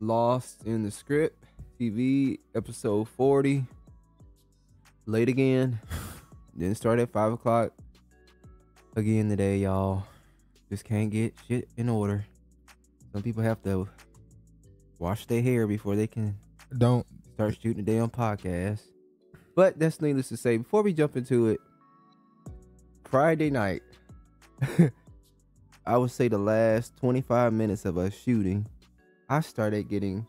Lost in the Script TV episode 40. Late again. Didn't start at 5 o'clock again today, y'all. Just can't get shit in order. Some people have to wash their hair before they can start shooting a day on podcast. But that's needless to say. Before we jump into it, Friday night, I would say the last 25 minutes of us shooting, I started getting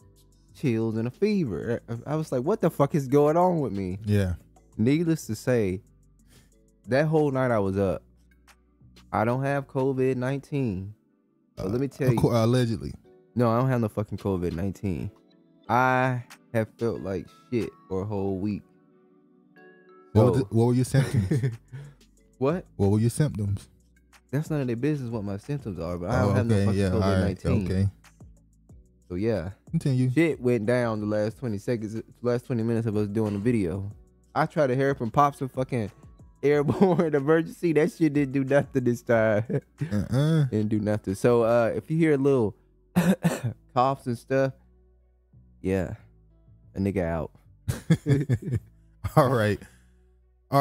chills and a fever. I was like, what the fuck is going on with me? Yeah. Needless to say, that whole night I was up. I don't have COVID-19. So let me tell you. Allegedly. No, I don't have no fucking COVID-19. I have felt like shit for a whole week. So, what were your symptoms? What? What were your symptoms? That's none of their business what my symptoms are, but I don't have no fucking COVID-19. All right, okay. So yeah, continue. Shit went down the last 20 seconds, last 20 minutes of us doing the video. I tried to hear from Pops and fucking airborne emergency. That shit didn't do nothing this time. Didn't do nothing. So if you hear a little coughs and stuff, yeah, a nigga out. All right,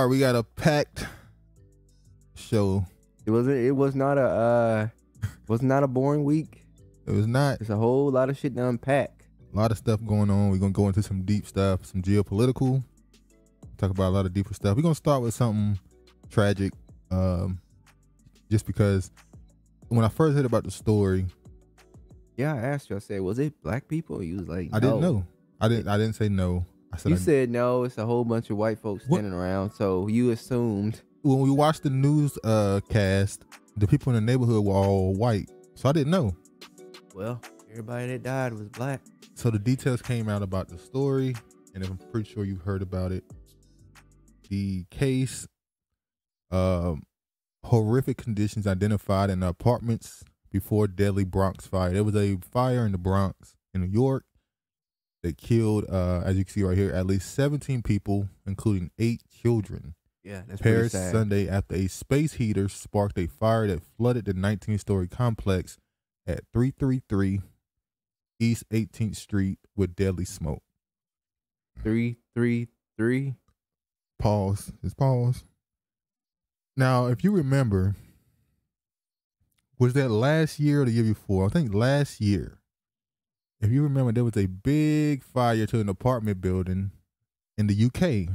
we got a packed show. It was not a boring week. It was not. It's a whole lot of shit to unpack. A lot of stuff going on. We're going to go into some deep stuff, some geopolitical. Talk about a lot of deeper stuff. We're going to start with something tragic. Just because when I first heard about the story. Yeah, I asked you. I said, was it black people? You was like, no. I didn't know. I didn't say no. I said, you said no. It's a whole bunch of white folks standing around. So you assumed. When we watched the news cast, the people in the neighborhood were all white. So I didn't know. Well, everybody that died was black. So the details came out about the story, and I'm pretty sure you've heard about it. The case, horrific conditions identified in the apartments before deadly Bronx fire. There was a fire in the Bronx in New York that killed, as you can see right here, at least 17 people, including 8 children. Yeah, that's pretty sad. Paris Sunday after a space heater sparked a fire that flooded the 19-story complex at 333 East 18th Street with deadly smoke. 333. Pause. Just pause. Now, if you remember, was that last year or the year before? I think last year. If you remember, there was a big fire to an apartment building in the UK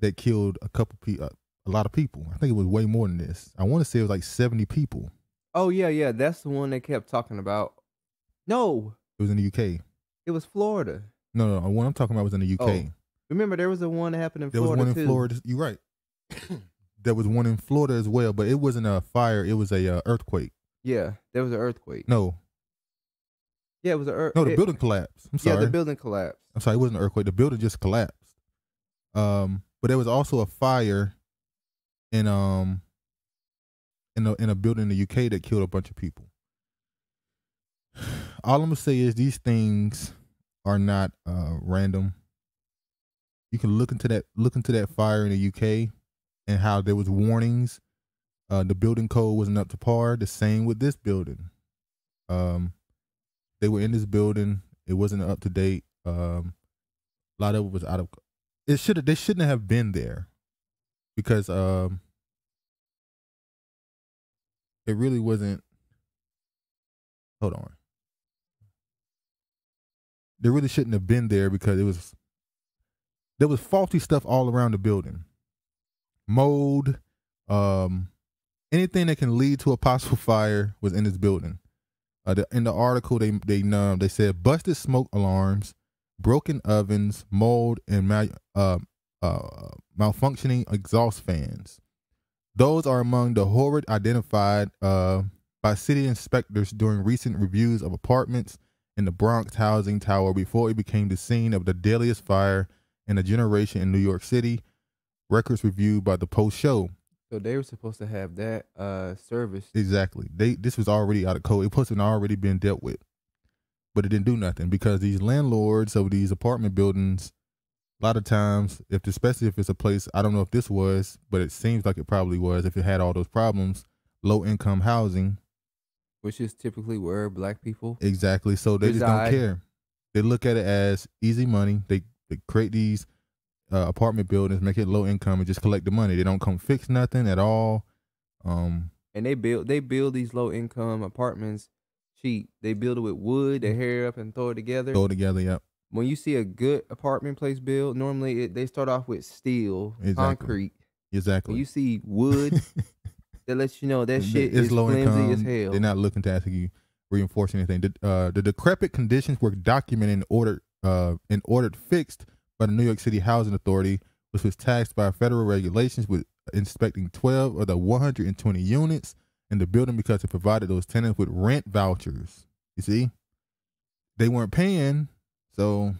that killed a lot of people. I think it was way more than this. I want to say it was like 70 people. Oh, yeah. That's the one they kept talking about. No. It was in the UK. It was Florida. No. The one I'm talking about was in the UK. Oh. Remember, there was the one that happened in Florida, too. There was one in Florida. You're right. There was one in Florida as well, but it wasn't a fire. It was a earthquake. Yeah, there was an earthquake. No. Yeah, it was an earthquake. No, the building collapsed. I'm sorry. Yeah, the building collapsed. I'm sorry, it wasn't an earthquake. The building just collapsed. But there was also a fire in... In a building in the UK that killed a bunch of people. All I'm gonna say is these things are not random. You can look into that fire in the UK and how there was warnings. The building code wasn't up to par. The same with this building. They were in this building. It wasn't up to date. A lot of it was out of. It should. They shouldn't have been there because. It really wasn't. Hold on. They really shouldn't have been there because there was faulty stuff all around the building. Mold, anything that can lead to a possible fire was in this building. In the article, they said busted smoke alarms, broken ovens, mold, and malfunctioning exhaust fans. Those are among the horror identified by city inspectors during recent reviews of apartments in the Bronx housing tower before it became the scene of the deadliest fire and A Generation in New York City, records reviewed by the Post Show. So they were supposed to have that service. Exactly. This was already out of code. It wasn't already been dealt with, but it didn't do nothing because these landlords of these apartment buildings, a lot of times, especially if it's a place, I don't know if this was, but it seems like it probably was if it had all those problems, low income housing. Which is typically where black people. Exactly. So they just don't care. They look at it as easy money. They create these apartment buildings, make it low income, and just collect the money. They don't come fix nothing at all. And they build these low income apartments cheap. They build it with wood, they hair up and throw it together. Throw it together, yep. When you see a good apartment place built, normally they start off with steel, concrete. Exactly. When you see wood, that lets you know that shit is low income as hell. They're not looking to ask you reinforce anything. The decrepit conditions were documented and ordered fixed by the New York City Housing Authority, which was tasked by federal regulations with inspecting 12 of the 120 units in the building because it provided those tenants with rent vouchers. You see? They weren't paying, so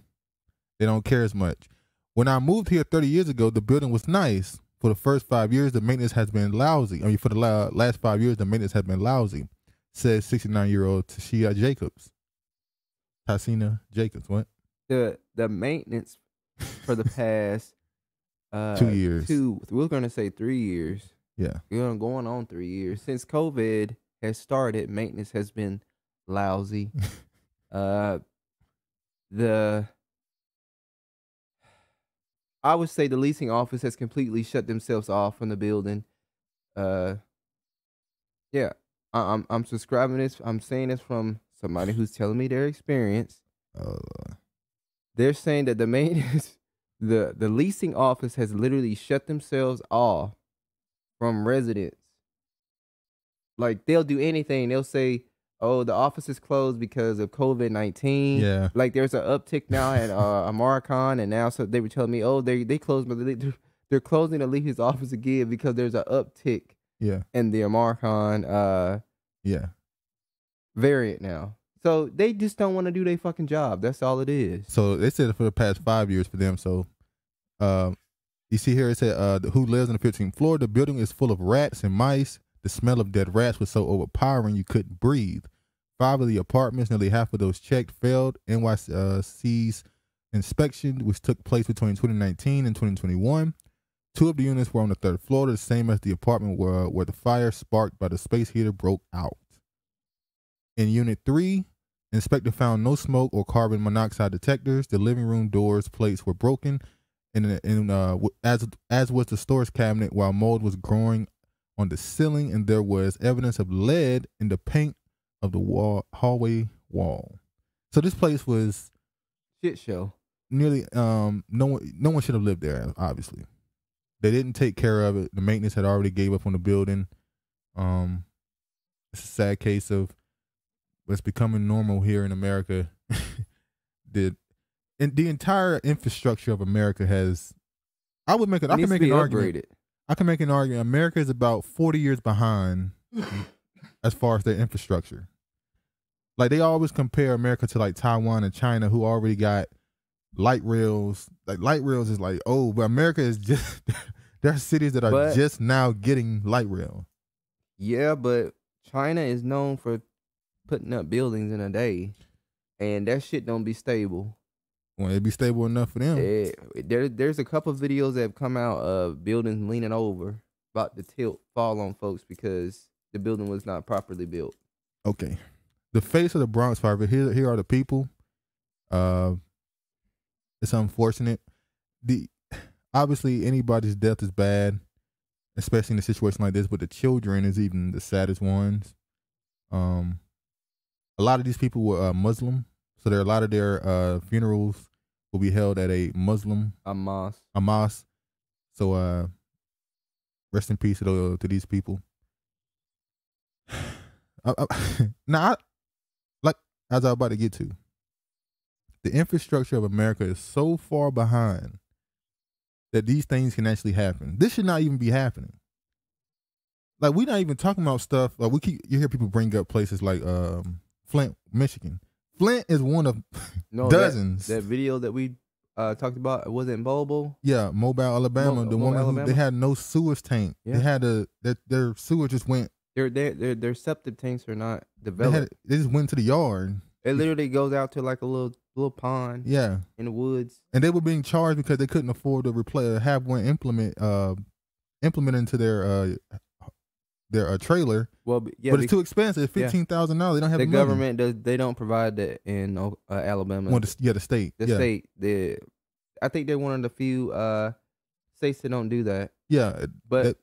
they don't care as much. When I moved here 30 years ago, the building was nice. For the first 5 years, the maintenance has been lousy. I mean, for the last 5 years, the maintenance has been lousy, says 69-year-old Tashia Jacobs. Tashina Jacobs, what? The maintenance... for the past 2 years. We're going to say 3 years. Yeah. We're going on 3 years. Since COVID has started, maintenance has been lousy. I would say the leasing office has completely shut themselves off from the building. Yeah. I'm subscribing this. I'm saying this from somebody who's telling me their experience. They're saying that the maintenance, the leasing office has literally shut themselves off from residents. Like, they'll do anything. They'll say, oh, the office is closed because of COVID-19. Yeah. Like, there's an uptick now at AmeriCon, and now so they were telling me, oh, they closed, but they're closing the leasing office again because there's an uptick in the AmeriCon variant now. So they just don't want to do their fucking job. That's all it is. So they said it for the past 5 years for them. So you see here, it said who lives on the 15th floor. The building is full of rats and mice. The smell of dead rats was so overpowering you couldn't breathe. 5 of the apartments, nearly half of those checked, failed NYC's inspection, which took place between 2019 and 2021. 2 of the units were on the 3rd floor, the same as the apartment where the fire sparked by the space heater broke out. In Unit 3, inspector found no smoke or carbon monoxide detectors. The living room doors plates were broken, and as was the storage cabinet, while mold was growing on the ceiling, and there was evidence of lead in the paint of the hallway wall. So this place was shit show. Nearly no one should have lived there. Obviously, they didn't take care of it. The maintenance had already gave up on the building. It's a sad case of. It's becoming normal here in America. the entire infrastructure of America has, I would make it. I can make an argument. America is about 40 years behind as far as their infrastructure. Like, they always compare America to like Taiwan and China, who already got light rails. Like, light rails is like, oh, but America is just there are cities that are just now getting light rail. Yeah, but China is known for putting up buildings in a day, and that shit don't be stable. Well, it be stable enough for them. There's a couple of videos that have come out of buildings leaning over, about to fall on folks because the building was not properly built. Okay, the face of the Bronx fire. Here are the people. It's unfortunate. Obviously anybody's death is bad, especially in a situation like this. But the children is even the saddest ones. A lot of these people were Muslim, so there are a lot of their funerals will be held at a Muslim mosque. A mosque. So rest in peace to these people. As I was about to get to, the infrastructure of America is so far behind that these things can actually happen. This should not even be happening. Like, we're not even talking about stuff. Like, you hear people bring up places like Flint, Michigan. Flint is one of dozens. That video that we talked about, was it Mobile? Yeah, Mobile, Alabama. Mobile, Alabama. They had no sewage tank. Yeah. They had their sewer just went. Their septic tanks are not developed. They just went to the yard. It literally goes out to like a little pond. Yeah, in the woods. And they were being charged because they couldn't afford to have one implement into their trailer. Well, yeah, but it's too expensive. $15,000. They don't have the government money. They don't provide that in Alabama. Well, the state. The state. I think they're one of the few states that don't do that. Yeah, but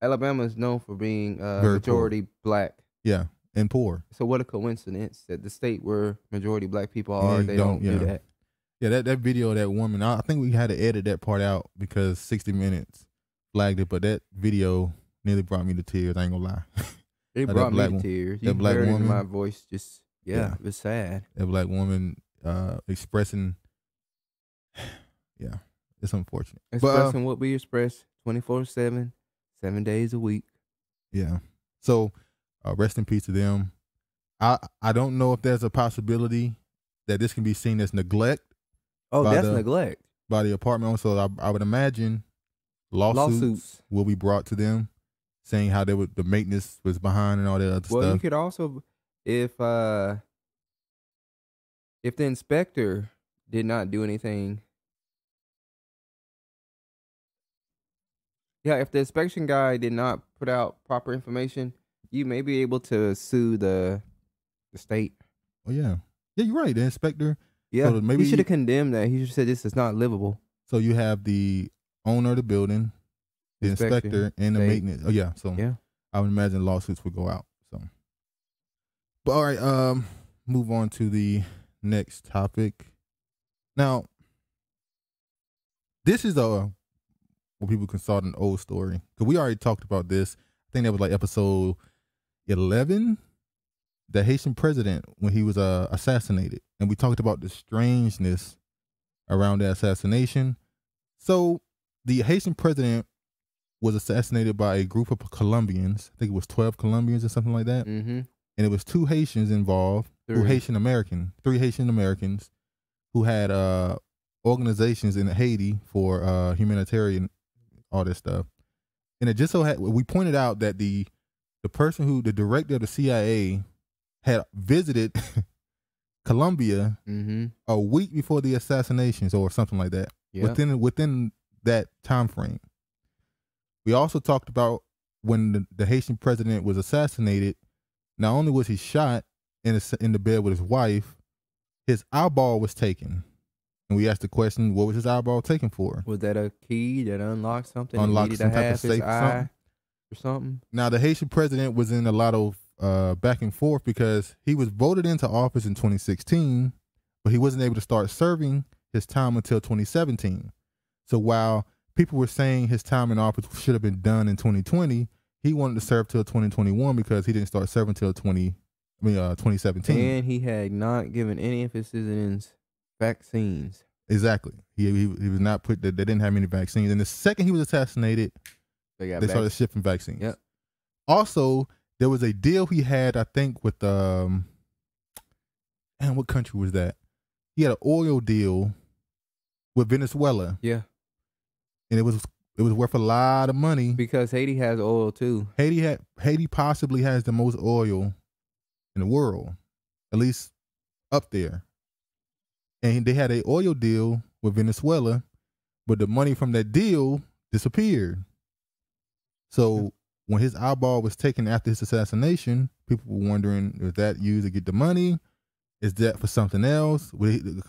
Alabama is known for being majority poor. Black. Yeah, and poor. So what a coincidence that the state where majority black people are, they don't do that. Yeah, that video of that woman. I think we had to edit that part out because 60 Minutes flagged it, but that video nearly brought me to tears. I ain't gonna lie. It brought me to tears. That black woman, my voice just, it was sad. That black woman expressing, it's unfortunate. Expressing what we express 24/7, 7 days a week. Yeah. So, rest in peace to them. I don't know if there's a possibility that this can be seen as neglect. Oh, that's neglect by the apartment. So I would imagine lawsuits will be brought to them, saying how the maintenance was behind and all that other stuff. Well, you could also, if the inspector did not do anything, if the inspection guy did not put out proper information, you may be able to sue the state. Oh yeah, you're right. The inspector. Yeah, so maybe he should have condemned that. He should have said this is not livable. So you have the owner of the building, the inspector, and the maintenance. Oh yeah, so I would imagine lawsuits would go out. So, but all right, move on to the next topic. Now, this is what people consult an old story, because we already talked about this. I think that was like episode 11, the Haitian president when he was assassinated, and we talked about the strangeness around the assassination. So the Haitian president was assassinated by a group of Colombians. I think it was 12 Colombians or something like that. Mm-hmm. And it was two Haitians involved, three Haitian Americans who had organizations in Haiti for humanitarian, all this stuff. And it just so had, we pointed out that the person who, the director of the CIA, had visited Colombia a week before the assassinations or something like that. Yeah. Within that time frame. We also talked about when the Haitian president was assassinated, not only was he shot in the bed with his wife, his eyeball was taken. And we asked the question, what was his eyeball taken for? Was that a key that unlocked something? Unlocked some type of safe or something? Now, the Haitian president was in a lot of back and forth because he was voted into office in 2016, but he wasn't able to start serving his time until 2017. So while people were saying his time in office should have been done in 2020, he wanted to serve till 2021 because he didn't start serving till 2017. And he had not given any of his citizens vaccines. Exactly. He was not put. They didn't have any vaccines. And the second he was assassinated, they started shipping vaccines. Yep. Also, there was a deal he had, I think, with and what country was that? He had an oil deal with Venezuela. Yeah. And it was worth a lot of money because Haiti has oil too. Haiti possibly has the most oil in the world, at least up there. And they had an oil deal with Venezuela, but the money from that deal disappeared. So when his eyeball was taken after his assassination, people were wondering, is that used to get the money? Is that for something else?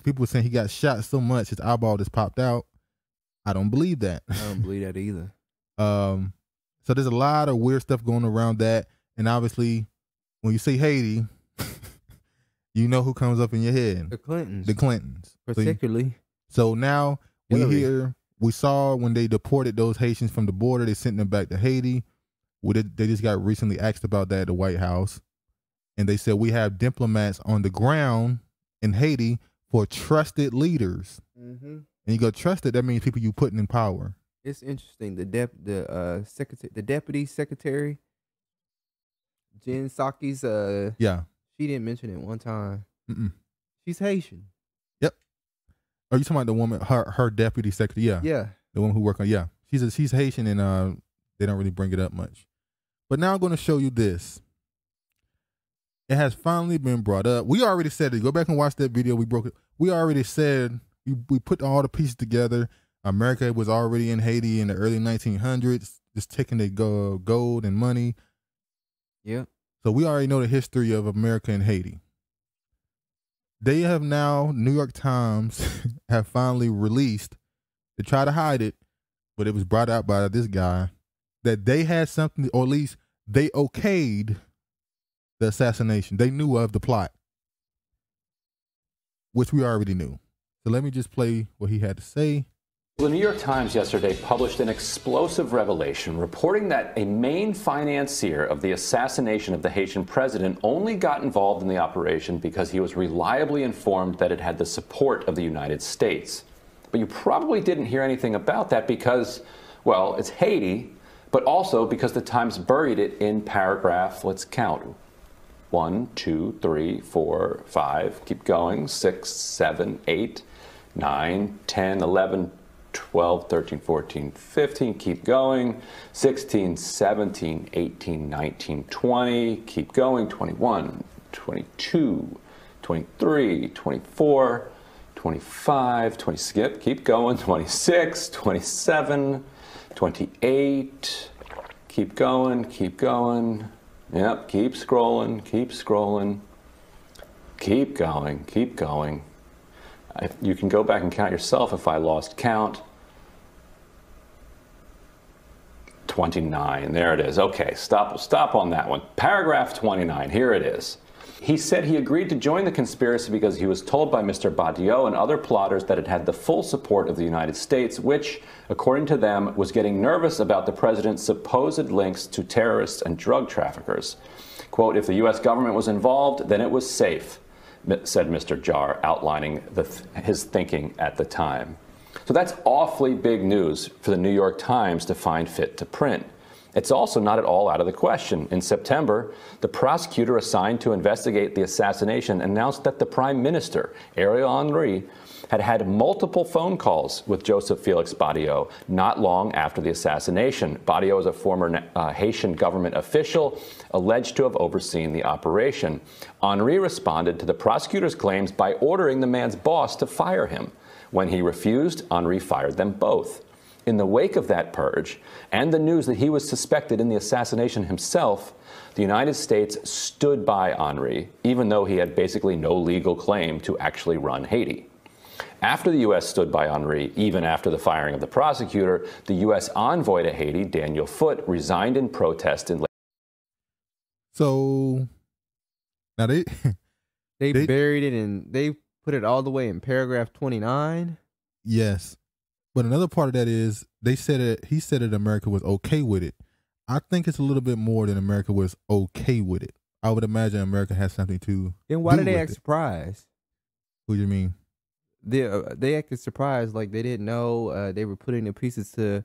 People were saying he got shot so much his eyeball just popped out. I don't believe that. I don't believe that either. So there's a lot of weird stuff going around that. And obviously, when you see Haiti, you know who comes up in your head. The Clintons. The Clintons. Particularly. So now we saw when they deported those Haitians from the border, they sent them back to Haiti. They just got recently asked about that at the White House. And they said, we have diplomats on the ground in Haiti for trusted leaders. Mm-hmm. And you go trusted, that means people you putting in power. It's interesting. The deputy secretary, Jen Psaki's, she didn't mention it one time. She's Haitian. Yep. Are you talking about the woman, her deputy secretary? Yeah. Yeah. The woman who worked on, yeah. She's Haitian, and they don't really bring it up much. But now I'm going to show you this. It has finally been brought up. We already said it. Go back and watch that video. We broke it. We already said, we put all the pieces together. America was already in Haiti in the early 1900s, just taking their gold and money. Yeah. So we already know the history of America and Haiti. They have now, New York Times have finally released, to try to hide it, but it was brought out by this guy, that they had something, or at least they okayed the assassination. They knew of the plot, which we already knew. So let me just play what he had to say. The New York Times yesterday published an explosive revelation reporting that a main financier of the assassination of the Haitian president only got involved in the operation because he was reliably informed that it had the support of the United States. But you probably didn't hear anything about that because, well, it's Haiti, but also because the Times buried it in paragraph, let's count, 1, 2, 3, 4, 5, keep going, 6, 7, 8, 9, 10, 11, 12, 13, 14, 15, keep going, 16, 17, 18, 19, 20, keep going, 21, 22, 23, 24, 25, 20, skip, keep going, 26, 27, 28, keep going, yep, keep scrolling, keep going, you can go back and count yourself if I lost count. 29, there it is. Okay, stop on that one. Paragraph 29, here it is. He said he agreed to join the conspiracy because he was told by Mr. Badiou and other plotters that it had the full support of the United States, which, according to them, was getting nervous about the president's supposed links to terrorists and drug traffickers. Quote, if the U.S. government was involved, then it was safe, said Mr. Jarre, outlining his thinking at the time. So that's awfully big news for the New York Times to find fit to print. It's also not at all out of the question. In September, the prosecutor assigned to investigate the assassination announced that the Prime Minister, Ariel Henry, had had multiple phone calls with Joseph Felix Badiou not long after the assassination. Badiou is a former Haitian government official alleged to have overseen the operation. Henry responded to the prosecutor's claims by ordering the man's boss to fire him. When he refused, Henry fired them both. In the wake of that purge and the news that he was suspected in the assassination himself, the United States stood by Henry, even though he had basically no legal claim to actually run Haiti. After the U.S. stood by Henry, even after the firing of the prosecutor, the U.S. envoy to Haiti, Daniel Foote, resigned in protest in late. So now they buried it, and they put it all the way in paragraph 29. Yes, but another part of that is they said it. He said that America was okay with it. I think it's a little bit more than America was okay with it. I would imagine America has something to. Then why did they act surprised? Who do you mean? They acted surprised, like they didn't know they were putting the pieces to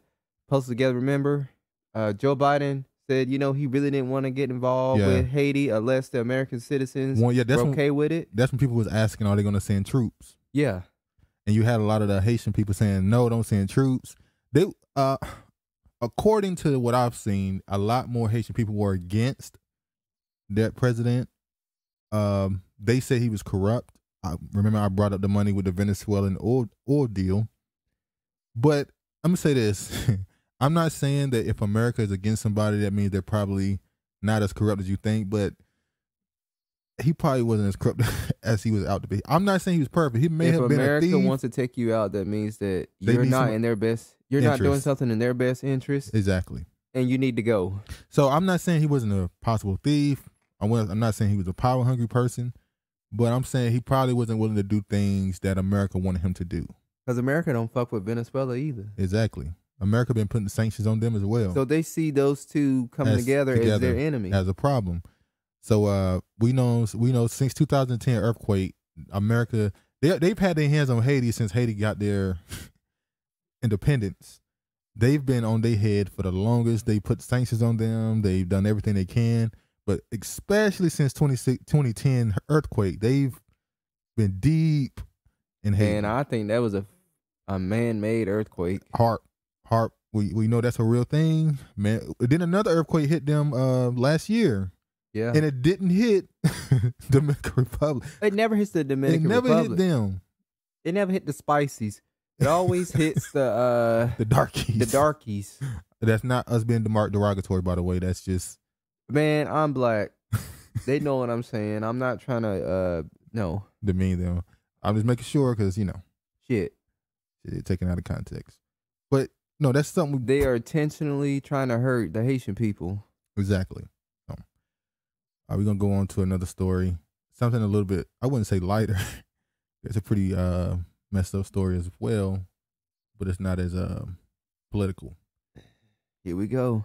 puzzle together. Remember, Joe Biden said, you know, he really didn't want to get involved with Haiti unless the American citizens were okay with it. That's when people was asking, are they going to send troops? Yeah. And you had a lot of the Haitian people saying, no, don't send troops. They, according to what I've seen, a lot more Haitian people were against that president. They say he was corrupt. I remember I brought up the money with the Venezuelan oil deal. But I'm going to say this. I'm not saying that if America is against somebody, that means they're probably not as corrupt as you think, but he probably wasn't as corrupt as he was out to be. I'm not saying he was perfect. He may have been a thief. If America wants to take you out, that means that you're not in their best. You're not doing something in their best interest. Exactly. And you need to go. So I'm not saying he wasn't a possible thief. I'm not saying he was a power-hungry person. But I'm saying he probably wasn't willing to do things that America wanted him to do. Because America don't fuck with Venezuela either. Exactly. America been putting sanctions on them as well. So they see those two coming together as their enemy. As a problem. So we know since 2010 earthquake, America, they've had their hands on Haiti since Haiti got their independence. They've been on their head for the longest. They put sanctions on them. They've done everything they can. But especially since 2010 earthquake, they've been deep in Haiti. And I think that was a man-made earthquake. Harp. We know that's a real thing, man. Then another earthquake hit them last year. Yeah. And it didn't hit Dominican Republic. It never hits the Dominican Republic. It never hit them. It never hit the Spicies. It always hits the Darkies. The Darkies. That's not us being derogatory, by the way. That's just... Man, I'm black. They know what I'm saying. I'm not trying to, no. Demean them. I'm just making sure because, you know. Shit, taken out of context. But, no, that's something... They are intentionally trying to hurt the Haitian people. Exactly. We're going to go on to another story. Something a little bit, I wouldn't say lighter. It's a pretty messed up story as well, but it's not as political. Here we go.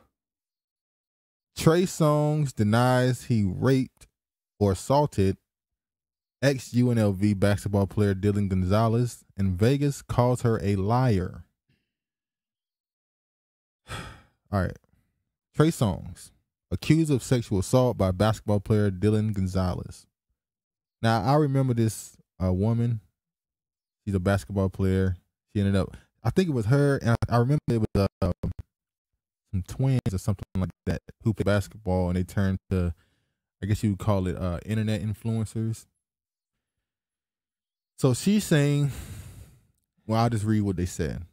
Trey Songz denies he raped or assaulted ex-UNLV basketball player Dylan Gonzalez, and Vegas calls her a liar. All right. Trey Songz, accused of sexual assault by basketball player Dylan Gonzalez. Now, I remember this woman. She's a basketball player. She ended up, I think it was her, and I remember it was some twins or something like that who played basketball, and they turned to, I guess you would call it internet influencers. So she's saying, well, I'll just read what they said.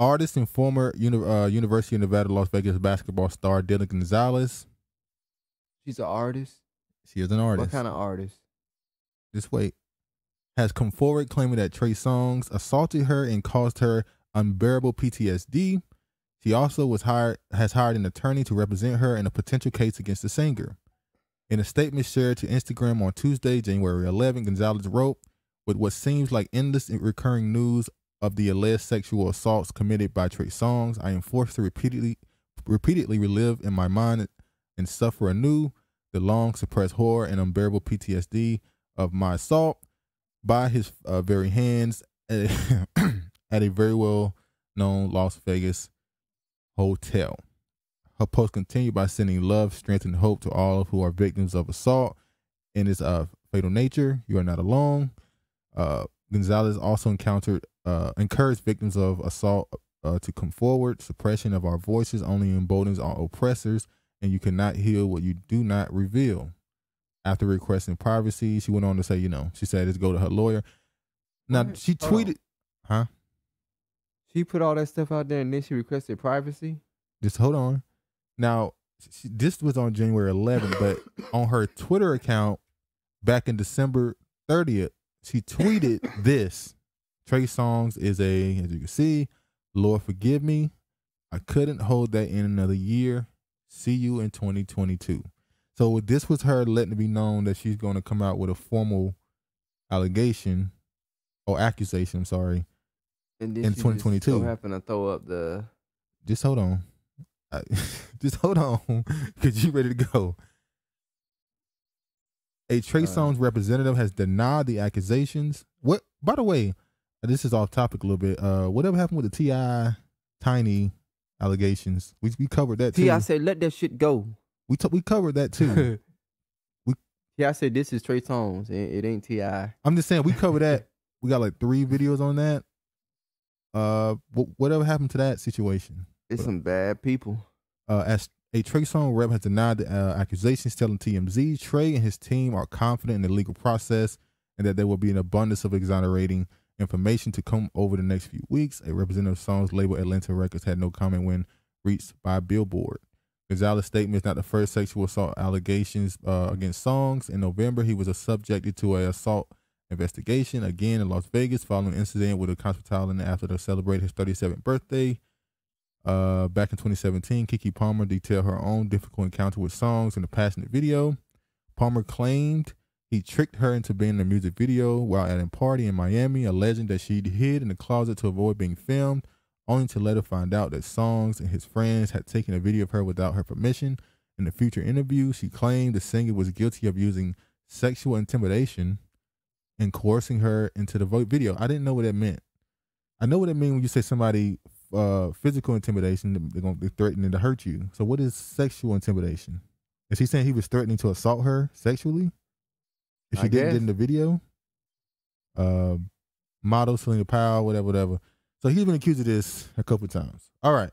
Artist and former University of Nevada, Las Vegas basketball star Dylan Gonzalez. She's an artist? She is an artist. What kind of artist? Just wait. Has come forward claiming that Trey Songz assaulted her and caused her unbearable PTSD. She also has hired an attorney to represent her in a potential case against the singer. In a statement shared to Instagram on Tuesday, January 11, Gonzalez wrote, with what seems like endless and recurring news of the alleged sexual assaults committed by Trey Songz, I am forced to repeatedly relive in my mind and suffer anew the long suppressed horror and unbearable PTSD of my assault by his very hands at a very well-known Las Vegas hotel. Her post continued by sending love, strength, and hope to all who are victims of assault in its fatal nature. You are not alone. Gonzalez also encouraged victims of assault to come forward. Suppression of our voices only emboldens our oppressors, and you cannot heal what you do not reveal. After requesting privacy, she went on to say, you know, she said, let's go to her lawyer. Now, she tweeted, huh? She put all that stuff out there, and then she requested privacy? Just hold on. Now, this was on January 11th, but on her Twitter account back in December 30th, she tweeted this. Trey Songz is as you can see, Lord forgive me. I couldn't hold that in another year. See you in 2022. So this was her letting it be known that she's going to come out with a formal allegation or accusation, I'm sorry, and then in 2022. Happen to throw up the... Just hold on. Just hold on, because you ready to go. A Trey Songz representative has denied the accusations. What? By the way, this is off topic a little bit. Whatever happened with the T.I. Tiny allegations? We covered that too. T.I. said, let that shit go. We covered that too. I said, this is Trey Songz. It ain't T.I. I'm just saying, we covered that. We got like 3 videos on that. Whatever happened to that situation? It's some bad people. As a Trey Songz rep has denied the accusations, telling TMZ, Trey and his team are confident in the legal process and that there will be an abundance of exonerating information to come over the next few weeks. A representative of Songz label Atlanta Records had no comment when reached by Billboard. Gonzalez's statement is not the first sexual assault allegations against Songz. In November, he was subjected to an assault investigation again in Las Vegas following an incident with a hospitality after they celebrated his 37th birthday. Back in 2017, Kiki Palmer detailed her own difficult encounter with Songz in a passionate video. Palmer claimed he tricked her into being in a music video while at a party in Miami, alleging that she hid in the closet to avoid being filmed, only to later find out that Songz and his friends had taken a video of her without her permission. In a future interview, she claimed the singer was guilty of using sexual intimidation and coercing her into the video. I didn't know what that meant. I know what it means when you say somebody physical intimidation, they're going to be threatening to hurt you. So what is sexual intimidation? Is he saying he was threatening to assault her sexually if she didn't get in the video? model Selena Powell, whatever. So he's been accused of this a couple of times. All right.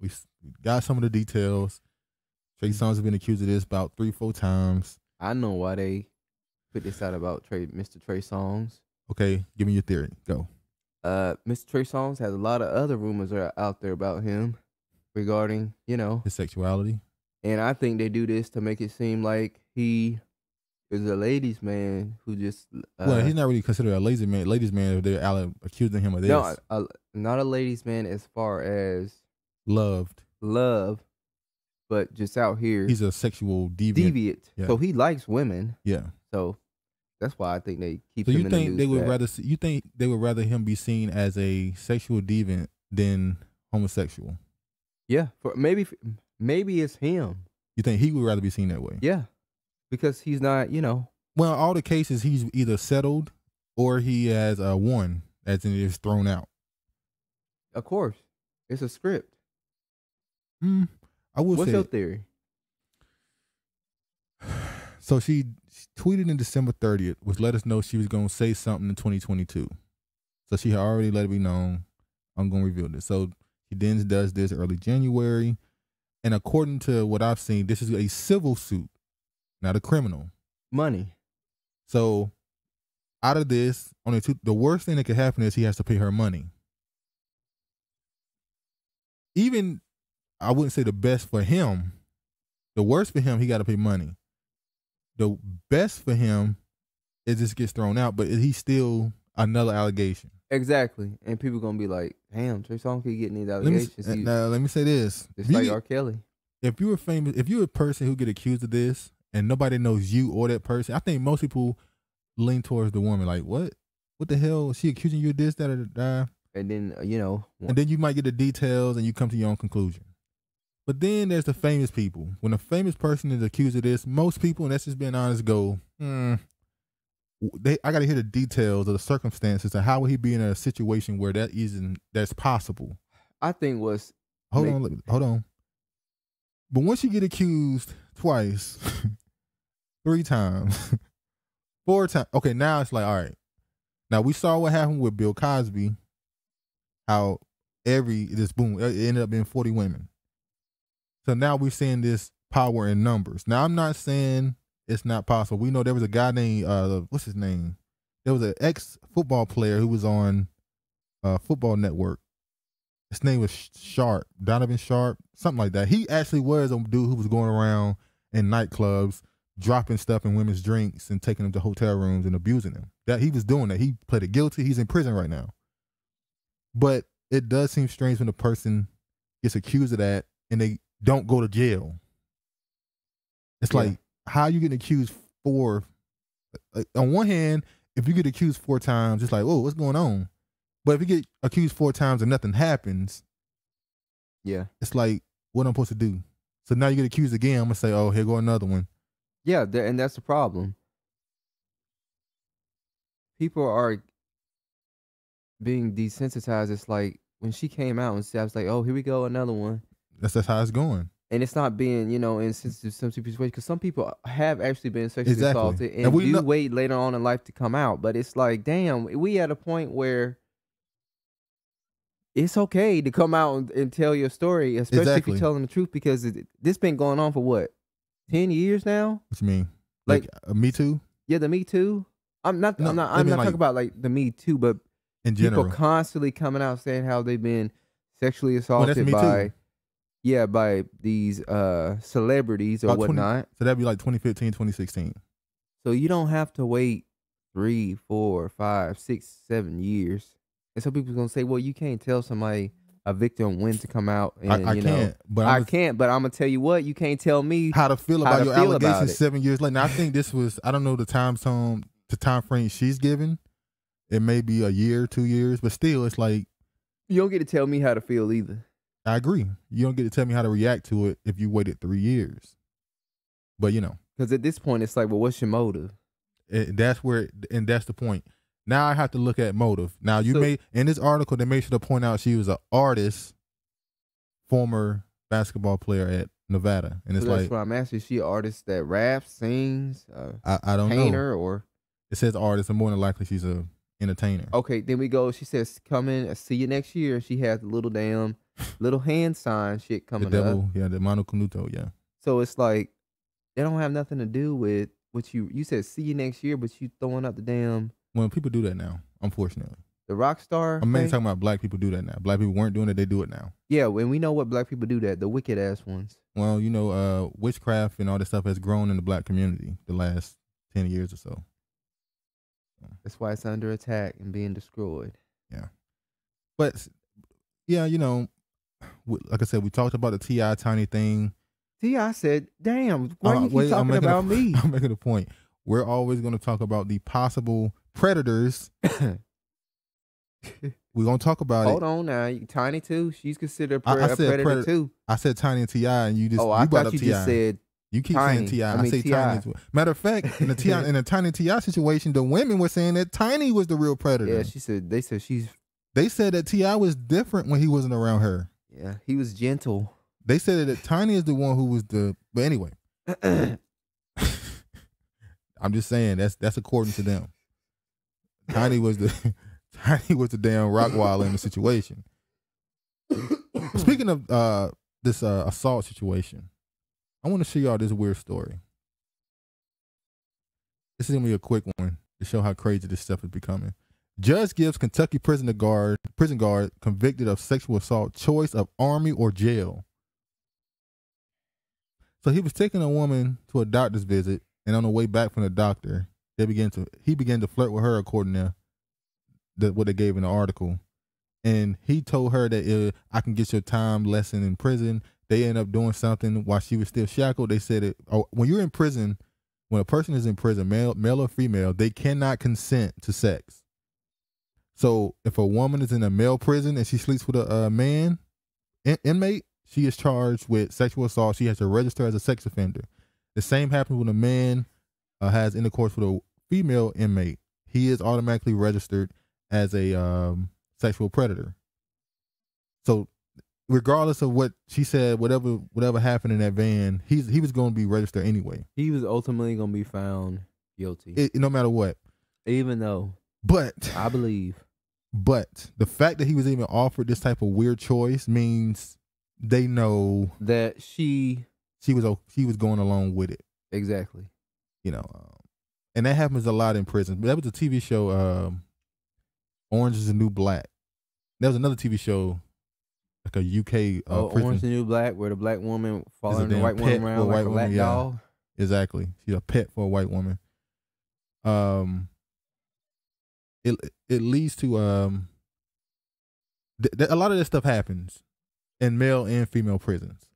We got some of the details. Trey Songz has been accused of this about 3-4 times. I know why they put this out about Mr. Trey Songz. Okay, give me your theory. Go. Mr. Trey Songz has a lot of other rumors that are out there about him regarding, you know, his sexuality. And I think they do this to make it seem like he is a ladies' man who just. Well, he's not really considered a ladies' man. Ladies' man, if they're out accusing him of this. No, not a ladies' man as far as love, but just out here. He's a sexual deviant. Yeah. So he likes women. Yeah. So that's why I think they keep. So him you in think the news they would rather? You think they would rather him be seen as a sexual deviant than homosexual? Yeah, maybe it's him. You think he would rather be seen that way? Yeah, because he's not, you know. Well, all the cases he's either settled or he has won, as in it's thrown out. Of course, it's a script. I would. What's your theory? So she tweeted in December 30th, which let us know she was gonna say something in 2022. So she had already let it be known. I'm gonna reveal this. So she then does this early January. And according to what I've seen, this is a civil suit, not a criminal. Money. So out of this, only the worst thing that could happen is he has to pay her money. Even, I wouldn't say the best for him. The worst for him, he got to pay money. The best for him is this gets thrown out, but he's still another allegation. Exactly, and people are gonna be like, "Damn, Trey Songz keep getting these allegations." Let me say this: just like R. Kelly. If you're famous, if you're a person who get accused of this, and nobody knows you or that person, I think most people lean towards the woman. Like, what? What the hell? Is she accusing you of this, that, or that? And then and then you might get the details, and you come to your own conclusion. But then there's the famous people. When a famous person is accused of this, most people, and that's just being honest, go, I got to hear the details of the circumstances and how would he be in a situation where that isn't, that's possible. I think was. Hold on. But once you get accused twice, 3 times, 4 times. Okay. Now it's like, all right. Now we saw what happened with Bill Cosby, how it ended up being 40 women. So now we're seeing this power in numbers. Now I'm not saying it's not possible. We know there was a guy named, what's his name? There was an ex-football player who was on Football Network. His name was Sharp, Donovan Sharp, something like that. He actually was a dude who was going around in nightclubs, dropping stuff in women's drinks and taking them to hotel rooms and abusing them. That he was doing that. He pleaded guilty. He's in prison right now. But it does seem strange when a person gets accused of that and they don't go to jail. It's like, how you getting accused 4? On one hand, if you get accused 4 times, it's like, oh, what's going on? But if you get accused 4 times and nothing happens, yeah, it's like, what am I supposed to do? So now you get accused again. I'm gonna say, oh, here go another one. Yeah, and that's the problem. People are being desensitized. It's like when she came out and said, I was like, oh, here we go, another one. That's how it's going. And it's not being, you know, insensitive some people's ways, because some people have actually been sexually assaulted and we do wait later on in life to come out. But it's like, damn, we at a point where it's okay to come out and tell your story, especially if you're telling the truth, because this been going on for what, 10 years now? What you mean? Like Me Too? Yeah, the Me Too. I'm not talking about like the Me Too, but in general, people constantly coming out saying how they've been sexually assaulted by these celebrities or about whatnot. So that'd be like 2015, 2016. So you don't have to wait 3, 4, 5, 6, 7 years. And some people's gonna say, well, you can't tell somebody, a victim, when to come out. And I can't, but I'm gonna tell you what, you can't tell me how to feel about your allegations 7 years later. Now I think this was, I don't know the time frame she's given. It may be a year, 2 years, but still it's like, you don't get to tell me how to feel either. I agree. You don't get to tell me how to react to it if you waited 3 years. But, you know. Because at this point, it's like, well, what's your motive? And that's the point. Now I have to look at motive. Now, in this article, they made sure to point out she was an artist, former basketball player at Nevada. And it's like, that's what I'm asking. Is she an artist that raps, sings, I don't know. Painter, or? It says artist, and more than likely she's a entertainer. Okay, then we go. She says, "Come in, see you next year." She has little damn little hand sign shit coming up. Yeah, the Mano Canuto, yeah. So it's like they don't have nothing to do with what you said. See you next year, but you throwing up the damn. Well, people do that now, unfortunately. The rock star. I'm mainly talking about black people do that now. Black people weren't doing it; they do it now. Yeah, and we know what black people do that—the wicked ass ones. Well, you know, witchcraft and all that stuff has grown in the black community the last 10 years or so. That's why it's under attack and being destroyed. Yeah, but yeah, you know, like I said, we talked about the T.I. Tiny thing. T.I. said, "Damn, why you keep talking about me?" I'm making a point. We're always going to talk about the possible predators. We're going to talk about it. Hold on now. Tiny, too? She's considered a predator, too. I said Tiny and T.I. and you just you brought up T.I. You just said you keep saying T.I. I say Tiny as well. Matter of fact, in a Tiny T.I. situation, the women were saying that Tiny was the real predator. Yeah, they said that T.I. was different when he wasn't around her. Yeah, he was gentle. They said that Tiny is the one who was the... But anyway. I'm just saying, that's according to them. Tiny was the... Tiny was the damn rockwiler in the situation. Speaking of this assault situation, I want to show y'all this weird story. This is going to be a quick one to show how crazy this stuff is becoming. Judge gives Kentucky prison guard convicted of sexual assault choice of army or jail. So he was taking a woman to a doctor's visit, and on the way back from the doctor, he began to flirt with her, according to what they gave in the article, and he told her that I can get your time lesson in prison. They end up doing something while she was still shackled. They said it. When you're in prison, when a person is in prison, male or female, they cannot consent to sex. So if a woman is in a male prison and she sleeps with a man inmate, she is charged with sexual assault. She has to register as a sex offender. The same happens when a man has intercourse with a female inmate. He is automatically registered as a sexual predator. So regardless of what she said, whatever happened in that van, he was going to be registered anyway. He was ultimately going to be found guilty, no matter what. Even though, but the fact that he was even offered this type of weird choice means they know that she was going along with it. Exactly. You know, and that happens a lot in prison. But that was a TV show. Orange is the New Black. There was another TV show, like a UK prison. Orange is the New Black, where the black woman following the white woman around like a black doll. Exactly. She's a pet for a white woman. It leads to a lot of this stuff happens in male and female prisons.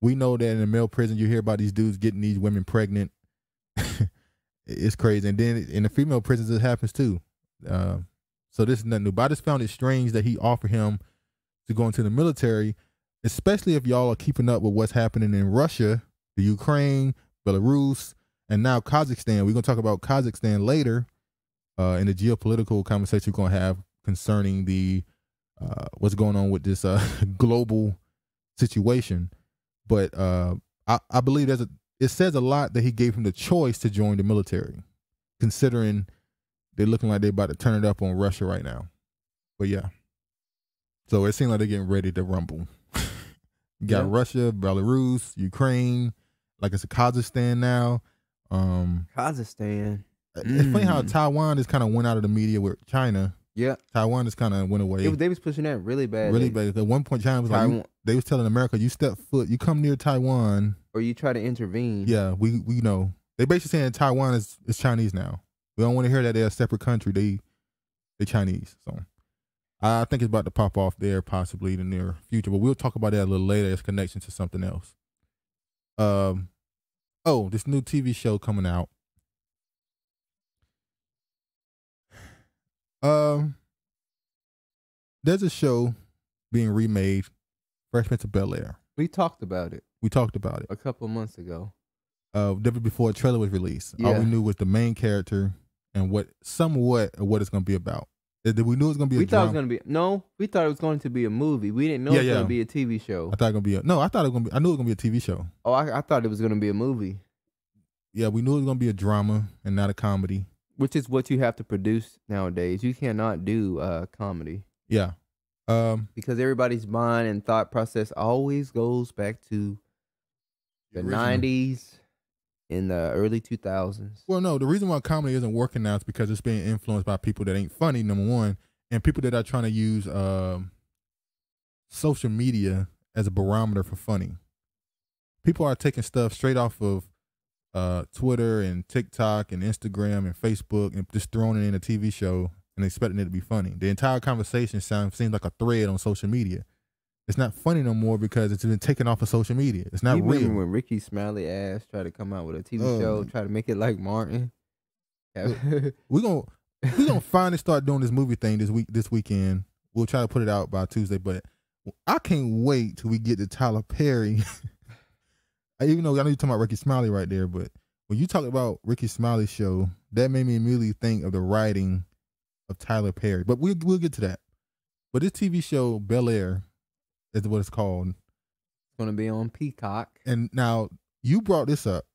We know that in a male prison, you hear about these dudes getting these women pregnant. It's crazy. And then in the female prisons, it happens too. So this is nothing new, but I just found it strange that he offered him to go into the military, especially if y'all are keeping up with what's happening in Russia, the Ukraine, Belarus, and now Kazakhstan. We're going to talk about Kazakhstan later in the geopolitical conversation we're going to have concerning the what's going on with this global situation. But I believe it says a lot that he gave him the choice to join the military, considering they're looking like they're about to turn it up on Russia right now. But yeah. So it seems like they're getting ready to rumble. You got Russia, Belarus, Ukraine, like it's Kazakhstan now. Kazakhstan. It's funny how Taiwan just kind of went out of the media with China. Yeah. Taiwan just kind of went away. They was pushing that really bad. Really bad. At one point, China was like, they was telling America, you step foot, you come near Taiwan, or you try to intervene. Yeah, we know. They basically saying Taiwan is Chinese now. We don't want to hear that they're a separate country. They're Chinese. So I think it's about to pop off there possibly in the near future. But we'll talk about that a little later as connection to something else. Oh, this new TV show coming out. There's a show being remade, Fresh Prince of Bel-Air. We talked about it a couple months ago. Before a trailer was released, all we knew was the main character and what it's going to be about. We knew it was going to be. We thought it was going to be a movie. We didn't know it was going to be a TV show. I knew it was going to be a TV show. Oh, I thought it was going to be a movie. Yeah, we knew it was going to be a drama and not a comedy. Which is what you have to produce nowadays. You cannot do comedy. Yeah. Because everybody's mind and thought process always goes back to the originally. 90s in the early 2000s. Well, no, the reason why comedy isn't working now is because it's being influenced by people that ain't funny, number one, and people that are trying to use social media as a barometer for funny. People are taking stuff straight off of Twitter and TikTok and Instagram and Facebook and just throwing it in a TV show and expecting it to be funny. The entire conversation seems like a thread on social media. It's not funny no more because it's been taken off of social media. It's not real. When Ricky Smiley ass tried to come out with a TV show, try to make it like Martin. We're gonna finally start doing this movie thing this weekend. We'll try to put it out by Tuesday, but I can't wait till we get to Tyler Perry. Even though I know you're talking about Ricky Smiley right there, but when you talk about Ricky Smiley's show, that made me immediately think of the writing of Tyler Perry. But we'll get to that. But this TV show, Bel Air, is what it's called. It's going to be on Peacock. And now, you brought this up.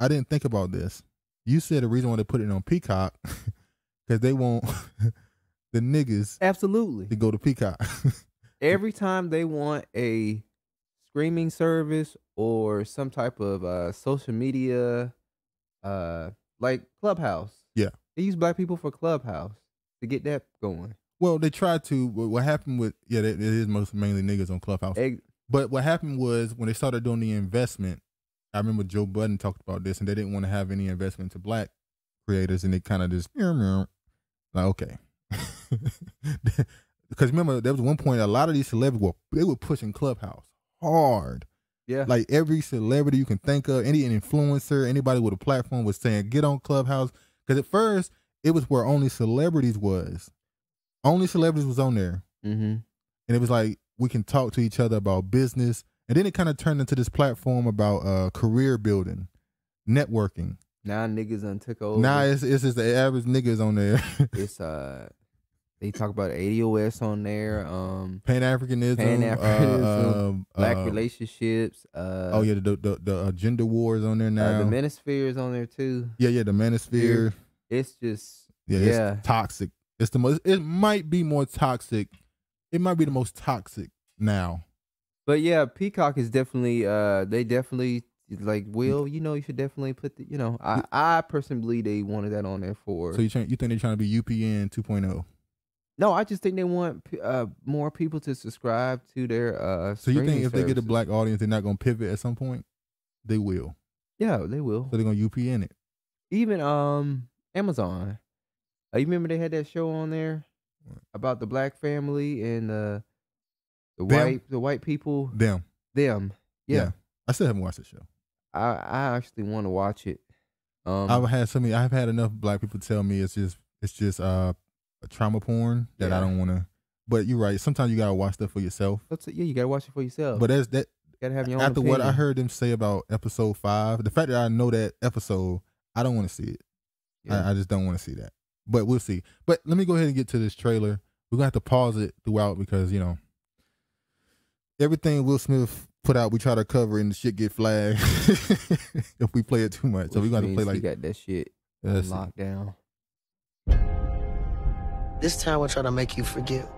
I didn't think about this. You said the reason why they put it on Peacock because they want the niggas absolutely to go to Peacock. Every time they want a streaming service or some type of social media, like Clubhouse. Yeah. They use black people for Clubhouse to get that going. Well, they tried to. What happened with, yeah, it is mainly niggas on Clubhouse. But what happened was when they started doing the investment, I remember Joe Budden talked about this, and they didn't want to have any investment to black creators, and they kind of just, like, okay. Because remember, there was one point, a lot of these celebrities were pushing Clubhouse hard. Yeah. Like every celebrity you can think of, any influencer, anybody with a platform was saying, get on Clubhouse. Because at first, it was where only celebrities was. Only celebrities was on there. Mm-hmm. And it was like, we can talk to each other about business. And then it kind of turned into this platform about career building, networking. Now niggas done took over. Now it's just the average niggas on there. It's they talk about ADOS on there, Pan-Africanism, black relationships. The gender wars on there now. The manosphere is on there too. Yeah, the manosphere. It's just it's toxic. It's the most. It might be more toxic. It might be the most toxic now. But yeah, Peacock is definitely. They definitely like Will. You know, you should definitely put the. You know, I personally believe they wanted that on there for. So you think they're trying to be UPN 2.0? No, I just think they want more people to subscribe to their So you think if services. They get a black audience, they're not going to pivot at some point? They will. Yeah, they will. So they're going to UPN it. Even Amazon. You remember they had that show on there about the black family and the white people? Them. Yeah. I still haven't watched the show. I actually want to watch it. I've had enough black people tell me it's just a trauma porn that I don't want to, but you're right. Sometimes you gotta watch stuff for yourself. You gotta watch it for yourself. But that's that. You gotta have your own after opinion. What I heard them say about episode 5, the fact that I know that episode, I don't want to see it. Yeah. I just don't want to see that. But we'll see. But let me go ahead and get to this trailer. We're gonna have to pause it throughout because you know everything Will Smith put out, we try to cover and the shit get flagged if we play it too much. So we're gonna play like we got that shit locked down. This time, we're trying to make you forget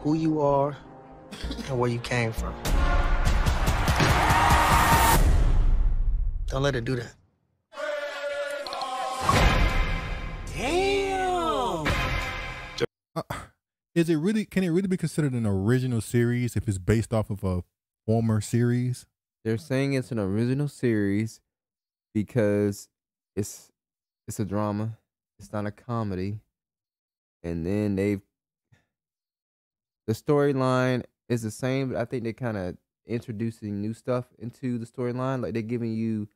who you are and where you came from. Don't let it do that. Damn! Can it really be considered an original series if it's based off of a former series? They're saying it's an original series because it's a drama. It's not a comedy. And then the storyline is the same, but I think they're kind of introducing new stuff into the storyline. Like they're giving you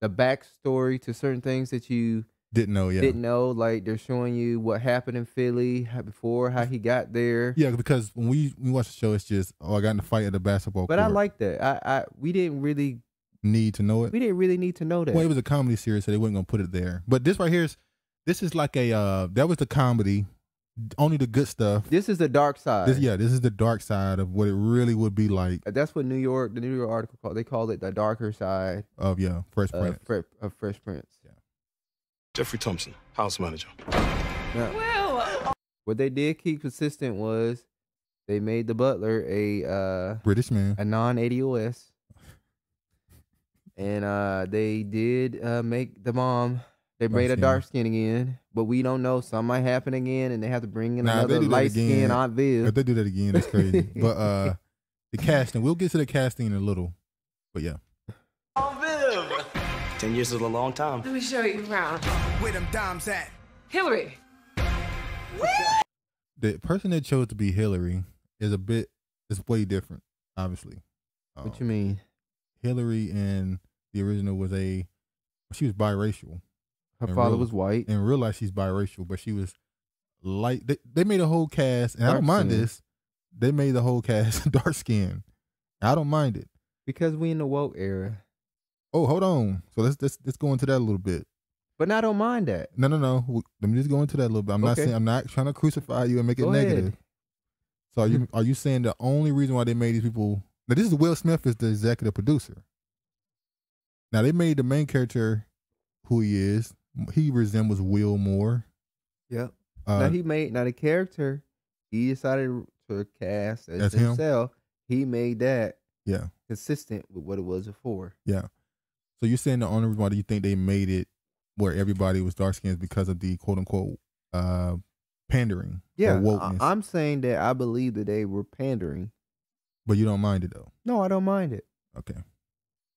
the backstory to certain things that you didn't know. Like they're showing you what happened in Philly before, how he got there. Yeah, because when we watch the show, it's just, I got in a fight at the basketball court. But I like that. We didn't really need to know it. We didn't really need to know that. Well, it was a comedy series, so they weren't going to put it there. But this right here is, this is like a, that was the comedy, only the good stuff. This is the dark side. This is the dark side of what it really would be like. That's what the New York article called. They called it the darker side. Fresh Prince. Yeah. Jeffrey Thompson, house manager. Now, what they did keep consistent was they made the butler a British man, a non-ADOS, and they did make the mom. They made a dark skin again, but we don't know. Something might happen again, and they have to bring in another light skin Aunt Viv. If they do that again, that's crazy. But the casting, we'll get to the casting in a little. But yeah. Aunt Viv. 10 years is a long time. Let me show you around. Where them dimes at? Hillary. What? The person that chose to be Hillary is is way different, obviously. What you mean? Hillary and the original was she was biracial. Her father was white. In real life, she's biracial, but she was light. They made a whole cast, and I don't mind this. They made the whole cast dark skin. I don't mind it because we in the woke era. Oh, hold on. So let's go into that a little bit. But I don't mind that. No. Let me just go into that a little bit. I'm not trying to crucify you and make it negative. So are you saying the only reason why they made these people? Now this is Will Smith is the executive producer. Now they made the main character who he is. He resembles Will Moore. Yep. Now the character he decided to cast as himself. He made that consistent with what it was before. Yeah. So you're saying the only reason why do you think they made it where everybody was dark skinned because of the quote unquote pandering? Yeah. I'm saying that I believe that they were pandering. But you don't mind it though. No, I don't mind it. Okay.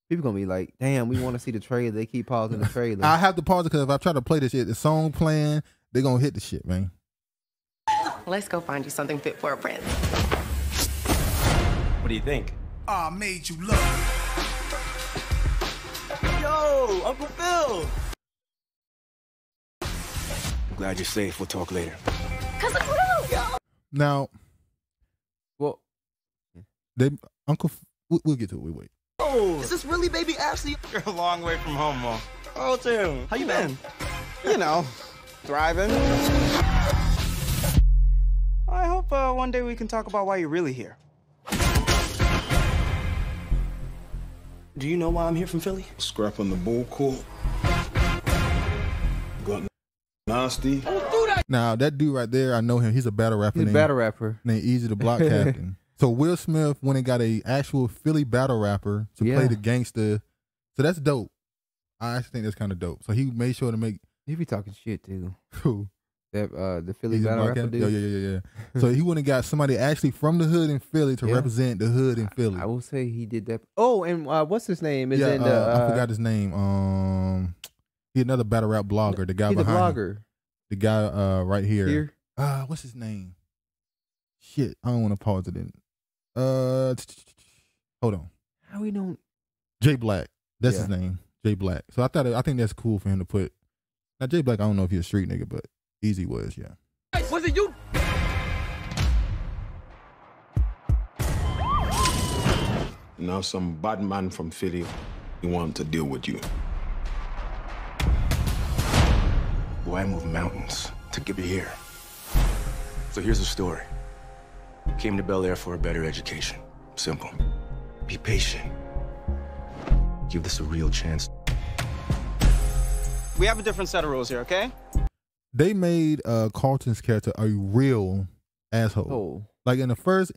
People gonna be like, damn, we want to see the trailer. They keep pausing the trailer. I have to pause it because if I try to play this shit, the song playing, they're gonna hit the shit, man. Let's go find you something fit for a prince. What do you think? I made you love. Yo, Uncle Phil. I'm glad you're safe. We'll talk later. Now, well, we'll get to it. We wait. Oh, is this really baby Ashley? You're a long way from home, Mom. Oh, damn. How you been? You know, thriving. I hope one day we can talk about why you're really here. Do you know why I'm here from Philly? Scrapping the ball court. Got nasty. Now, that dude right there, I know him. He's a battle rapper. He's a battle rapper. Named Easy the Block Captain. So Will Smith went and got an actual Philly battle rapper to play the gangster. So that's dope. I actually think that's kind of dope. So he made sure to make. He be talking shit too. Who? That the Philly battle rapper dude. Yeah. So he went and got somebody actually from the hood in Philly to represent the hood in Philly. I will say he did that. Oh, and what's his name? Is in the, I forgot his name. He another battle rap blogger. The guy behind. The guy right here. What's his name? Shit, I don't want to pause it in. Hold on. How we don't? Jay Black. That's his name. Jay Black. So I think that's cool for him to put. Now Jay Black, I don't know if he's a street nigga, but Easy was, yeah. Was it you? Now some bad man from Philly, he wanted to deal with you. Why move mountains to get you here? So here's the story. Came to Bel Air for a better education. Simple. Be patient. Give this a real chance. We have a different set of rules here, okay? They made Carlton's character a real asshole. Oh. Like in the first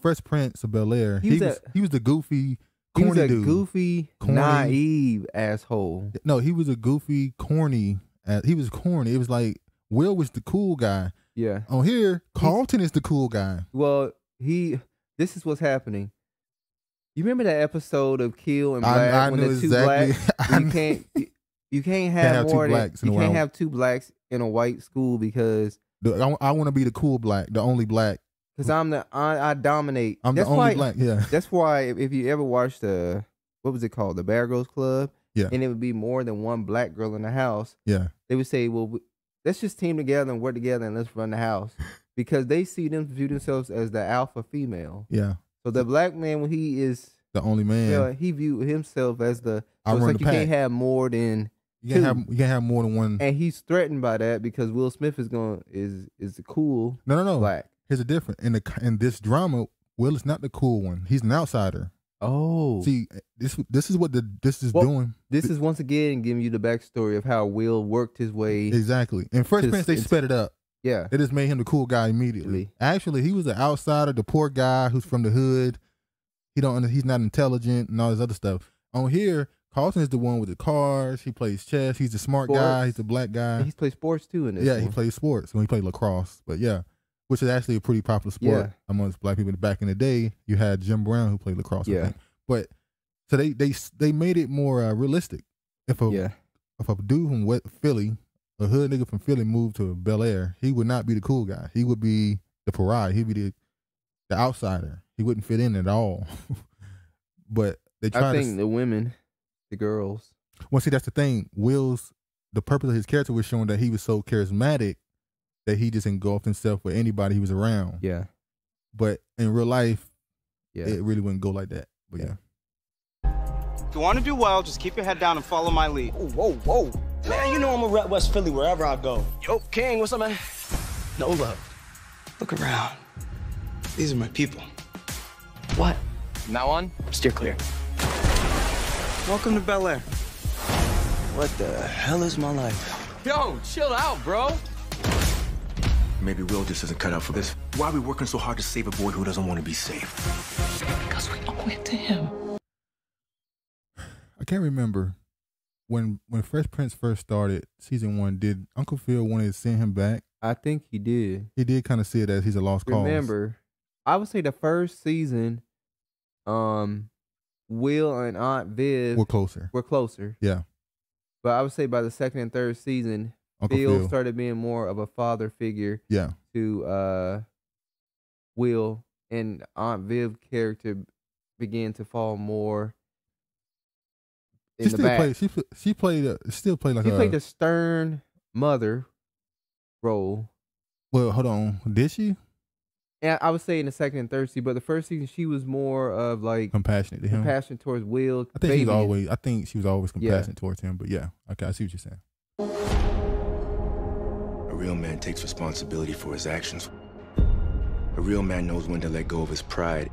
Fresh Prince of Bel Air, he was the goofy, corny dude. He was a goofy, naive asshole. No, he was a goofy, corny. He was corny. It was like Will was the cool guy. Yeah. On here, Carlton is the cool guy. Well, this is what's happening. You remember that episode of Kill and Black when the two blacks you can't have two blacks in a white school because I want to be the cool black, the only black. Because I dominate. I'm the only black. Yeah. That's why if you ever watched what was it called, the Bear Girls Club? Yeah. And it would be more than one black girl in the house. Yeah. They would say, well, let's just team together and work together and let's run the house because they view themselves as the alpha female. Yeah. So the black man, when he is the only man, he viewed himself as the. Can't have more than. You can't have more than one. And he's threatened by that because Will Smith is the cool. No. Black. Here's a difference in this drama. Will is not the cool one. He's an outsider. Oh, see, this is what this is doing. This is once again giving you the backstory of how Will worked his way. Exactly. In Fresh Prince, they sped it up. Yeah, it just made him the cool guy immediately. Actually, he was the outsider, the poor guy who's from the hood. He's not intelligent and all this other stuff. On here, Carlton is the one with the cars. He plays chess. He's the smart guy. He's the black guy. And he's played sports too in this. Yeah, he plays sports. When he played lacrosse, but yeah. Which is actually a pretty popular sport amongst black people back in the day. You had Jim Brown who played lacrosse, I think. But so they made it more realistic. If a dude from Philly, a hood nigga from Philly, moved to Bel Air, he would not be the cool guy. He would be the pariah. He'd be the outsider. He wouldn't fit in at all. But they tried. I think the women, the girls. Well, see, that's the thing. Will's the purpose of his character was showing that he was so charismatic that he just engulfed himself with anybody he was around. Yeah. But in real life, it really wouldn't go like that. But if you want to do well, just keep your head down and follow my lead. Ooh, whoa, whoa. Man, you know I'm a rep West Philly wherever I go. Yo, King, what's up, man? No love. Look around. These are my people. What? From now on, steer clear. Welcome to Bel Air. What the hell is my life? Yo, chill out, bro. Maybe Will just isn't cut out for this. Why are we working so hard to save a boy who doesn't want to be saved? Because we owe it to him. I can't remember when Fresh Prince first started season 1. Did Uncle Phil wanted to send him back? I think he did. He did kind of see it as he's a lost cause. Remember, I would say the first season, Will and Aunt Viv were closer. Yeah, but I would say by the second and third season, Phil started being more of a father figure to Will, and Aunt Viv character began to fall more in the back. She played the stern mother role. Well, hold on. Did she? Yeah, I would say in the second and third season, but the first season she was more of like compassionate to him. Compassionate towards Will. I think she was always compassionate towards him, but okay, I see what you're saying. A real man takes responsibility for his actions. A real man knows when to let go of his pride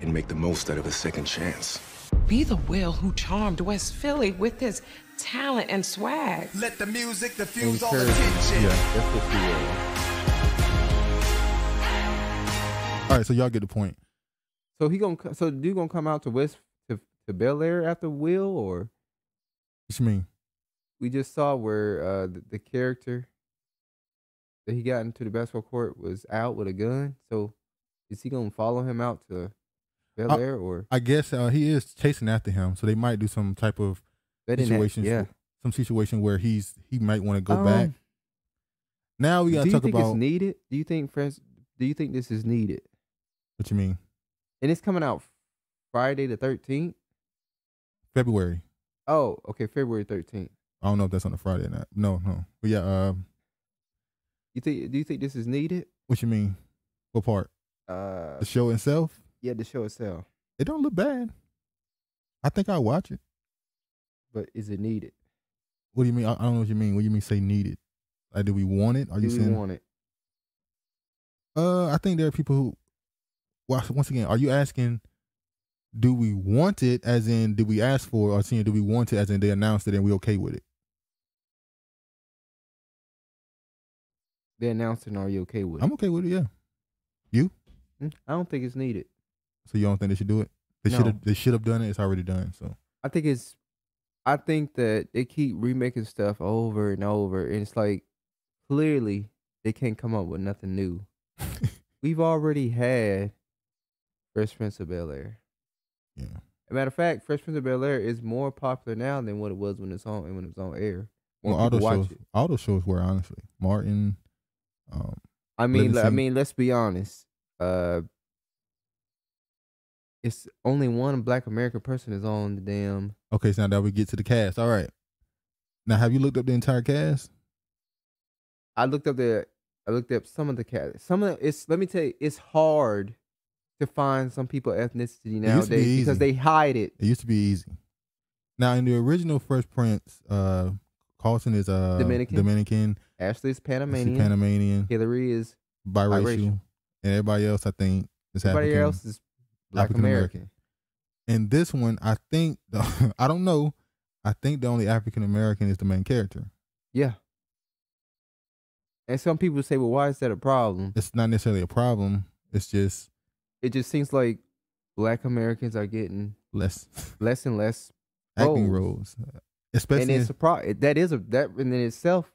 and make the most out of his second chance. Be the Will who charmed West Philly with his talent and swag. Let the music diffuse all attention. Yeah, that's what she is. All right, so y'all get the point. So dude gonna come out to Bel Air after Will, or what you mean? We just saw where the character that he got into the basketball court was out with a gun. So is he gonna follow him out to Bel Air? Or I guess he is chasing after him, so they might do some type of situation. Some situation where he might want to go back. Now we gotta talk about. Do you think it's needed? Do you think this is needed? What you mean? And it's coming out Friday the 13th. February. Oh, okay, February 13th. I don't know if that's on a Friday or not. No. But yeah. Do you think this is needed? What you mean? What part? The show itself? Yeah, the show itself. It don't look bad. I think I'll watch it. But is it needed? What do you mean? I don't know what you mean. What do you mean say needed? Like, do we want it? Do we want it? I think there are people who... Well, once again, are you asking, do we want it as in, did we ask for it? Or do we want it as in they announced it and we okay with it? They're announcing, are you okay with it? I'm okay with it, yeah. You? I don't think it's needed. So you don't think they should do it? They should have done it. It's already done. So I think that they keep remaking stuff over and over, and it's like clearly they can't come up with nothing new. We've already had Fresh Prince of Bel Air. Yeah. As a matter of fact, Fresh Prince of Bel Air is more popular now than what it was when it was on air. Well, all those shows were, honestly. Martin. I mean, let's be honest. It's only one black American person is on the damn. Okay, so now that we get to the cast, all right. Now, have you looked up the entire cast? I looked up some of the cast. Let me tell you, it's hard to find some people ethnicity nowadays because they hide it. It used to be easy. Now, in the original Fresh Prince, Carlton is Dominican. Ashley is Panamanian. Hillary is biracial. And everybody else, I think, is African. Everybody else is black American. And this one, I think, I don't know. I think the only African American is the main character. Yeah. And some people say, well, why is that a problem? It's not necessarily a problem. It's just. It just seems like Black Americans are getting less and less acting roles. Especially, and it's a problem. That is that in itself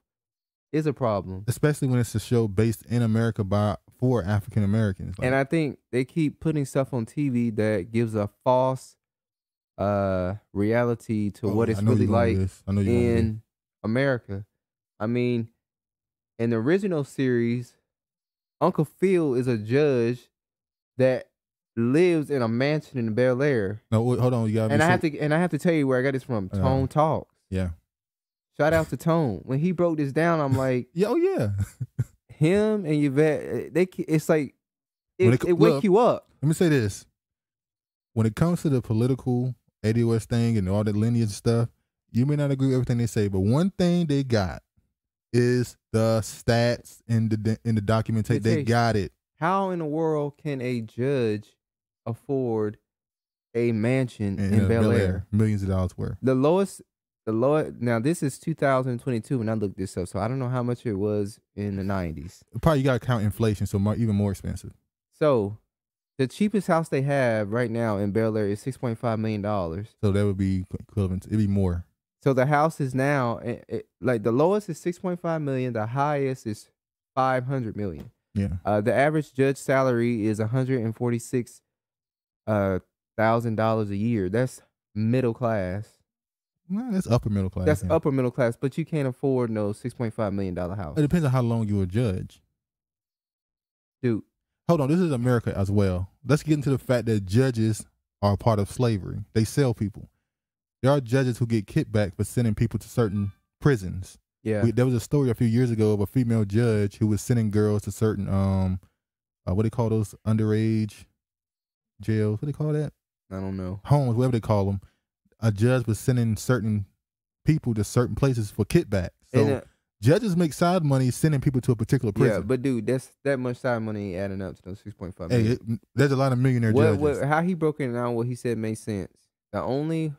is a problem. Especially when it's a show based in America by for African Americans. Like, and I think they keep putting stuff on TV that gives a false reality to what it's really like in America. I mean, in the original series, Uncle Phil is a judge that lives in a mansion in Bel Air. No, hold on, you gotta I have to tell you where I got this from. Tone Talks. Yeah. Shout out to Tone. When he broke this down, I'm like, yo, yeah. Him and Yvette, it's like it wake you up. Let me say this. When it comes to the political ADOS thing and all that lineage stuff, you may not agree with everything they say, but one thing they got is the stats and the documentation. They got it. How in the world can a judge afford a mansion in Bel Air? Millions of dollars worth. The lowest. Now this is 2022 when I looked this up, so I don't know how much it was in the 90s. Probably you got to count inflation, so even more expensive. So the cheapest house they have right now in Bel Air is $6.5 million. So that would be equivalent. It'd be more. So the house is now, like the lowest is $6.5 million. The highest is $500 million. Yeah. The average judge salary is $146,000 a year. That's middle class. Nah, that's upper middle class. That's upper middle class, but you can't afford no $6.5 million house. It depends on how long you're a judge. Dude. Hold on, this is America as well. Let's get into the fact that judges are a part of slavery. They sell people. There are judges who get kickbacks for sending people to certain prisons. Yeah, there was a story a few years ago of a female judge who was sending girls to certain what do they call those underage jails? What do they call that? I don't know. Homes, whatever they call them. A judge was sending certain people to certain places for kickbacks. So judges make side money sending people to a particular prison. Yeah, but dude, that much side money ain't adding up to those 6.5 million. Hey, there's a lot of millionaire judges. How he broke it down, what he said made sense. The only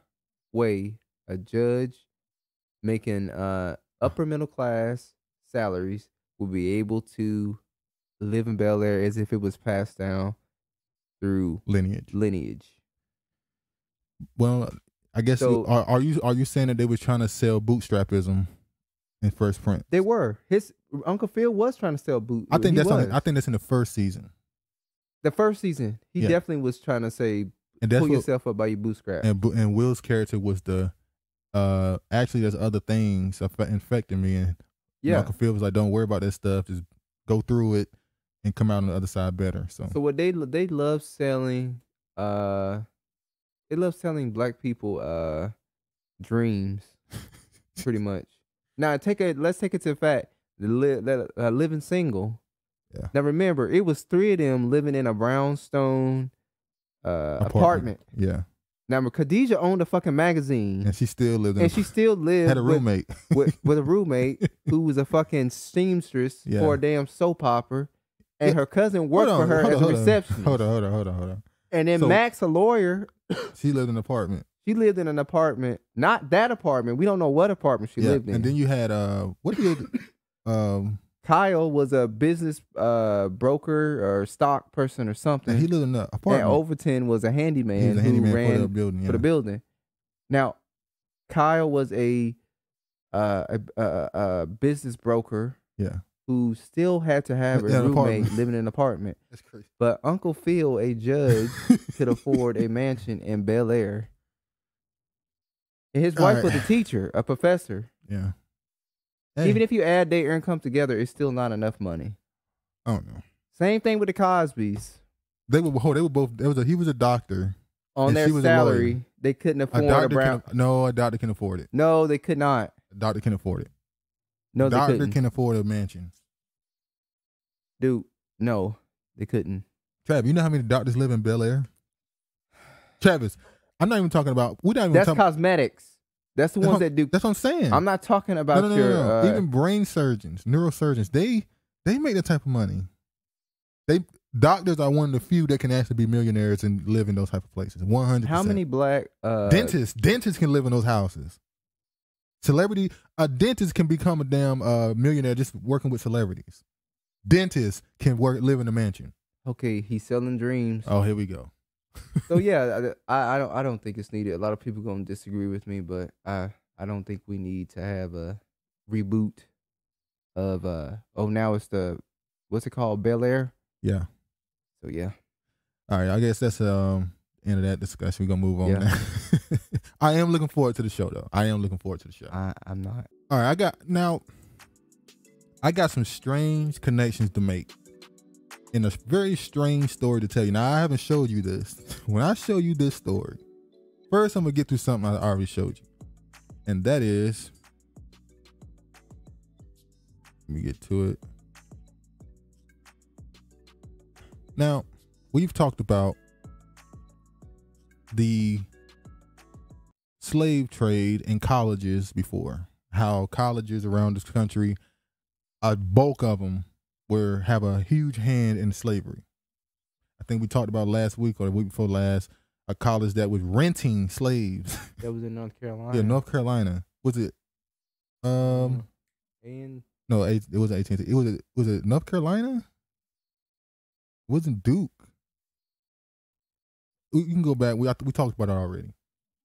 way a judge making upper middle class salaries will be able to live in Bel Air as if it was passed down through lineage. Well, I guess so, are you saying that they were trying to sell bootstrapism? In first print, they were. His Uncle Phil was trying to sell boot. I think that's in the first season. The first season, he definitely was trying to say, "Pull yourself up by your bootstraps." And Will's character was the, actually, there's other things infecting me, and Uncle Phil was like, "Don't worry about that stuff. Just go through it and come out on the other side better." So what they love selling, black people dreams, pretty much. Now let's take it to the fact living single. Yeah. Now remember, it was three of them living in a brownstone apartment. Yeah. Now Khadijah owned a fucking magazine, and she still lived. Had a roommate with a roommate who was a fucking seamstress for a damn soap opera, and her cousin worked for her as a receptionist. Hold on. And then Max, a lawyer, she lived in an apartment. She lived in an apartment, not that apartment. We don't know what apartment she lived in. And then you had Kyle was a business broker or stock person or something. And he lived in an apartment. And Overton was a handyman who ran for the building. Now, Kyle was a business broker. Yeah. Who still had to have a roommate living in an apartment. That's crazy. But Uncle Phil, a judge, could afford a mansion in Bel Air. And his wife was a teacher, a professor. Yeah. Hey. Even if you add their income together, it's still not enough money. I don't know. Same thing with the Cosbys. He was a doctor. On their salary, they couldn't afford a brown. A doctor can afford it. No, they could not. A doctor can afford it. No, they couldn't. A doctor can afford a mansion. Dude, no, they couldn't. Trav, you know how many doctors live in Bel Air? Travis. I'm not even talking about. That's cosmetics. That's the ones that do. That's what I'm saying. I'm not talking about even brain surgeons, neurosurgeons. They make that type of money. They Doctors are one of the few that can actually be millionaires and live in those type of places. 100%. How many black dentists can live in those houses? Celebrity, a dentist can become a damn millionaire just working with celebrities. Dentists can live in a mansion. Okay, he's selling dreams. Oh, here we go. So yeah, I don't think it's needed. A lot of people gonna disagree with me, but I don't think we need to have a reboot of oh, now it's the, what's it called, Bel Air? Yeah. So yeah. All right, I guess that's end of that discussion. We're gonna move on. Yeah. Now. I am looking forward to the show, though. I am looking forward to the show. I'm not. All right, I got some strange connections to make, and a very strange story to tell you. Now, I haven't showed you this. When I show you this story, first I'm gonna get through something I already showed you, and that is, let me get to it. Now, we've talked about the slave trade in colleges before, how colleges around this country, a bulk of them have a huge hand in slavery. I think we talked about last week or the week before last, a college that was renting slaves. That was in North Carolina. Yeah, North Carolina. Was it? And no, it was 18. Was it North Carolina? It wasn't Duke. You can go back. We talked about it already.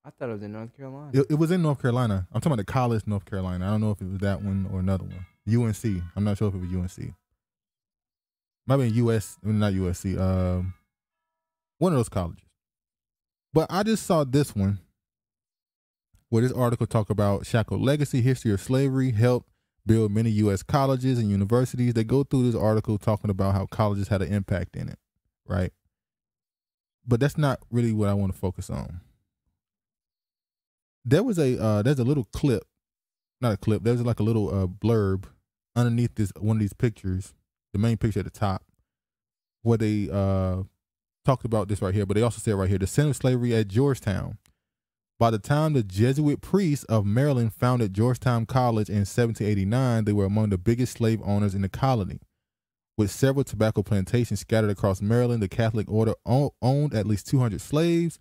I thought it was in North Carolina. It was in North Carolina. I'm talking about the college North Carolina. I don't know if it was that one or another one. UNC. I'm not sure if it was UNC. Might be US, not USC. One of those colleges. But I just saw this one where this article talk about Shackled Legacy, History of Slavery, helped build many U.S. colleges and universities. They go through this article talking about how colleges had an impact in it, right? But that's not really what I want to focus on. There was a there's a little clip, not a clip. There's like a little blurb underneath this one of these pictures, the main picture at the top, where they talked about this right here. But they also said right here, the sin of slavery at Georgetown. By the time the Jesuit priests of Maryland founded Georgetown College in 1789, they were among the biggest slave owners in the colony. With several tobacco plantations scattered across Maryland, the Catholic order owned at least 200 slaves.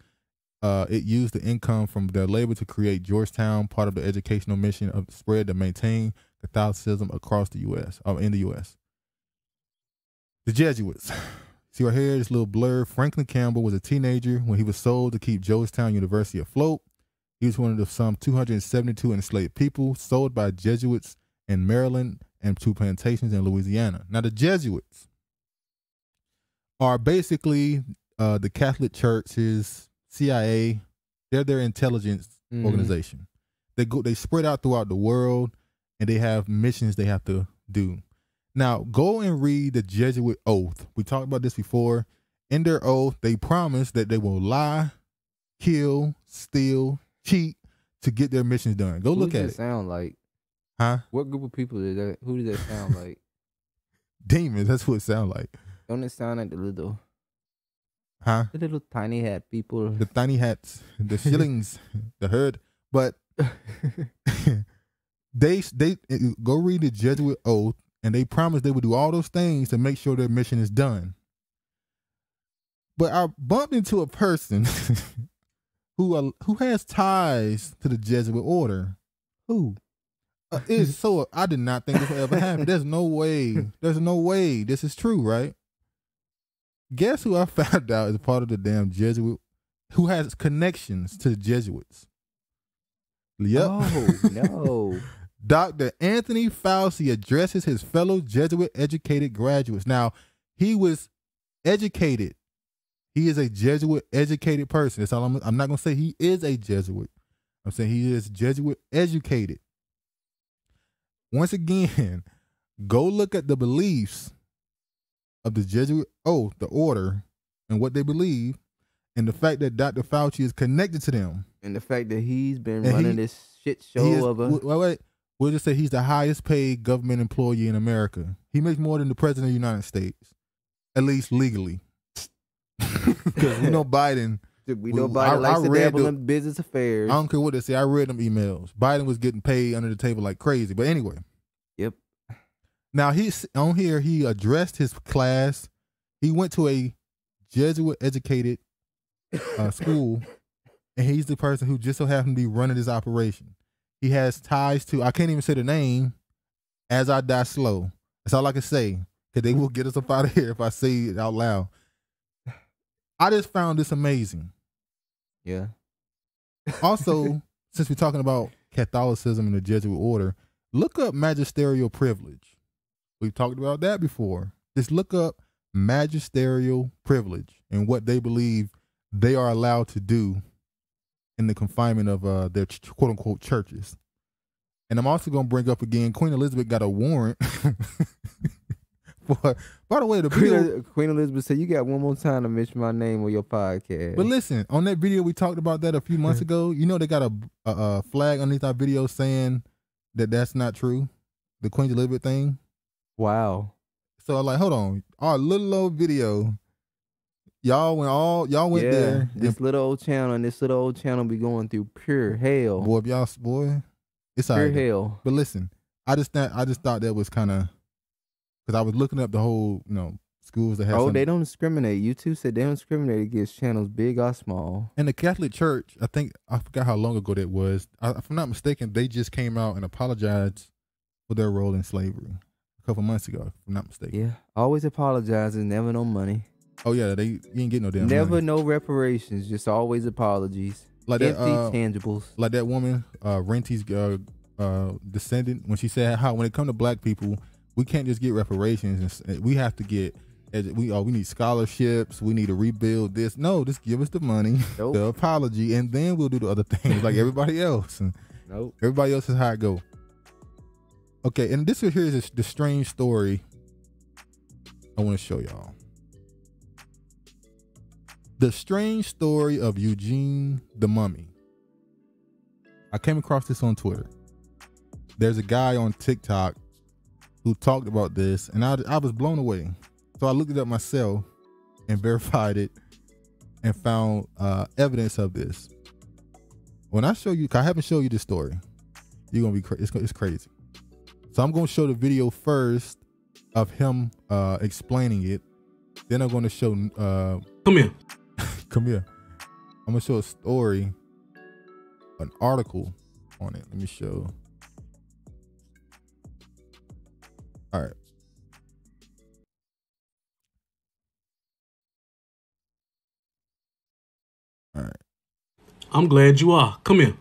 It used the income from their labor to create Georgetown, part of the educational mission of spread to maintain Catholicism across the U.S., in the U.S. The Jesuits. See right here, this little blurb. Franklin Campbell was a teenager when he was sold to keep Georgetown University afloat. He was one of the some 272 enslaved people sold by Jesuits in Maryland and to plantations in Louisiana. Now, the Jesuits are basically the Catholic Church's CIA. They're their intelligence organization. They spread out throughout the world, and they have missions they have to do. Now, go and read the Jesuit oath. We talked about this before. In their oath, they promise that they will lie, kill, steal, cheat to get their missions done. Go look at it. Who does that sound like? Huh? What group of people is that? Who does that sound like? Demons, that's what it sounds like. Don't it sound like the little... Huh? The little tiny hat people. The tiny hats, the shillings, the herd. But they go read the Jesuit oath. And they promised they would do all those things to make sure their mission is done. But I bumped into a person who has ties to the Jesuit order. Who? Is so I did not think this would ever happen. There's no way. There's no way this is true, right? Guess who I found out is part of the damn Jesuit, who has connections to the Jesuits. Yep. Oh no. Dr. Anthony Fauci addresses his fellow Jesuit-educated graduates. Now, he was educated. He is a Jesuit-educated person. That's all I'm not going to say he is a Jesuit. I'm saying he is Jesuit-educated. Once again, go look at the beliefs of the Jesuit oath, the order, and what they believe, and the fact that Dr. Fauci is connected to them. And the fact that he's been running this shit show of a... Wait. We'll just say he's the highest paid government employee in America. He makes more than the president of the United States, at least legally. Because we know Biden. We know Biden likes to dabble in business affairs. I don't care what they say. I read them emails. Biden was getting paid under the table like crazy. But anyway. Yep. Now, he's on here. He addressed his class. He went to a Jesuit-educated school, and he's the person who just so happened to be running this operation. He has ties to, I can't even say the name, As I Die Slow. That's all I can say, because they will get us up out of here if I say it out loud. I just found this amazing. Yeah. Also, since we're talking about Catholicism and the Jesuit order, look up magisterial privilege. We've talked about that before. Just look up magisterial privilege and what they believe they are allowed to do in the confinement of their quote-unquote churches. And I'm also going to bring up again, Queen Elizabeth got a warrant. For, by the way, the bill, Queen Elizabeth said, you got one more time to mention my name on your podcast. But listen, on that video, we talked about that a few months ago. You know, they got a flag underneath our video saying that that's not true. The Queen Elizabeth thing. Wow. So I'm like, hold on. Our little old video. Y'all went yeah, there. This little old channel and this little old channel be going through pure hell. Boy, if y'all, boy, it's pure hell. But listen, I just thought that was kind of, because I was looking up the whole, you know, schools that have. Oh, they don't discriminate. You two said they don't discriminate against channels big or small. And the Catholic Church, I think, I forgot how long ago that was. If I'm not mistaken, they just came out and apologized for their role in slavery a couple months ago, if I'm not mistaken. Yeah, always apologizing, never no money. Oh, yeah, you ain't get no damn never money. No reparations, just always apologies. Like empty that, tangibles. Like that woman, Renty's descendant, when she said how when it comes to black people, we can't just get reparations. We have to get, we need scholarships. We need to rebuild this. No, just give us the money, nope, the apology, and then we'll do the other things like everybody else. Nope. Everybody else is how it go. Okay, and this here is the strange story I want to show y'all. The strange story of Eugene the Mummy. I came across this on Twitter. There's a guy on TikTok who talked about this, and I was blown away. So I looked it up myself and verified it and found evidence of this. When I show you, 'cause I haven't shown you this story, you're gonna be crazy. It's crazy. So I'm gonna show the video first of him explaining it. Then I'm gonna show. Come here. Come here. I'm gonna show a story, an article on it. Let me show. All right. All right. I'm glad you are. Come here.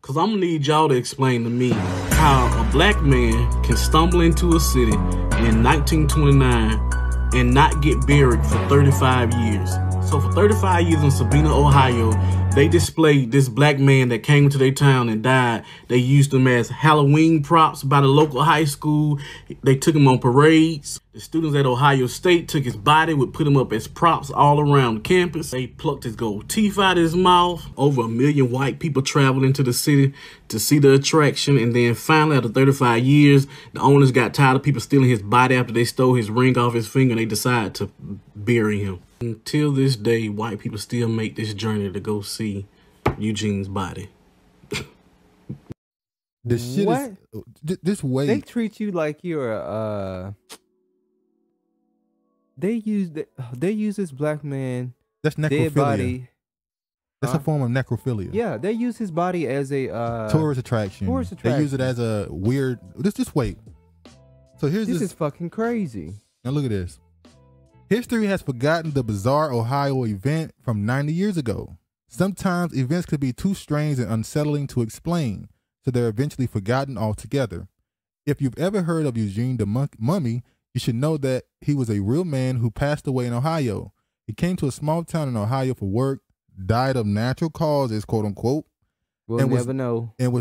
Because I'm going to need y'all to explain to me how a black man can stumble into a city in 1929 and not get buried for 35 years. So for 35 years in Sabina, Ohio, they displayed this black man that came to their town and died. They used him as Halloween props by the local high school. They took him on parades. The students at Ohio State took his body, would put him up as props all around campus. They plucked his gold teeth out of his mouth. Over 1 million white people traveled into the city to see the attraction. And then finally, after 35 years, the owners got tired of people stealing his body after they stole his ring off his finger. And they decided to bury him. Until this day, white people still make this journey to go see Eugene's body. The shit what? Is this way they treat you like you're a. They use this black man. That's necrophilia. Body, that's a form of necrophilia. Yeah, they use his body as a tourist attraction. They use it as a weird. Just wait. So here's this is fucking crazy. Now look at this. History has forgotten the bizarre Ohio event from 90 years ago. Sometimes events could be too strange and unsettling to explain, so they're eventually forgotten altogether. If you've ever heard of Eugene the Mummy, you should know that he was a real man who passed away in Ohio. He came to a small town in Ohio for work, died of natural causes, quote unquote, and was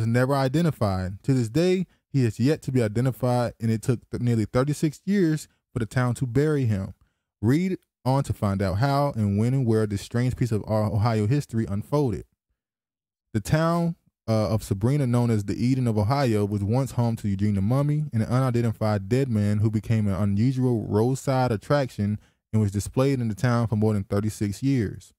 never identified. To this day, he is yet to be identified, and it took nearly 36 years for the town to bury him. Read on to find out how and when and where this strange piece of Ohio history unfolded. The town of Sabrina, known as the Eden of Ohio, was once home to Eugene the Mummy, an unidentified dead man who became an unusual roadside attraction and was displayed in the town for more than 36 years.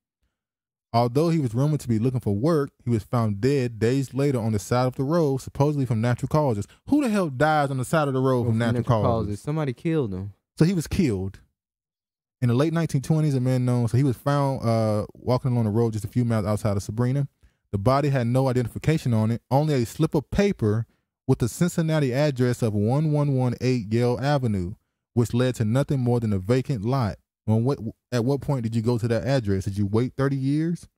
Although he was rumored to be looking for work, he was found dead days later on the side of the road, supposedly from natural causes. Who the hell dies on the side of the road from natural causes? Somebody killed him. So he was killed. In the late 1920s, a man known, so he was found walking along the road just a few miles outside of Sabina. The body had no identification on it, only a slip of paper with the Cincinnati address of 1118 Yale Avenue, which led to nothing more than a vacant lot. At what point did you go to that address? Did you wait 30 years?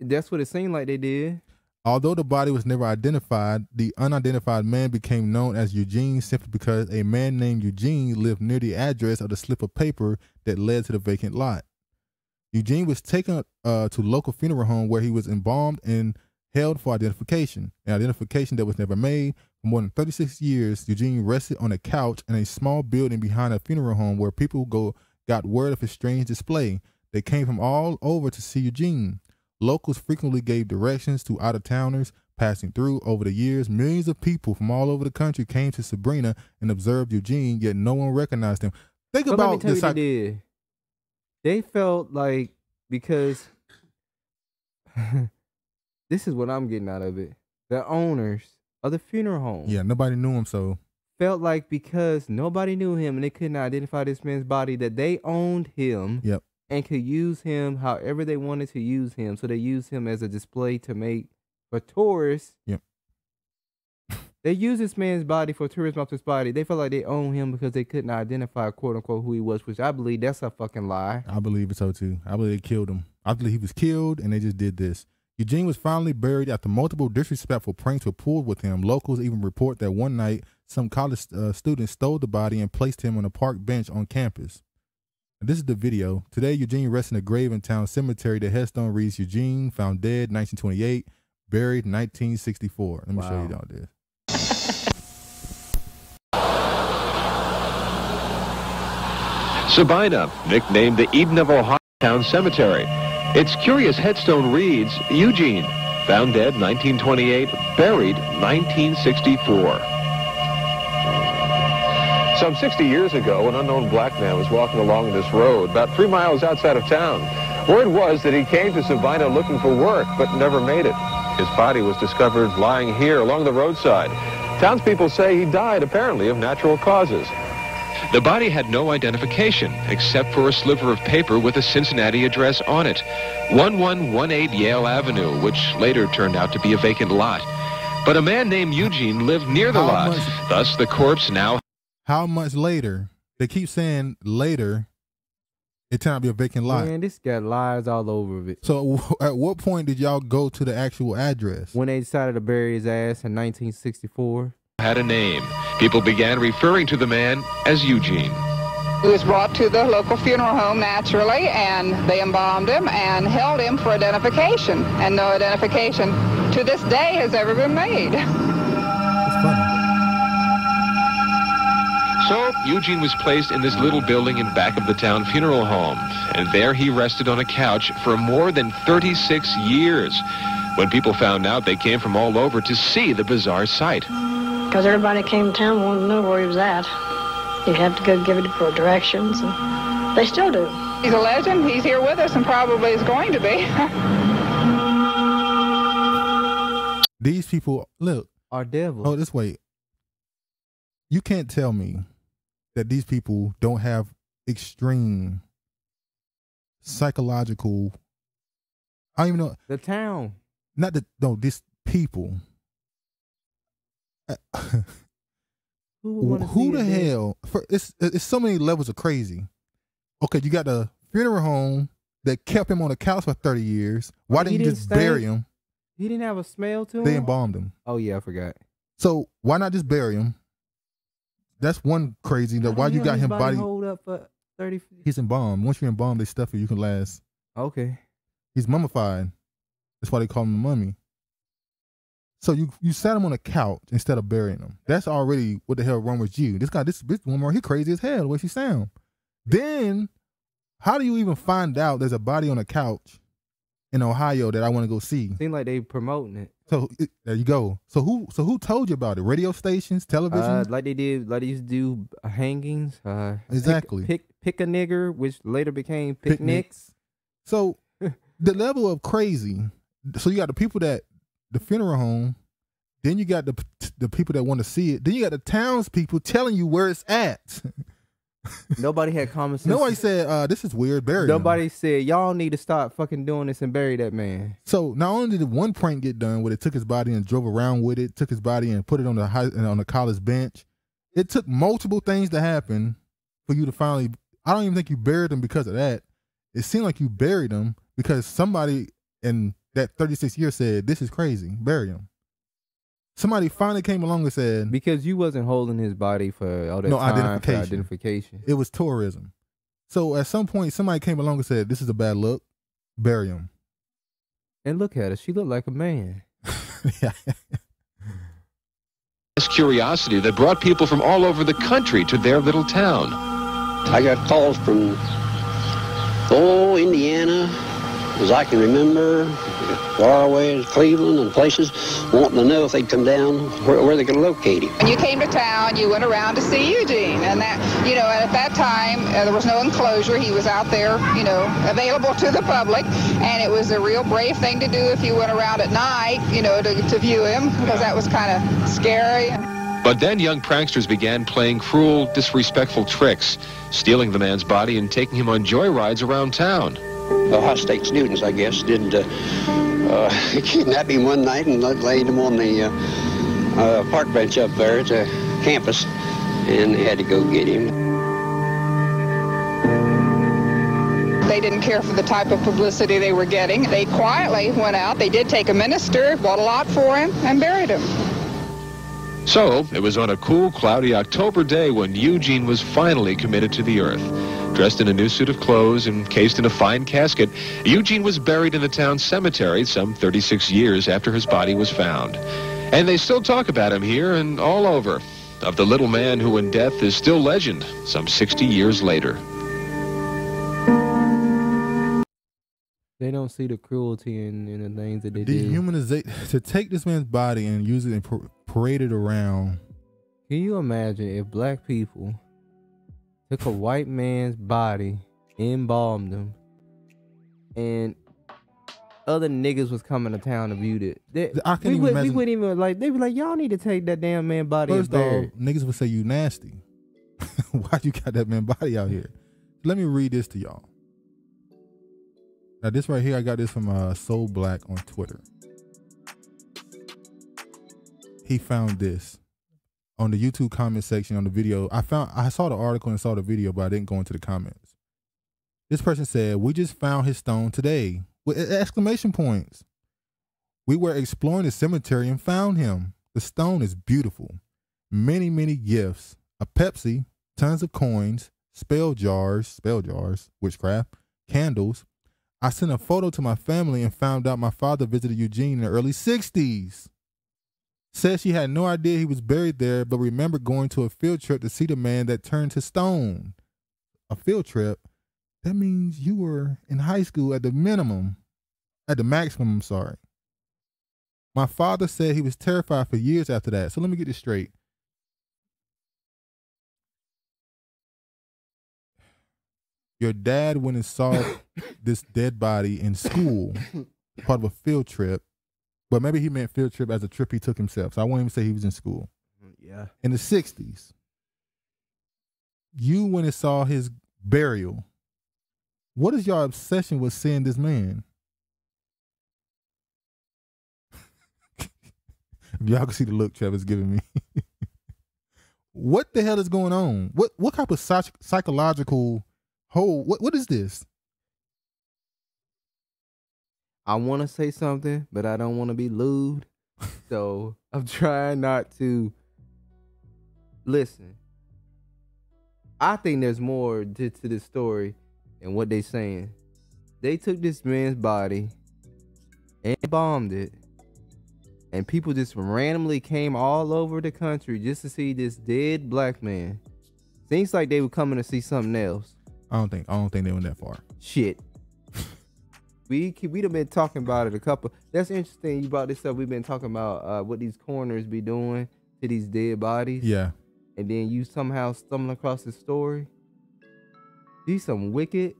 That's what it seemed like they did. Although the body was never identified, the unidentified man became known as Eugene simply because a man named Eugene lived near the address of the slip of paper that led to the vacant lot. Eugene was taken to local funeral home where he was embalmed and held for identification, an identification that was never made. For more than 36 years, Eugene rested on a couch in a small building behind a funeral home where people got word of his strange display. They came from all over to see Eugene. Locals frequently gave directions to out-of-towners passing through. Over the years, millions of people from all over the country came to Sabina and observed Eugene, yet no one recognized him. Think about this. They felt like, because this is what I'm getting out of it. The owners of the funeral home. Yeah, nobody knew him, so. Felt like because nobody knew him and they couldn't identify this man's body that they owned him. Yep. And could use him however they wanted to use him. So they used him as a display to make for tourists. Yep. They use this man's body for tourism off this body. They felt like they own him because they couldn't identify, quote unquote, who he was, which I believe that's a fucking lie. I believe it so too. I believe they killed him. I believe he was killed and they just did this. Eugene was finally buried after multiple disrespectful pranks were pulled with him. Locals even report that one night some college students stole the body and placed him on a park bench on campus. This is the video. Today, Eugene rests in a grave in town cemetery. The headstone reads, Eugene, found dead, 1928, buried, 1964. Let me show you all this. Sabina, nicknamed the Eden of Ohio Town Cemetery. Its curious headstone reads, Eugene, found dead, 1928, buried, 1964. Some 60 years ago, an unknown black man was walking along this road about 3 miles outside of town. Word was that he came to Sabina looking for work, but never made it. His body was discovered lying here along the roadside. Townspeople say he died, apparently, of natural causes. The body had no identification, except for a sliver of paper with a Cincinnati address on it, 1118 Yale Avenue, which later turned out to be a vacant lot. But a man named Eugene lived near the lot, thus the corpse now... How much later? They keep saying later, it turned out to be a vacant lot. Man, this got lies all over it. So at what point did y'all go to the actual address? When they decided to bury his ass in 1964. Had a name. People began referring to the man as Eugene. He was brought to the local funeral home, naturally, and they embalmed him and held him for identification. And no identification to this day has ever been made. So, Eugene was placed in this little building in back of the town funeral home, and there he rested on a couch for more than 36 years. When people found out, they came from all over to see the bizarre sight. Because everybody came to town wanted to know where he was at. You'd have to go give it for directions, and they still do. He's a legend. He's here with us and probably is going to be. These people, look, are devils. Oh, this way. You can't tell me that these people don't have extreme psychological. I don't even know the town. Not the these people. Who the hell? It's so many levels of crazy. Okay, you got the funeral home that kept him on the couch for 30 years. Why didn't you just bury him? He didn't have a smell to him. They embalmed him. Oh yeah, I forgot. So why not just bury him? That's one crazy. That why you got him body hold up for 30. He's embalmed. Once you're embalmed, they stuff you. You can last. Okay. He's mummified. That's why they call him a mummy. So you sat him on a couch instead of burying him. That's already what the hell wrong with you. This guy, this woman, he crazy as hell. The way she sound. Then, how do you even find out there's a body on a couch in Ohio that I want to go see? Seems like they promoting it. So there you go. So who told you about it? Radio stations, television, like they used to do hangings. Exactly. Pick a nigger, which later became picnics. So the level of crazy. So you got the people that the funeral home, then you got the people that want to see it, then you got the townspeople telling you where it's at. Nobody had common sense. Nobody said, this is weird, bury Nobody said, y'all need to stop fucking doing this and bury that man. So not only did one prank get done where they took his body and drove around with it, took his body and put it on the college bench, it took multiple things to happen for you to finally, I don't even think you buried him because of that. It seemed like you buried him because somebody in that 36 years said, this is crazy, bury him. Somebody finally came along and said... Because you wasn't holding his body for all that time, identification. It was tourism. So at some point, somebody came along and said, this is a bad look. Bury him. And look at her. She looked like a man. Yeah. This curiosity that brought people from all over the country to their little town. I got calls from, Indiana... as I can remember, far away in Cleveland and places, wanting to know if they'd come down, where they could locate him. When you came to town, you went around to see Eugene, and that, you know, at that time, there was no enclosure. He was out there, you know, available to the public, and it was a real brave thing to do if you went around at night, you know, to view him, because that was kind of scary. But then young pranksters began playing cruel, disrespectful tricks, stealing the man's body and taking him on joyrides around town. Ohio State students, I guess, did kidnap him one night and laid him on the park bench up there at the campus, and they had to go get him. They didn't care for the type of publicity they were getting. They quietly went out. They did take a minister, bought a lot for him, and buried him. So it was on a cool, cloudy October day when Eugene was finally committed to the earth. Dressed in a new suit of clothes and cased in a fine casket, Eugene was buried in the town cemetery some 36 years after his body was found. And they still talk about him here and all over, of the little man who in death is still legend some 60 years later. They don't see the cruelty in the things that they do. Dehumanization, to take this man's body and use it and parade it around. Can you imagine if black people took a white man's body, embalmed him, and other niggas was coming to town to view it? We wouldn't even, like, they'd be like, y'all need to take that damn man body. First off, niggas would say you nasty. Why you got that man body out here? Let me read this to y'all. Now this right here, I got this from Soul Black on Twitter. He found this on the YouTube comment section on the video. I saw the article and saw the video, but I didn't go into the comments. This person said, "We just found his stone today!" With exclamation points. "We were exploring the cemetery and found him. The stone is beautiful. Many, many gifts: a Pepsi, tons of coins, spell jars, witchcraft, candles. I sent a photo to my family and found out my father visited Eugene in the early 60s. Said she had no idea he was buried there, but remembered going to a field trip to see the man that turned to stone." A field trip? That means you were in high school at the minimum. At the maximum, I'm sorry. "My father said he was terrified for years after that." So let me get this straight. Your dad went and saw this dead body in school, part of a field trip. But maybe he meant field trip as a trip he took himself. So I won't even say he was in school. Yeah. In the 60s. You went and saw his burial. What is your obsession with seeing this man? Y'all can see the look Trevor's giving me. What the hell is going on? What type of psychological hole? What is this? I want to say something, but I don't want to be lewd. So I'm trying not to. Listen, I think there's more to this story than what they're saying. They took this man's body and embalmed it, and people just randomly came all over the country just to see this dead black man. Seems like they were coming to see something else. I don't think they went that far. Shit. We done been talking about it a couple. That's interesting. You brought this up. We've been talking about what these coroners be doing to these dead bodies. Yeah. And then you somehow stumble across this story. These some wicked,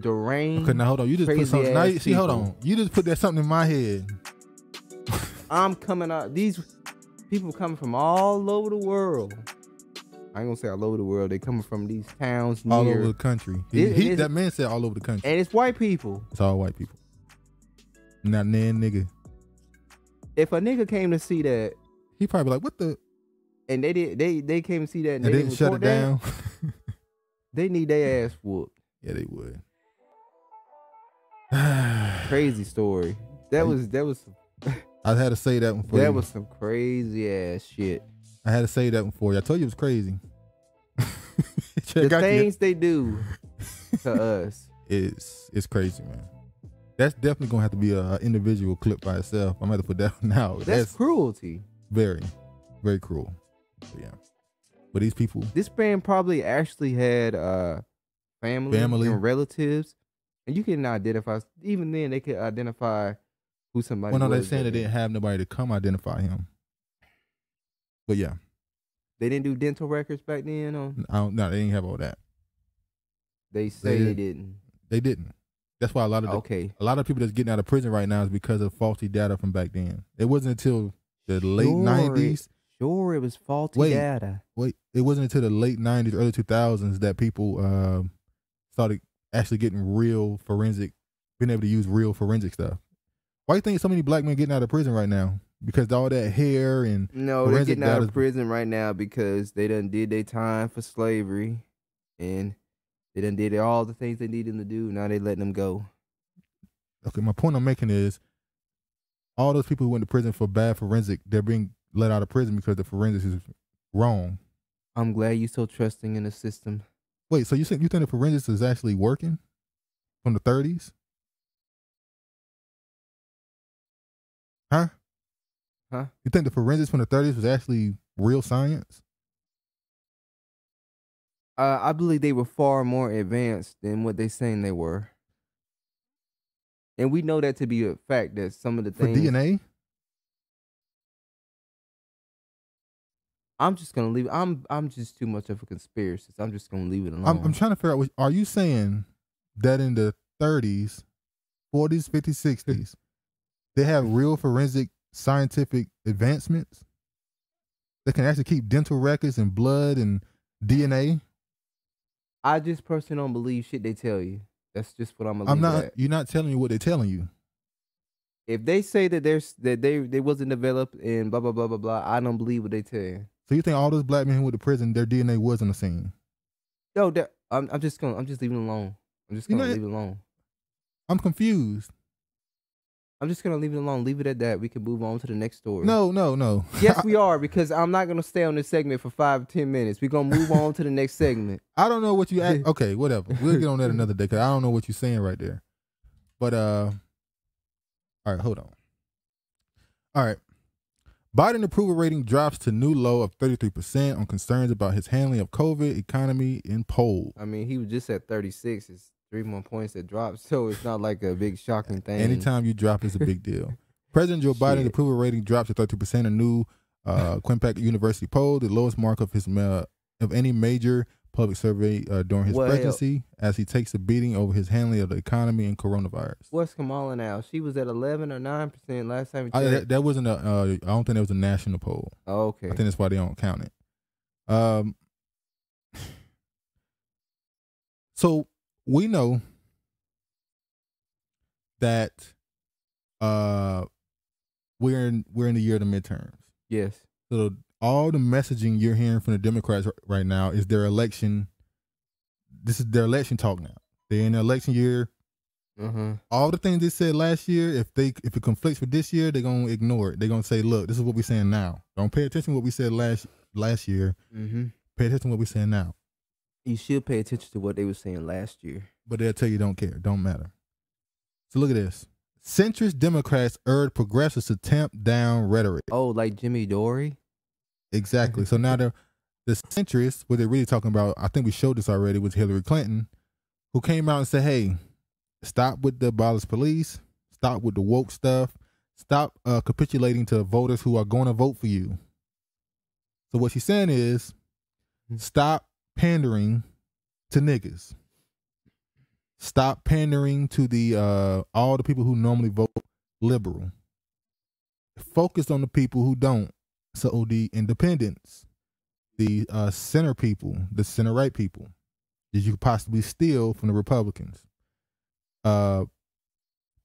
deranged. Okay, now hold on. You just put something. Now, see, hold on. You just put that something in my head. I'm coming out. These people coming from all over the world I ain't gonna say all over the world. They coming from these towns all over the country. That man said all over the country. And it's white people. It's all white people. Not nan nigga. If a nigga came to see that, he probably like, what the? And they did. They came to see that, and they didn't shut it down. They need their ass whooped. Yeah, they would. Crazy story. That was. I had to say that one for you. That was some crazy ass shit. I had to say that one for you. I told you it was crazy. The things they do to us. It's crazy, man. That's definitely gonna have to be an individual clip by itself. I'm gonna have to put that one out. That's cruelty. Very, very cruel. But yeah. But these people. This man probably actually had family and relatives, and you can identify. Even then, they could identify who somebody. Well, no, they're saying they didn't have nobody to come identify him. But yeah, they didn't do dental records back then. No, they didn't have all that. They say they didn't. That's why a lot of people that's getting out of prison right now is because of faulty data from back then. It wasn't until the late '90s. Sure, it was faulty data. Wait, it wasn't until the late '90s, early 2000s that people started actually getting real forensic, being able to use real forensic stuff. Why do you think so many black men getting out of prison right now? Because all that hair and they're getting out of prison right now because they done did their time for slavery, and they done did all the things they needed to do. Now they letting them go. Okay, my point I'm making is all those people who went to prison for bad forensic, they're being let out of prison because the forensics is wrong. I'm glad you're so trusting in the system. Wait, so you think the forensics is actually working from the 30s? Huh? Huh? You think the forensics from the 30s was actually real science? I believe they were far more advanced than what they're saying they were. And we know that to be a fact that some of the things... For DNA? I'm just going to leave it. I'm just too much of a conspiracist. I'm just going to leave it alone. I'm trying to figure out, are you saying that in the 30s, 40s, 50s, 60s, they have real forensic scientific advancements that can actually keep dental records and blood and DNA? I just personally don't believe shit they tell you. That's just what I'm not. You're not telling me what they're telling you. If they say that they wasn't developed and blah blah blah blah blah, I don't believe what they tell you. So you think all those black men who went to prison, their DNA was on the scene? No, I'm just leaving it alone. I'm just gonna leave it alone. I'm confused. I'm just going to leave it alone. Leave it at that. We can move on to the next story. No. Yes, we are, because I'm not going to stay on this segment for 5 or 10 minutes. We're going to move on to the next segment. I don't know what you... Okay, whatever. We'll get on that another day, because I don't know what you're saying right there. But, all right, hold on. All right. Biden approval rating drops to new low of 33% on concerns about his handling of COVID, economy, and poll. I mean, he was just at 36. It's 3 more points that drop, so it's not like a big shocking thing. Anytime you drop is a big deal. President Joe Biden's approval rating dropped to 30%, a new Quinnipiac University poll, the lowest mark of any major public survey during his presidency, as he takes a beating over his handling of the economy and coronavirus. What's Kamala now? She was at 11 or 9% last time. That wasn't a. I don't think that was a national poll. Oh, okay. I think that's why they don't count it. So. We know that we're in the year of the midterms. Yes. So all the messaging you're hearing from the Democrats right now is their election. This is their election talk now. They're in the election year. All the things they said last year, if it conflicts with this year, they're gonna ignore it. They're gonna say, "Look, this is what we're saying now. Don't pay attention to what we said last year. Pay attention to what we're saying now." You should pay attention to what they were saying last year. But they'll tell you don't care. Don't matter. So look at this. Centrist Democrats urge progressives to tamp down rhetoric. Oh, like Jimmy Dore? Exactly. So now the centrists, what they're really talking about, I think we showed this already, was Hillary Clinton, who came out and said, hey, stop with the abolish police. Stop with the woke stuff. Stop capitulating to voters who are going to vote for you. So what she's saying is, stop pandering to niggas. Stop pandering to the all the people who normally vote liberal. Focus on the people who don't. So the independents. the center people, the center right people that you could possibly steal from the Republicans.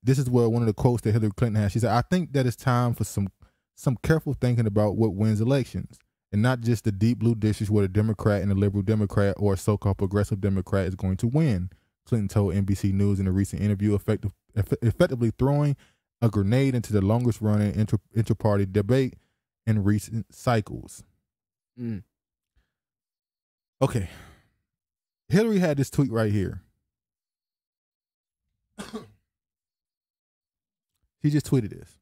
This is where one of the quotes that Hillary Clinton has. She said, "I think that it's time for some careful thinking about what wins elections, and not just the deep blue districts where the Democrat and the liberal Democrat or so-called progressive Democrat is going to win," Clinton told NBC News in a recent interview, effectively throwing a grenade into the longest running inter-party debate in recent cycles. Mm. Okay. Hillary had this tweet right here. She just tweeted this.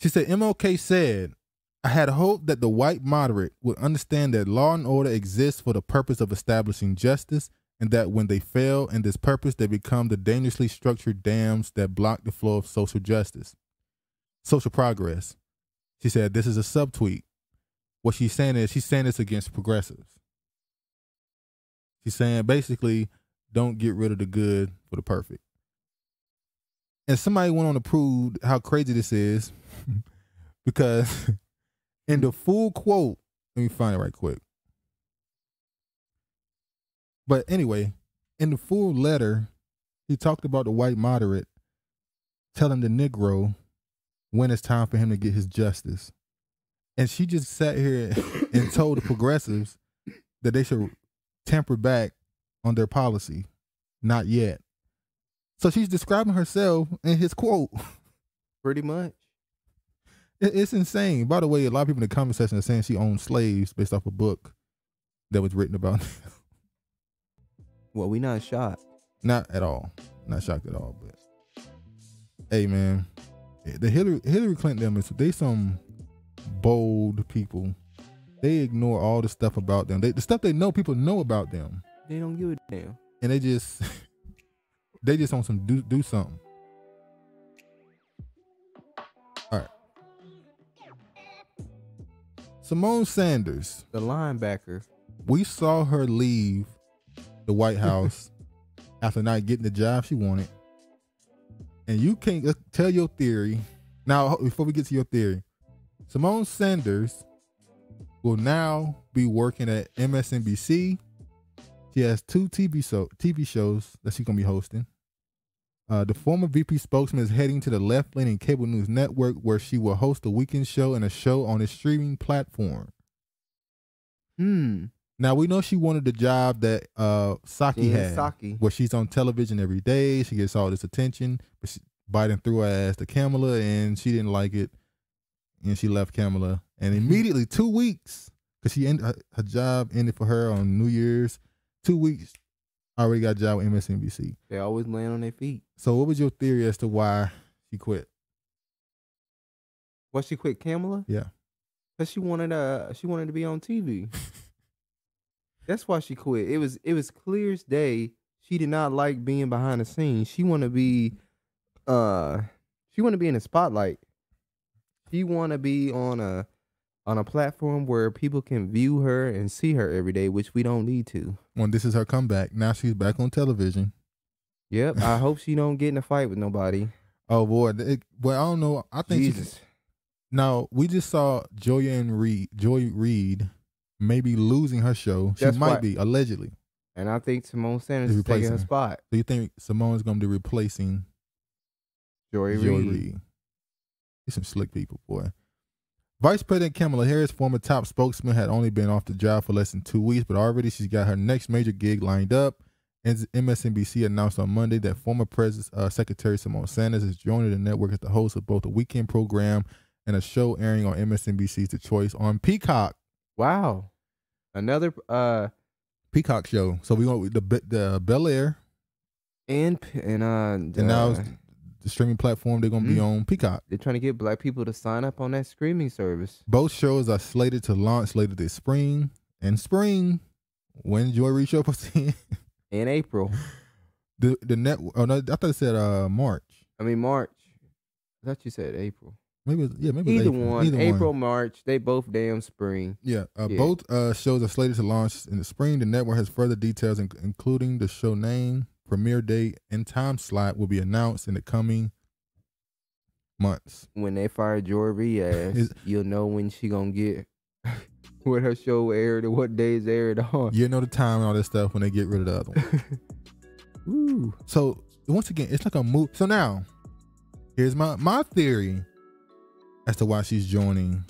She said, "MLK said, I had hoped that the white moderate would understand that law and order exists for the purpose of establishing justice, and that when they fail in this purpose, they become the dangerously structured dams that block the flow of social justice, social progress." She said, this is a subtweet. What she's saying is she's saying this against progressives. She's saying basically, don't get rid of the good for the perfect. And somebody went on to prove how crazy this is because in the full quote, let me find it right quick. But anyway, in the full letter, he talked about the white moderate telling the Negro when it's time for him to get his justice. And she just sat here and told the progressives that they should temper back on their policy. Not yet. So she's describing herself in his quote. Pretty much. It's insane. By the way, a lot of people in the comment section are saying she owned slaves based off a book that was written about them. Well, we not shocked. Not at all. Not shocked at all. But hey, man, the Hillary Clinton them is they some bold people. They ignore all the stuff about them. The stuff they know people know about them. They don't give a damn. And they just they just on some do something. All right. Simone Sanders, the linebacker. We saw her leave the White House after not getting the job she wanted, and you can't tell your theory. Now, before we get to your theory, Simone Sanders will now be working at MSNBC. She has two TV shows that she's gonna be hosting. The former VP spokesman is heading to the left-leaning cable news network, where she will host a weekend show and a show on its streaming platform. Hmm. Now, we know she wanted the job that Psaki had, where she's on television every day. She gets all this attention. But Biden threw her ass to Kamala, and she didn't like it, and she left Kamala. And immediately, 2 weeks, because her job ended for her on New Year's, 2 weeks, already got a job with MSNBC. They always land on their feet. So what was your theory as to why she quit? Why she quit Kamala? Yeah. Because she wanted to be on TV. That's why she quit. It was clear as day. She did not like being behind the scenes. She want to be, in the spotlight. She want to be on a platform where people can view her and see her every day, which we don't need to. Well, this is her comeback. Now she's back on television. Yep. I hope she don't get in a fight with nobody. Oh boy. Well, I don't know. I think Jesus. Now we just saw Joy Reid. Maybe losing her show. She might be, allegedly. And I think Simone Sanders is taking her spot. So you think Simone's going to be replacing Joy Reid? These some slick people, boy. Vice President Kamala Harris, former top spokesman, had only been off the job for less than 2 weeks, but already she's got her next major gig lined up. And MSNBC announced on Monday that former Secretary Simone Sanders is joining the network as the host of both a weekend program and a show airing on MSNBC's The Choice on Peacock. Wow, another Peacock show. So we want the Bel Air and now it's the streaming platform. They're gonna be on Peacock. They're trying to get black people to sign up on that streaming service. Both shows are slated to launch later this spring. And spring, when Joy Reid show posts in April. The network. Oh no, I thought it said March. I mean March. I thought you said April. Maybe either one. April, March, they both damn spring. Yeah, both shows are slated to launch in the spring. The network has further details, including the show name, premiere date, and time slot will be announced in the coming months. When they fire Joy Reid, you'll know when she gonna get what her show aired and what days aired on. You know the time and all that stuff when they get rid of the other one. Ooh. So once again, it's like a move. So now, here's my theory as to why she's joining.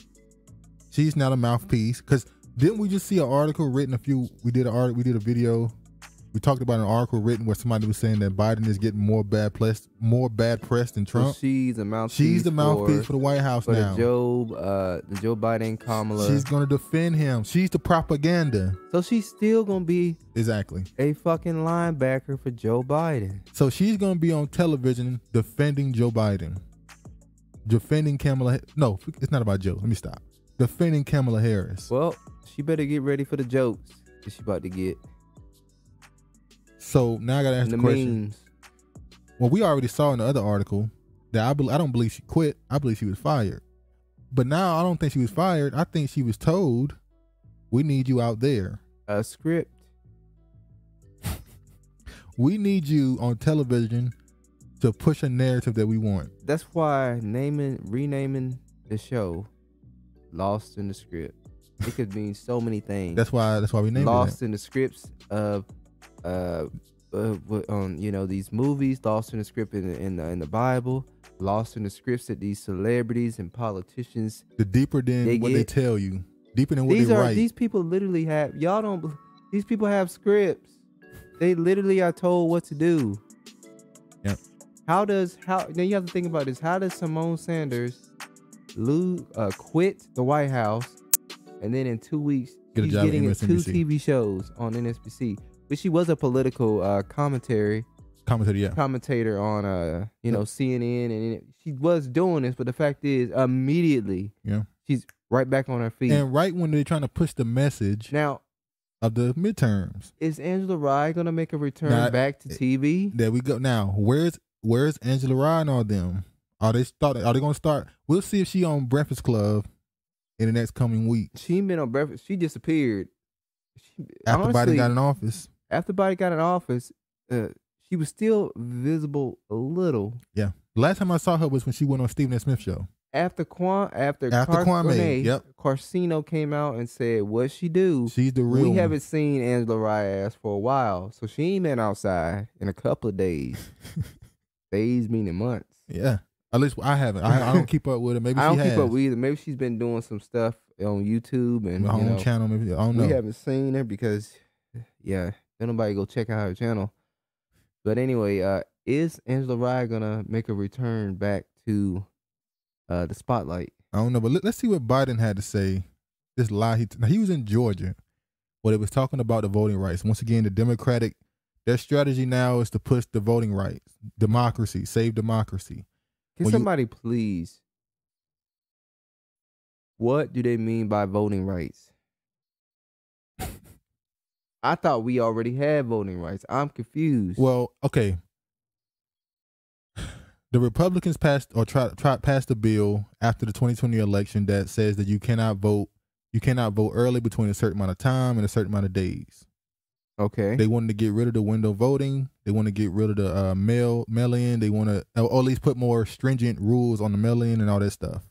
She's not a mouthpiece, because didn't we just see an article written we did a video. We talked about an article written where somebody was saying that Biden is getting more bad press than Trump. Well, she's a mouthpiece. She's the mouthpiece for the White House now. Joe Biden, Kamala. She's going to defend him. She's the propaganda. So she's still going to be exactly a fucking linebacker for Joe Biden. So she's going to be on television defending Joe Biden, defending Kamala. No, it's not about Joe. Let me stop. Defending Kamala Harris. Well, she better get ready for the jokes that she about to get. So now I gotta ask the question. Memes. Well, we already saw in the other article that I don't believe she quit. I believe she was fired. But now I don't think she was fired. I think she was told, "We need you out there." A script. We need you on television to push a narrative that we want. That's why renaming the show "Lost in the Script." It could mean so many things. That's why we named it "Lost in the Scripts" of. You know, these movies, lost in the script in the Bible, lost in the scripts that these celebrities and politicians. The deeper than they what get. They tell you, deeper than what these they are, write. These people literally have y'all don't. These people have scripts. They literally are told what to do. Yeah. Now you have to think about this. How does Simone Sanders quit the White House, and then in 2 weeks she's getting in 2 TV shows on MSNBC? But she was a political commentator on CNN, and she was doing this. But the fact is, immediately, she's right back on her feet. And right when they're trying to push the message now of the midterms, is Angela Rye gonna make a return back to TV? There we go. Now, where's Angela Rye and all them? Are they gonna start? We'll see if she on Breakfast Club in the next coming week. She been on Breakfast. She disappeared. After Biden got in office. After Biden got in office, she was still visible a little. Yeah. Last time I saw her was when she went on Stephen A. Smith show. After Kwame Carcino came out and said, "What she do? She's the real." We haven't seen Angela Rye for a while, so she ain't been outside in a couple of days. Days meaning months. Yeah. At least I haven't. I don't keep up with her. Maybe I don't keep up with either. Maybe she's been doing some stuff on YouTube and my own channel. Maybe I don't know. We haven't seen her because, don't nobody go check out her channel. But anyway, is Angela Rye gonna make a return back to the spotlight? I don't know, but let's see what Biden had to say. This lie. He was in Georgia, where it was talking about the voting rights. Once again, the Democratic, their strategy now is to push the voting rights, democracy, save democracy. Can somebody please? What do they mean by voting rights? I thought we already had voting rights. I'm confused. Well, okay. The Republicans passed a bill after the 2020 election that says that you cannot vote early between a certain amount of time and a certain amount of days. Okay. They wanted to get rid of the window voting. They want to get rid of the mail-in. They want to at least put more stringent rules on the mail-in and all that stuff.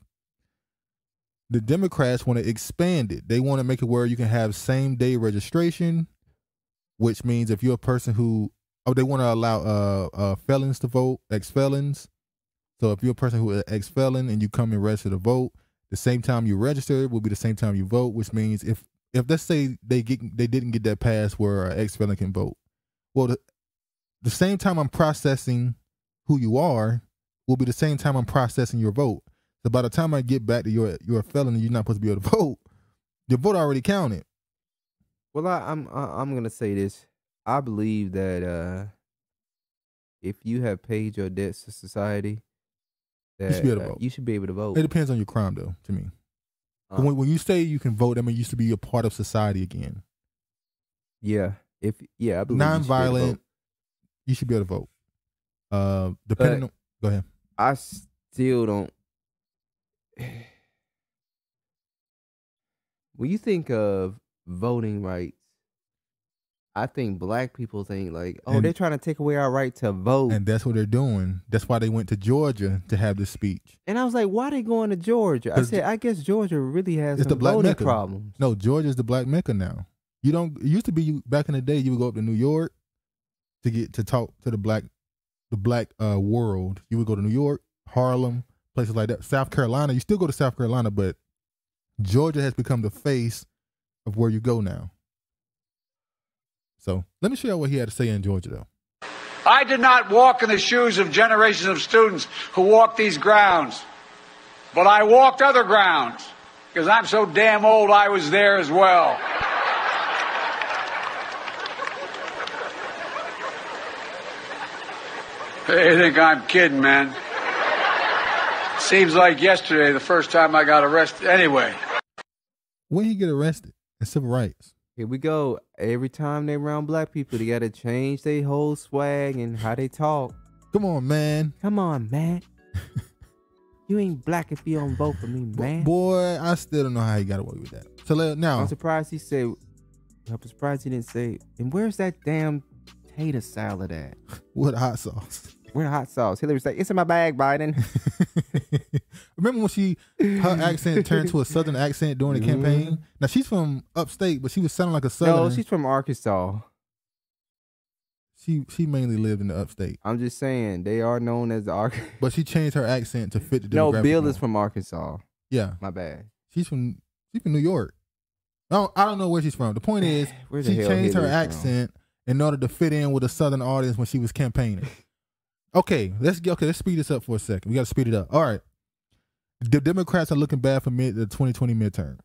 The Democrats want to expand it. They want to make it where you can have same-day registration, which means if you're a person who... Oh, they want to allow felons to vote, ex-felons. So if you're a person who is an ex-felon and you come and register to vote, the same time you register will be the same time you vote, which means if let's say they didn't get that pass where an ex-felon can vote. Well, the same time I'm processing who you are will be the same time I'm processing your vote. So by the time I get back to your felon and you're not supposed to be able to vote, your vote already counted. Well, I'm gonna say this. I believe that if you have paid your debts to society, that you should be able to vote. It depends on your crime, though. To me, when you say you can vote, that means you should be a part of society again. Yeah. I believe non-violent, you should be able to vote. Depending on, go ahead. I still don't. When you think of voting rights, I think black people think like, oh, they're trying to take away our right to vote. And that's what they're doing. That's why they went to Georgia to have this speech. And I was like, why are they going to Georgia? I said, I guess Georgia really has some voting problems. No, Georgia's the black Mecca now. You don't, it used to be back in the day, you would go up to New York to get to talk to the black world. You would go to New York, Harlem, places like that. South Carolina, you still go to South Carolina, but Georgia has become the face of where you go now. So let me show you what he had to say in Georgia, though. I did not walk in the shoes of generations of students who walked these grounds, but I walked other grounds because I'm so damn old I was there as well. They think I'm kidding, man. Seems like yesterday, the first time I got arrested. Anyway. When he get arrested? It's civil rights. Here we go. Every time they round black people, they got to change their whole swag and how they talk. Come on, man. Come on, man. You ain't black if you don't vote for me, man. Boy, I still don't know how he got away with that. So now. I'm surprised he didn't say, and where's that damn tater salad at? With hot sauce. Where the hot sauce? Hillary was like, it's in my bag, Biden. Remember when her accent turned to a southern accent during the campaign? Now she's from upstate, but she was sounding like a southern. No, she's from Arkansas. She mainly lived in the upstate. I'm just saying they are known as the Arkansas. But she changed her accent to fit the demographic. No, Bill is from Arkansas. Yeah, my bad. She's from New York. No, I don't know where she's from. The point is, she changed her accent in order to fit in with a southern audience when she was campaigning. Okay, let's speed this up for a second. We got to speed it up. All right. The Democrats are looking bad for the 2020 midterms.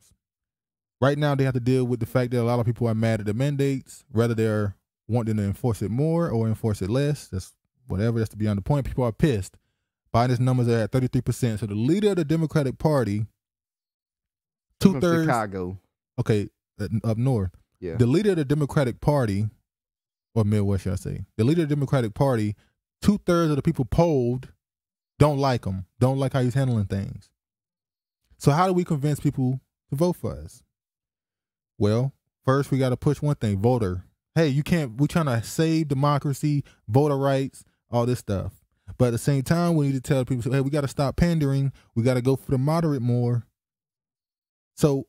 Right now, they have to deal with the fact that a lot of people are mad at the mandates, whether they're wanting to enforce it more or enforce it less. That's whatever. That's beyond the point. People are pissed. Biden's numbers are at 33%. So the leader of the Democratic Party, two-thirds. Chicago. Okay, up north. Yeah. The leader of the Democratic Party, or Midwest, should I say. The leader of the Democratic Party, two-thirds of the people polled don't like him, don't like how he's handling things. So how do we convince people to vote for us? Well, first we got to push one thing, voter. Hey, you can't, we're trying to save democracy, voter rights, all this stuff. But at the same time, we need to tell people, hey, we got to stop pandering. We got to go for the moderate more. So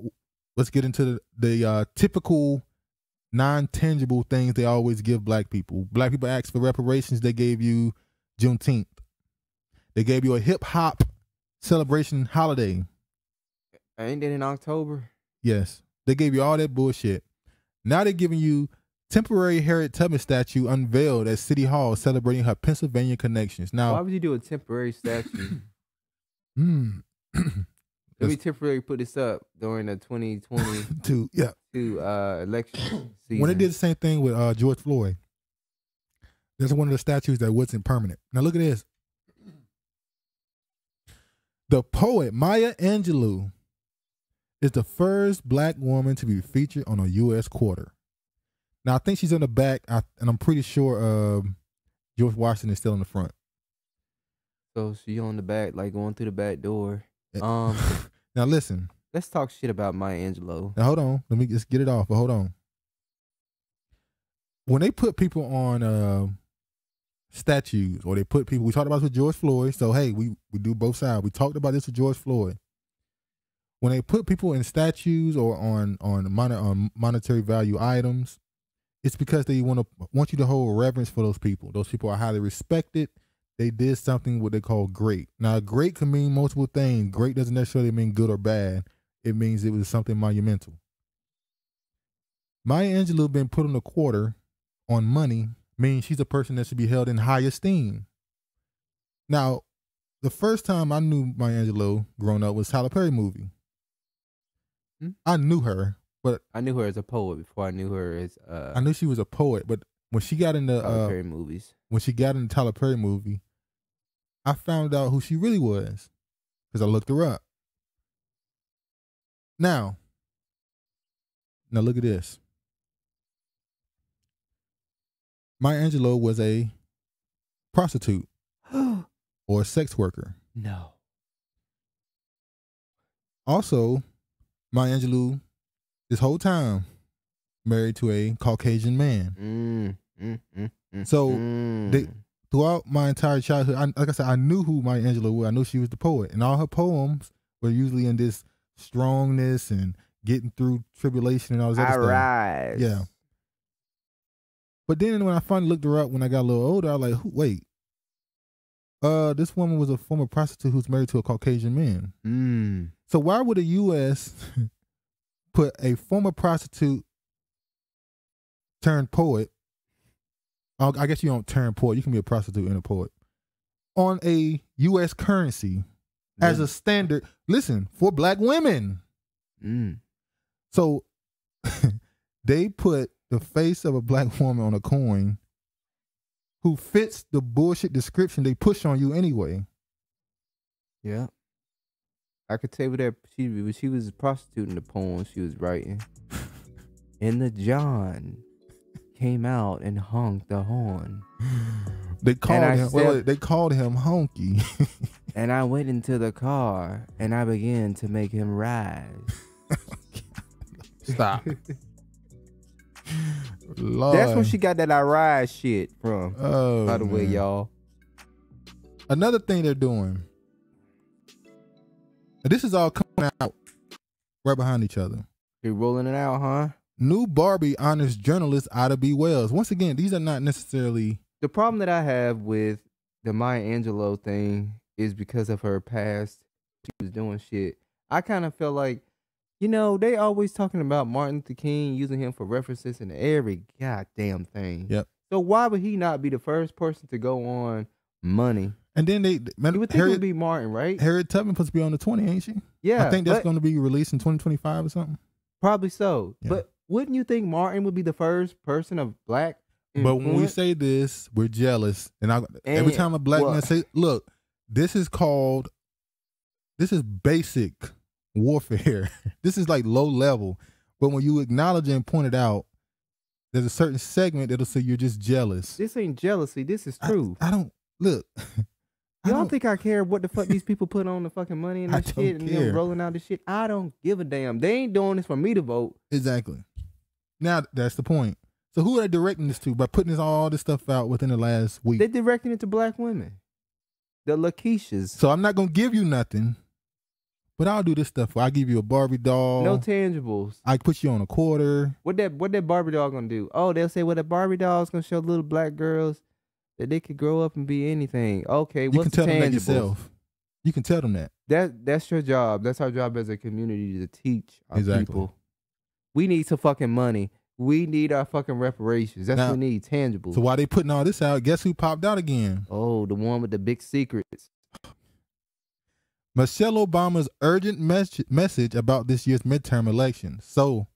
let's get into the typical non-tangible things they always give black people. Black people ask for reparations. They gave you Juneteenth. They gave you a hip hop celebration holiday. Ain't it in October? Yes. They gave you all that bullshit. Now they're giving you temporary Harriet Tubman statue unveiled at City Hall celebrating her Pennsylvania connections. Now, why would you do a temporary statue? Let me temporarily put this up during the 2022 election season. When they did the same thing with George Floyd, that's one of the statues that wasn't permanent. Now look at this. The poet Maya Angelou is the first black woman to be featured on a U.S. quarter. Now I think she's on the back, and I'm pretty sure George Washington is still on the front. So she on the back, like going through the back door. Now listen. Let's talk shit about Maya Angelou. Now hold on. Let me just get it off, but hold on. When they put people on statues, or they put people, we talked about this with George Floyd, so hey, we do both sides. We talked about this with George Floyd. When they put people in statues or on monetary value items, it's because they want you to hold reverence for those people. Those people are highly respected. They did something what they call great. Now, great can mean multiple things. Great doesn't necessarily mean good or bad. It means it was something monumental. Maya Angelou been put on a quarter on money means she's a person that should be held in high esteem. Now, the first time I knew Maya Angelou growing up was Tyler Perry movie. I knew her, but I knew her as a poet before I knew her as. I knew she was a poet, but when she got into Tyler Perry movies. When she got in the Tyler Perry movie, I found out who she really was because I looked her up. Now look at this. Maya Angelou was a prostitute or a sex worker. No. Also, Maya Angelou, this whole time, married to a Caucasian man. So throughout my entire childhood, like I said, I knew who Maya Angelou was. I knew she was the poet, and all her poems were usually in this strongness and getting through tribulation and all this other stuff. Right. Yeah. But then when I finally looked her up when I got a little older, I was like, wait. This woman was a former prostitute who's married to a Caucasian man. So why would the U.S. put a former prostitute turned poet? I guess you don't turn poet. You can be a prostitute and a poet. On a U.S. currency as a standard, listen, for black women. So they put the face of a black woman on a coin who fits the bullshit description they push on you anyway. Yeah. I could tell you that she was prostituting the poem she was writing. And the John came out and honked the horn. They called him they called him Honky. And I went into the car and I began to make him rise. Stop. Lord. That's when she got that I ride shit from. Oh, by the way, y'all. Another thing they're doing. This is all coming out right behind each other. They're rolling it out, huh? New Barbie honors journalist Ida B. Wells. Once again, these are not necessarily. The problem that I have with the Maya Angelou thing is because of her past. She was doing shit. I kind of felt like, you know, they always talking about Martin Luther King, using him for references and every goddamn thing. Yep. So why would he not be the first person to go on money? And then they... Man, you would think it would be Martin, right? Harriet Tubman supposed to be on the 20, ain't she? Yeah. I think that's going to be released in 2025 or something. Probably so. Yeah. But wouldn't you think Martin would be the first person of black influence? But when we say this, we're jealous. And every time a black man says, look, this is called... This is basic... warfare. This is like low level, but when you acknowledge and point it out, there's a certain segment that'll say you're just jealous. This ain't jealousy. This is truth. I don't look. I don't think I care what the fuck these people put on the fucking money and this shit and them rolling out this shit. I don't give a damn. They ain't doing this for me to vote. Exactly. Now that's the point. So who are they directing this to by putting all this stuff out within the last week? They're directing it to black women, the Lakeishas. So I'm not gonna give you nothing. But I'll do this stuff. I'll give you a Barbie doll. No tangibles. I put you on a quarter. What that Barbie doll gonna do? Oh, they'll say, well, the Barbie doll's gonna show little black girls that they could grow up and be anything. Okay, what's the tangibles? You can tell them that yourself. You can tell them that. That's your job. That's our job as a community to teach our people. We need some fucking money. We need our fucking reparations. That's what we need, tangibles. So while they putting all this out, guess who popped out again? Oh, the one with the big secrets. Michelle Obama's urgent message about this year's midterm election. So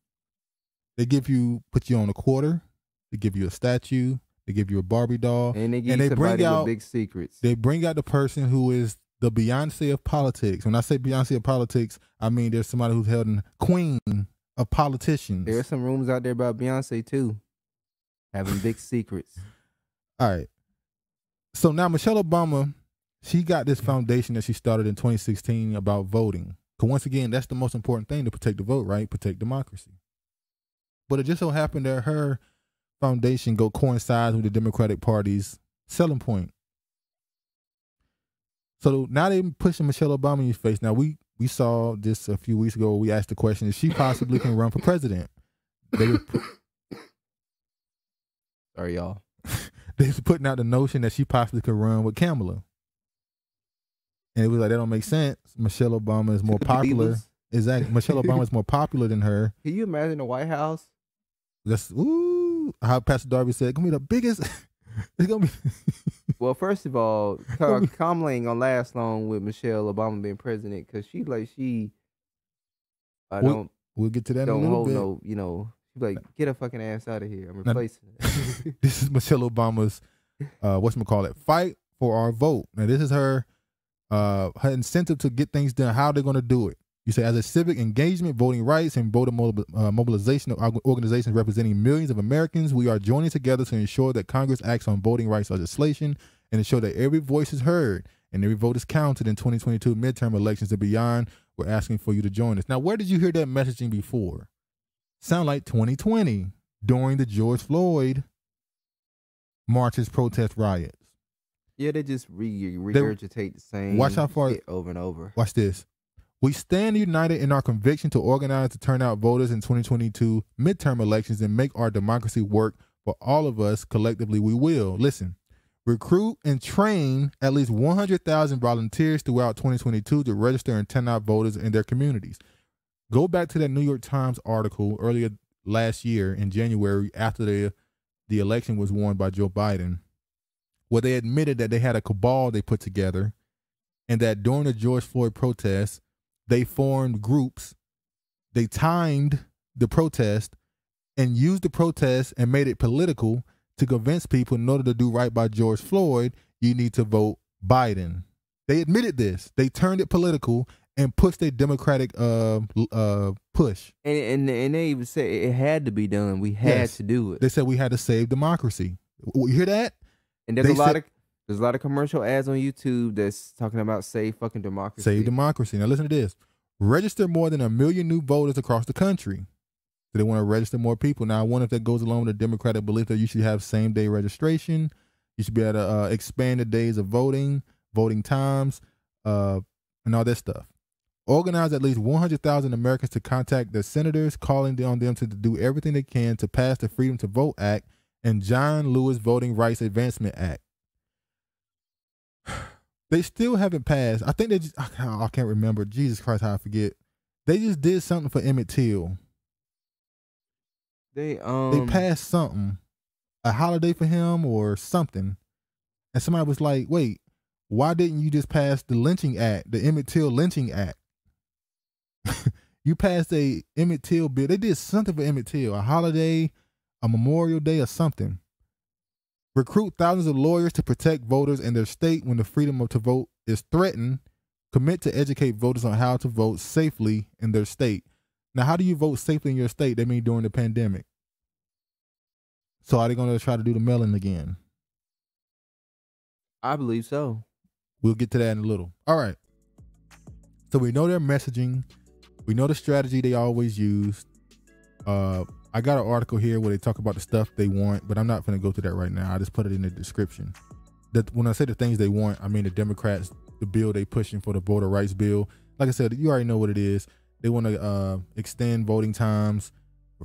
they put you on a quarter, they give you a statue, they give you a Barbie doll, and they bring out big secrets. They bring out the person who is the Beyonce of politics. When I say Beyonce of politics, I mean there's somebody who's held in queen of politicians. There are some rumors out there about Beyonce too, having big secrets. All right. So now Michelle Obama. She got this foundation that she started in 2016 about voting. Because once again, that's the most important thing, to protect the vote, right? Protect democracy. But it just so happened that her foundation coincides with the Democratic Party's selling point. So now they're pushing Michelle Obama in your face. Now, we saw this a few weeks ago. We asked the question, if she possibly can run for president. Sorry, y'all. They was putting out the notion that she possibly could run with Kamala. And it was like, that don't make sense. Michelle Obama is more popular. Exactly. Michelle Obama is more popular than her. Can you imagine the White House? That's how Pastor Darby said, gonna be the biggest. It's gonna be. Well, first of all, Kamala ain't gonna last long with Michelle Obama being president, because We'll get to that. Don't in a little hold bit. No, you know, she's like, get her fucking ass out of here. I'm replacing it. This is Michelle Obama's fight for our vote. Now this is her incentive to get things done, how they're going to do it. You say, as a civic engagement, voting rights, and voter mobilization of organizations representing millions of Americans, we are joining together to ensure that Congress acts on voting rights legislation and ensure that every voice is heard and every vote is counted in 2022 midterm elections and beyond. We're asking for you to join us. Now, where did you hear that messaging before? Sound like 2020. during the George Floyd marches, protest, riots. Yeah, they just regurgitate the same shit over and over. Watch this. We stand united in our conviction to organize to turn out voters in 2022 midterm elections and make our democracy work for all of us. Collectively, we will. Listen, recruit and train at least 100,000 volunteers throughout 2022 to register and turn out voters in their communities. Go back to that New York Times article earlier last year in January after the election was won by Joe Biden, where they admitted that they had a cabal they put together and that during the George Floyd protests, they formed groups, they timed the protest and used the protest and made it political to convince people in order to do right by George Floyd, you need to vote Biden. They admitted this. They turned it political and pushed a Democratic push. And they even said it had to be done. We had to do it. They said we had to save democracy. You hear that? And there's a lot of commercial ads on YouTube that's talking about save fucking democracy. Save democracy. Now listen to this. Register more than 1 million new voters across the country. So they want to register more people. Now I wonder if that goes along with the Democratic belief that you should have same day registration. You should be able to expand the days of voting, voting times, and all that stuff. Organize at least 100,000 Americans to contact their senators, calling on them to do everything they can to pass the Freedom to Vote Act and John Lewis Voting Rights Advancement Act. They still haven't passed. I think they just, I can't remember. Jesus Christ, how I forget. They just did something for Emmett Till. They passed something, a holiday for him or something. And somebody was like, wait, why didn't you just pass the lynching act, the Emmett Till lynching act? You passed a Emmett Till bill. They did something for Emmett Till, a holiday, a Memorial Day or something. Recruit thousands of lawyers to protect voters in their state when the freedom to vote is threatened. Commit to educate voters on how to vote safely in their state. Now, how do you vote safely in your state? They mean during the pandemic. So are they going to try to do the mail-in again? I believe so. We'll get to that in a little. All right. So we know their messaging. We know the strategy they always use. I got an article here where they talk about the stuff they want, but I'm not going to go through that right now. I just put it in the description. That when I say the things they want, I mean the Democrats, the bill they pushing for the voter rights bill. Like I said, you already know what it is. They want to extend voting times,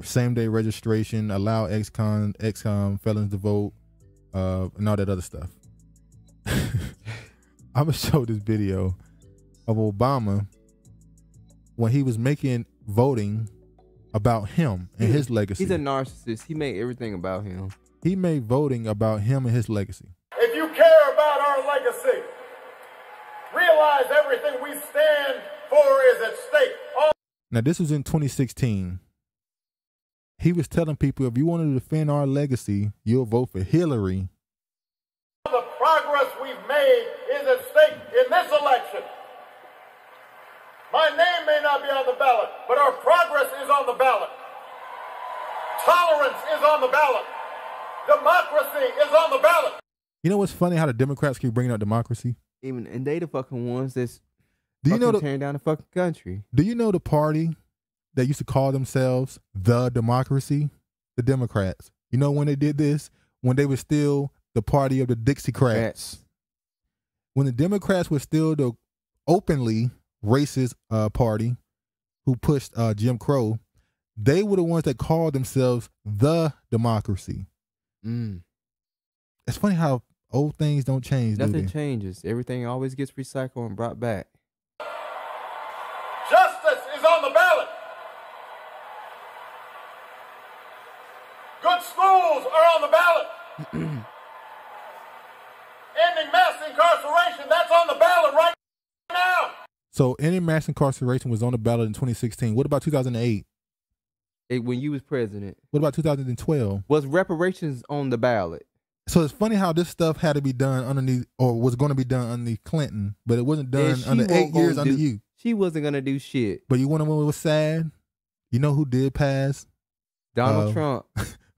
same day registration, allow ex-con felons to vote, and all that other stuff. I'm gonna show this video of Obama when he was making voting about him and his legacy. He's a narcissist. He made everything about him. He made voting about him and his legacy. If you care about our legacy, realize everything we stand for is at stake. Now, this was in 2016. He was telling people, if you want to defend our legacy, you'll vote for Hillary. The progress we've made is at stake in this election. My name may not be on the ballot, but our progress is on the ballot. Tolerance is on the ballot. Democracy is on the ballot. You know what's funny? How the Democrats keep bringing up democracy. And they the fucking ones that's tearing down the fucking country. Do you know the party that used to call themselves the Democracy? The Democrats. You know when they did this? When they were still the party of the Dixiecrats. When the Democrats were still the openly racist party who pushed Jim Crow, they were the ones that called themselves the Democracy. It's funny how old things don't change. Nothing changes. Everything always gets recycled and brought back. Justice is on the ballot. Good schools are on the ballot. Ending mass incarceration, that's on the ballot right now. So ending mass incarceration was on the ballot in 2016. What about 2008? When you was president. What about 2012? Was reparations on the ballot? So it's funny how this stuff had to be done underneath, or was going to be done underneath Clinton, but it wasn't done under 8 years under you. She wasn't going to do shit. But you want to know what was sad? You know who did pass? Donald Trump.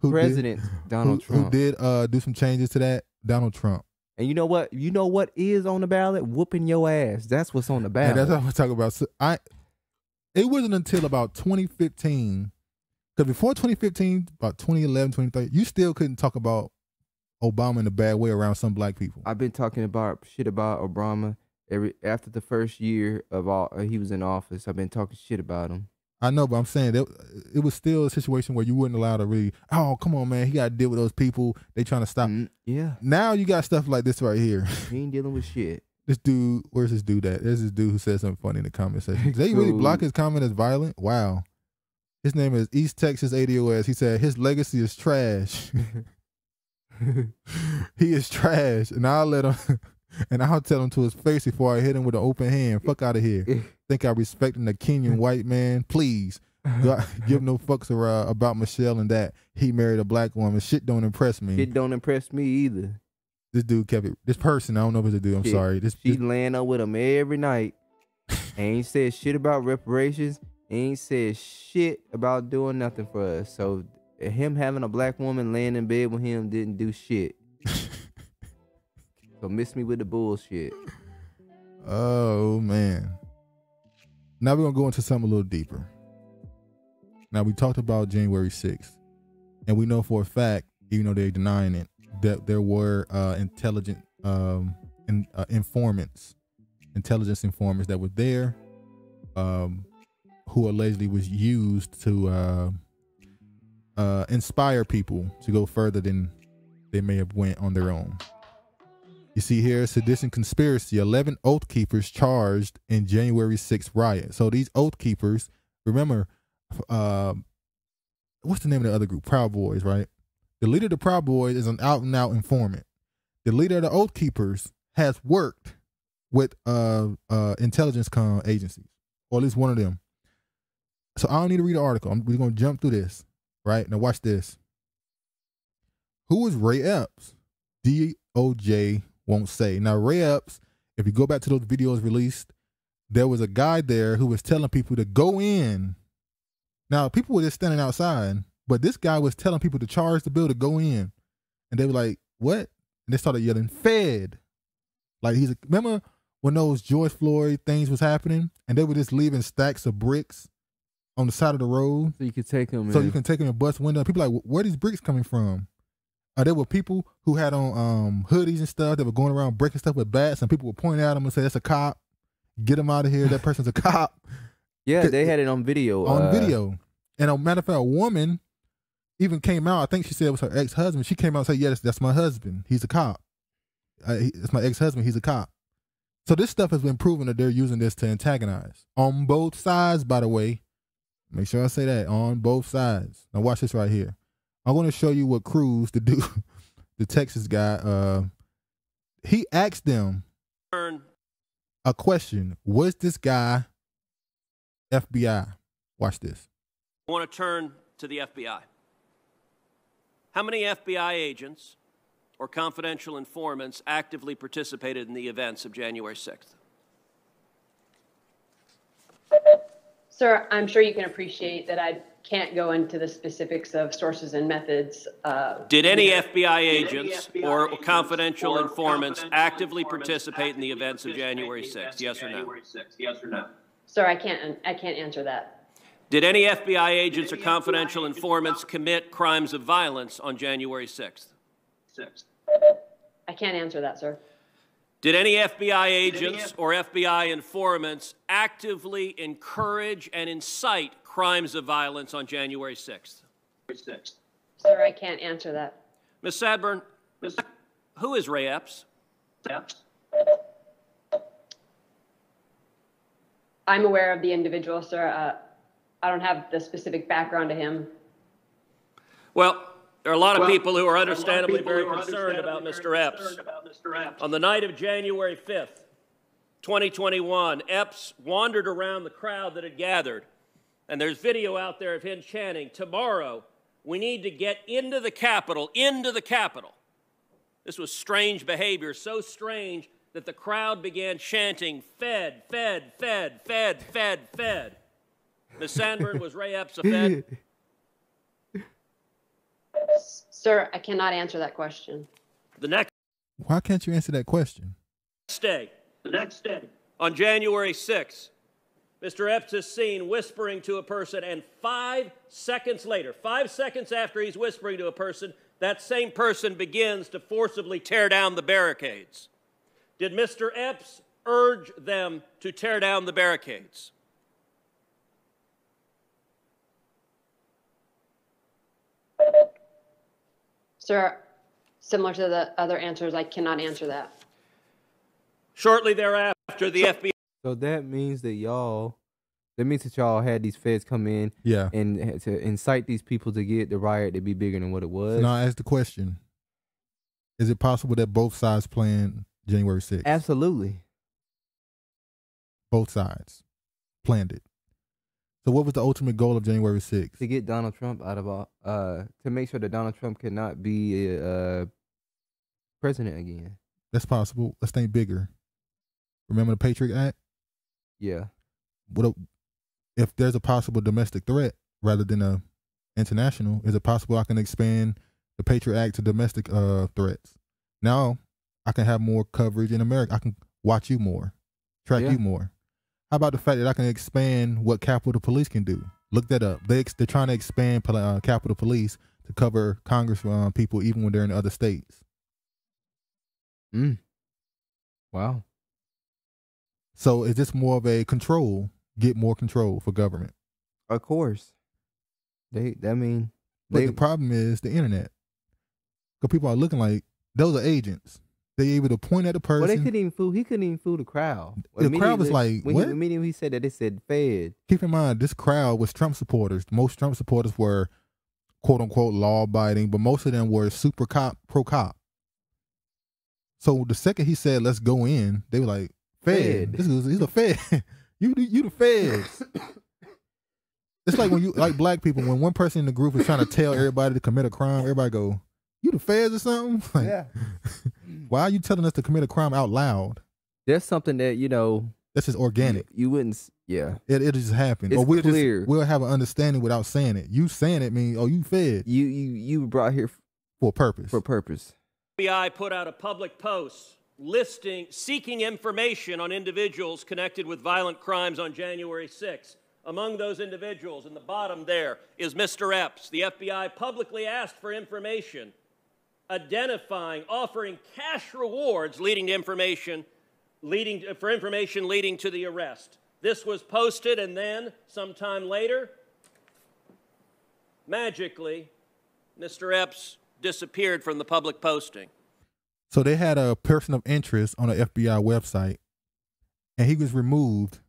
President Donald Trump. Who did do some changes to that? Donald Trump. And you know what? You know what is on the ballot? Whooping your ass. That's what's on the ballot. And that's what I'm talking about. So it wasn't until about 2015 Because before 2015, about 2011, 2013, you still couldn't talk about Obama in a bad way around some black people. I've been talking about shit about Obama after the first year of he was in office. I've been talking shit about him. I know, but I'm saying that it was still a situation where you weren't allowed to really, oh, come on, man, he got to deal with those people. They trying to stop him. Yeah. Now you got stuff like this right here. He ain't dealing with shit. This dude, where's this dude at? There's this dude who said something funny in the comment section. Did they really block his comment as violent? Wow. His name is East Texas ADOS. He said his legacy is trash. He is trash. And I'll let him, and I'll tell him to his face before I hit him with an open hand. Fuck out of here. Think I respecting the Kenyan white man? Please. Give no fucks about Michelle and that he married a black woman. Shit don't impress me. Shit don't impress me either. This dude kept it. This person, I don't know if it's a dude. I'm sorry. She laying up with him every night. Ain't said shit about reparations. Ain't said shit about doing nothing for us. So him having a black woman laying in bed with him didn't do shit. So miss me with the bullshit. Oh, man. Now we're going to go into something a little deeper. Now, we talked about January 6th. And we know for a fact, even though they're denying it, that there were intelligence informants that were there who allegedly was used to inspire people to go further than they may have went on their own. You see here, sedition conspiracy, 11 oath keepers charged in January 6th riot. So these oath keepers, remember, what's the name of the other group? Proud Boys, right? The leader of the Proud Boys is an out and out informant. The leader of the oath keepers has worked with intelligence agencies, or at least one of them. So I don't need to read the article. We're going to jump through this, right? Now watch this. Who is Ray Epps? DOJ won't say. Now Ray Epps, if you go back to those videos released, there was a guy there who was telling people to go in. Now people were just standing outside, but this guy was telling people to charge the bill to go in. And they were like, what? And they started yelling, Fed. Like remember when those George Floyd things was happening and they were just leaving stacks of bricks on the side of the road? So you could take them. So you can take them in a bus window. People like, where are these bricks coming from? There were people who had on hoodies and stuff that were going around breaking stuff with bats, and people would point at them and say, that's a cop. Get them out of here. That person's a cop. Yeah, they had it on video. On video. And a matter of fact, a woman even came out. I think she said it was her ex-husband. She came out and said, yeah, that's my husband. He's a cop. It's my ex-husband. He's a cop. So this stuff has been proven that they're using this to antagonize. On both sides, by the way. Make sure I say that. On both sides. Now watch this right here. I want to show you what Cruz, the dude, the Texas guy, he asked them a question. Was this guy FBI? Watch this. I want to turn to the FBI. How many FBI agents or confidential informants actively participated in the events of January 6th? Sir, I'm sure you can appreciate that I can't go into the specifics of sources and methods. Did any FBI agents or confidential informants actively participate in the events of January 6th? Yes or no? Sir, I can't answer that. Did any FBI agents or confidential informants commit crimes of violence on January 6th? I can't answer that, sir. Did any FBI agents or FBI informants actively encourage and incite crimes of violence on January 6th? Sir, I can't answer that. Ms. Sadburn, who is Ray Epps? I'm aware of the individual, sir. I don't have the specific background to him. Well, there are a lot of people who are understandably very concerned about Mr. Epps. On the night of January 5th, 2021, Epps wandered around the crowd that had gathered. And there's video out there of him chanting, tomorrow we need to get into the Capitol, into the Capitol. This was strange behavior, so strange that the crowd began chanting, Fed, Fed, Fed, Fed, Fed, Fed. Ms. Sandburn, was Ray Epps a Fed? Sir, I cannot answer that question. The next. Why can't you answer that question? The next day, on January 6th, Mr. Epps is seen whispering to a person, and 5 seconds later, 5 seconds after he's whispering to a person, that same person begins to forcibly tear down the barricades. Did Mr. Epps urge them to tear down the barricades? Sir, similar to the other answers, I cannot answer that. Shortly thereafter, the FBI. So that means that y'all, had these feds come in, and to incite these people to get the riot to be bigger than what it was. So now I ask the question: is it possible that both sides planned January 6th? Absolutely. Both sides planned it. So what was the ultimate goal of January 6th? To get Donald Trump out of all, to make sure that Donald Trump could not be president again. That's possible. Let's think bigger. Remember the Patriot Act? Yeah. What a, if there's a possible domestic threat rather than a international, is it possible I can expand the Patriot Act to domestic threats? Now I can have more coverage in America. I can watch you more, track you more. How about the fact that I can expand what Capitol Police can do? Look that up. They're trying to expand Capitol Police to cover Congress people even when they're in other states. Mm. Wow. So is this more of a control, get more control for government? Of course. But the problem is the internet. Because people are looking like, those are agents. They able to point at a person. Well, they couldn't even fool. He couldn't even fool the crowd. The crowd was like, "What?" Immediately, he said that. It said Fed. Keep in mind, this crowd was Trump supporters. Most Trump supporters were, quote unquote, law abiding, but most of them were super cop, pro cop. So the second he said, "Let's go in," they were like, "Fed. This is he's a Fed. you the Feds." It's like when you like black people. When one person in the group is trying to tell everybody to commit a crime, everybody go, "You the Feds or something?" Like, yeah. Why are you telling us to commit a crime out loud? That's something that, you know, that's just organic. You wouldn't. Yeah. It just happened. It's clear. We'll have an understanding without saying it. You saying it means, oh, you fed. You were brought here for a purpose. For a purpose. FBI put out a public post seeking information on individuals connected with violent crimes on January 6th. Among those individuals, in the bottom there, is Mr. Epps. The FBI publicly asked for information identifying, offering cash rewards leading to the arrest. This was posted, and then sometime later, magically, Mr. Epps disappeared from the public posting. So they had a person of interest on the FBI website, and he was removed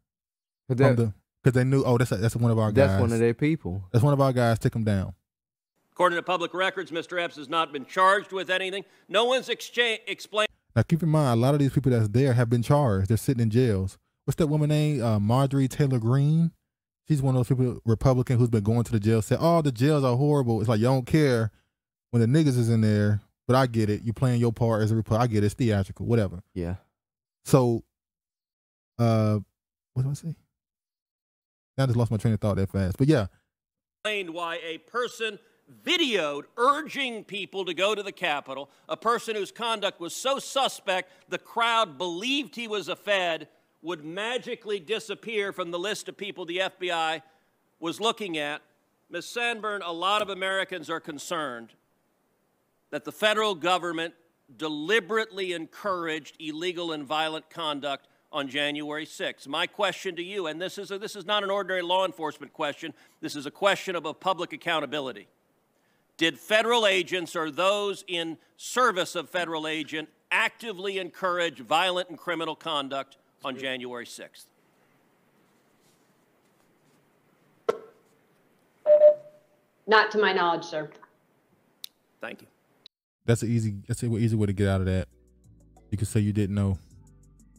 because they knew, oh, that's one of our guys. That's one of their people. That's one of our guys. Take him down. According to public records, Mr. Epps has not been charged with anything. No one's explained. Now, keep in mind, a lot of these people that's there have been charged. They're sitting in jails. What's that woman named? Marjorie Taylor Greene. She's one of those people, Republican, who's been going to the jail, said, oh, the jails are horrible. It's like, you don't care when the niggas is in there, but I get it. You're playing your part as a Republican. I get it. It's theatrical, whatever. Yeah. So, what do I say? I just lost my train of thought that fast, but yeah. Explained why a person videoed urging people to go to the Capitol, a person whose conduct was so suspect the crowd believed he was a Fed, would magically disappear from the list of people the FBI was looking at. Ms. Sanborn, a lot of Americans are concerned that the federal government deliberately encouraged illegal and violent conduct on January 6th. My question to you, and this is not an ordinary law enforcement question, this is a question of public accountability. Did federal agents or those in service of federal agent actively encourage violent and criminal conduct on January 6th? Not to my knowledge, sir. Thank you. That's an easy way to get out of that. You could say you didn't know.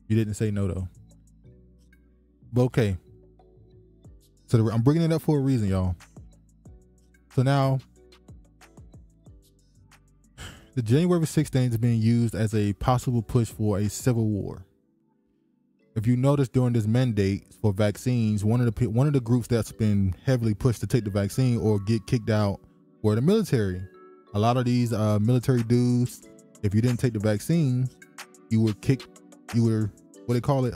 You didn't say no, though. But okay. So I'm bringing it up for a reason, y'all. So now, the January 6th thing is being used as a possible push for a civil war. If you notice, during this mandate for vaccines, one of the groups that's been heavily pushed to take the vaccine or get kicked out were the military. A lot of these military dudes, if you didn't take the vaccine, you were kicked. You were, what they call it?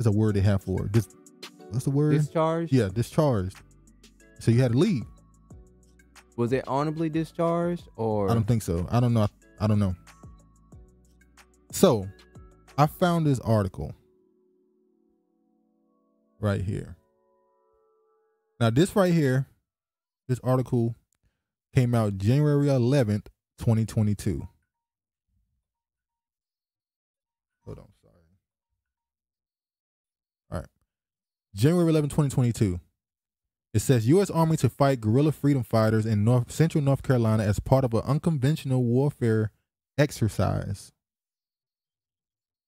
It's a word they have for it. What's the word? Discharged? Yeah, discharged. So you had to leave. Was it honorably discharged or? I don't think so. I don't know. I don't know. So I found this article right here. Now this right here, this article came out January 11th, 2022. Hold on, sorry. All right. January 11th, 2022. It says U.S. Army to fight guerrilla freedom fighters in central North Carolina as part of an unconventional warfare exercise.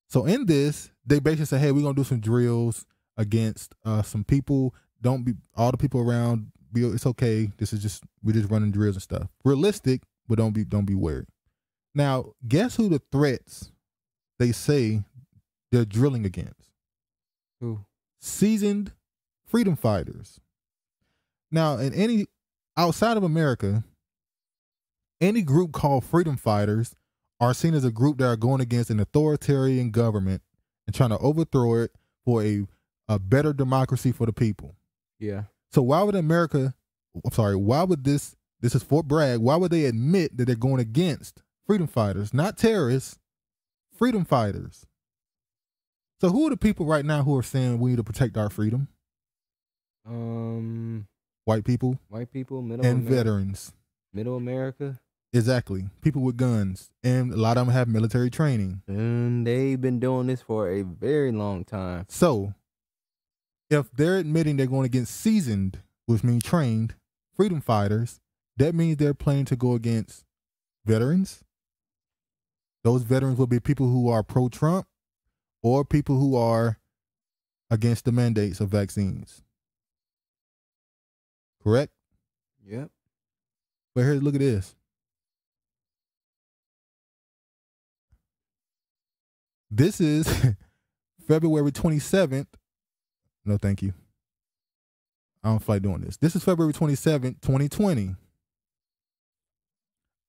So in this, they basically say, hey, we're going to do some drills against some people. Don't be all the people around. It's okay. This is just, we're just running drills and stuff. Realistic, but don't be worried. Now, guess who the threats they say they're drilling against? Who? Seasoned freedom fighters. Now, in any outside of America, any group called freedom fighters are seen as a group that are going against an authoritarian government and trying to overthrow it for a better democracy for the people. Yeah. So why would America, I'm sorry, why would this is Fort Bragg, why would they admit that they're going against freedom fighters, not terrorists, freedom fighters? So who are the people right now who are saying we need to protect our freedom? White people, middle and America, veterans, middle America. Exactly. People with guns, and a lot of them have military training. And they've been doing this for a very long time. So if they're admitting they're going against seasoned, which means trained freedom fighters, that means they're planning to go against veterans. Those veterans will be people who are pro-Trump or people who are against the mandates of vaccines. Correct? Yep. But here, look at this. This is February 27th. No, thank you. I don't feel like doing this. This is February 27th, 2020.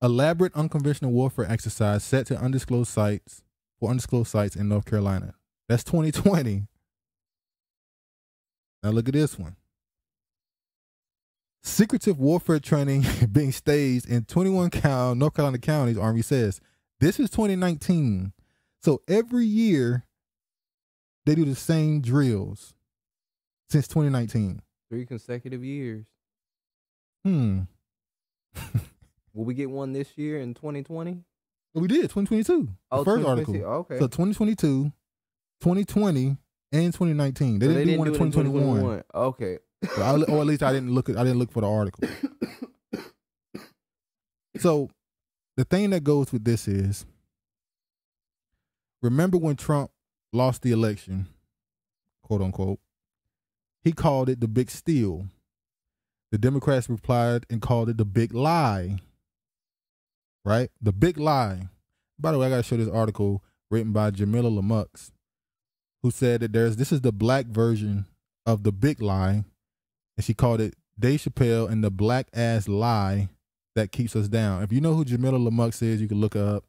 Elaborate unconventional warfare exercise set to undisclosed sites for undisclosed sites in North Carolina. That's 2020. Now look at this one. Secretive warfare training being staged in 21 North Carolina counties, Army says. This is 2019. So every year, they do the same drills since 2019. 3 consecutive years. Will we get one this year in 2020? We did, 2022. Oh, the first article. Oh, okay. So 2022, 2020, and 2019. They didn't do one in 2021. Okay. Or at least I didn't look for the article. So the thing that goes with this is, remember when Trump lost the election, quote unquote, he called it the big steal. The Democrats replied and called it the big lie. Right? The big lie. By the way, I got to show this article written by Jamila Lamux, who said that this is the black version of the big lie. And she called it Dave Chappelle and the black ass lie that keeps us down. If you know who Jamila Lamux is, you can look her up.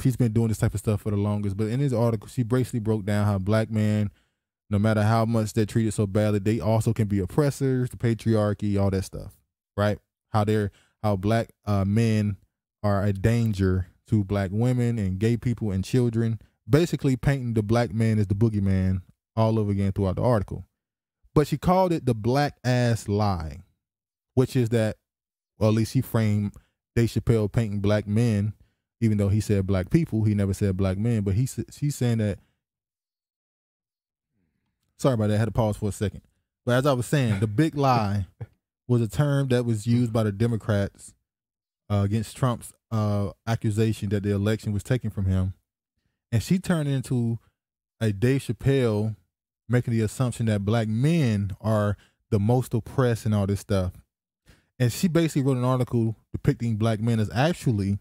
She's been doing this type of stuff for the longest. But in this article, she basically broke down how black men, no matter how much they're treated so badly, they also can be oppressors, the patriarchy, all that stuff, right? How black men are a danger to black women and gay people and children, basically painting the black man as the boogeyman all over again throughout the article. But she called it the black ass lie, which is that, well, at least she framed Dave Chappelle painting black men, even though he said black people, he never said black men. But she's saying that. Sorry about that. I had to pause for a second. But as I was saying, the big lie was a term that was used by the Democrats against Trump's accusation that the election was taken from him. And she turned into a Dave Chappelle making the assumption that black men are the most oppressed and all this stuff. And she basically wrote an article depicting black men as actually,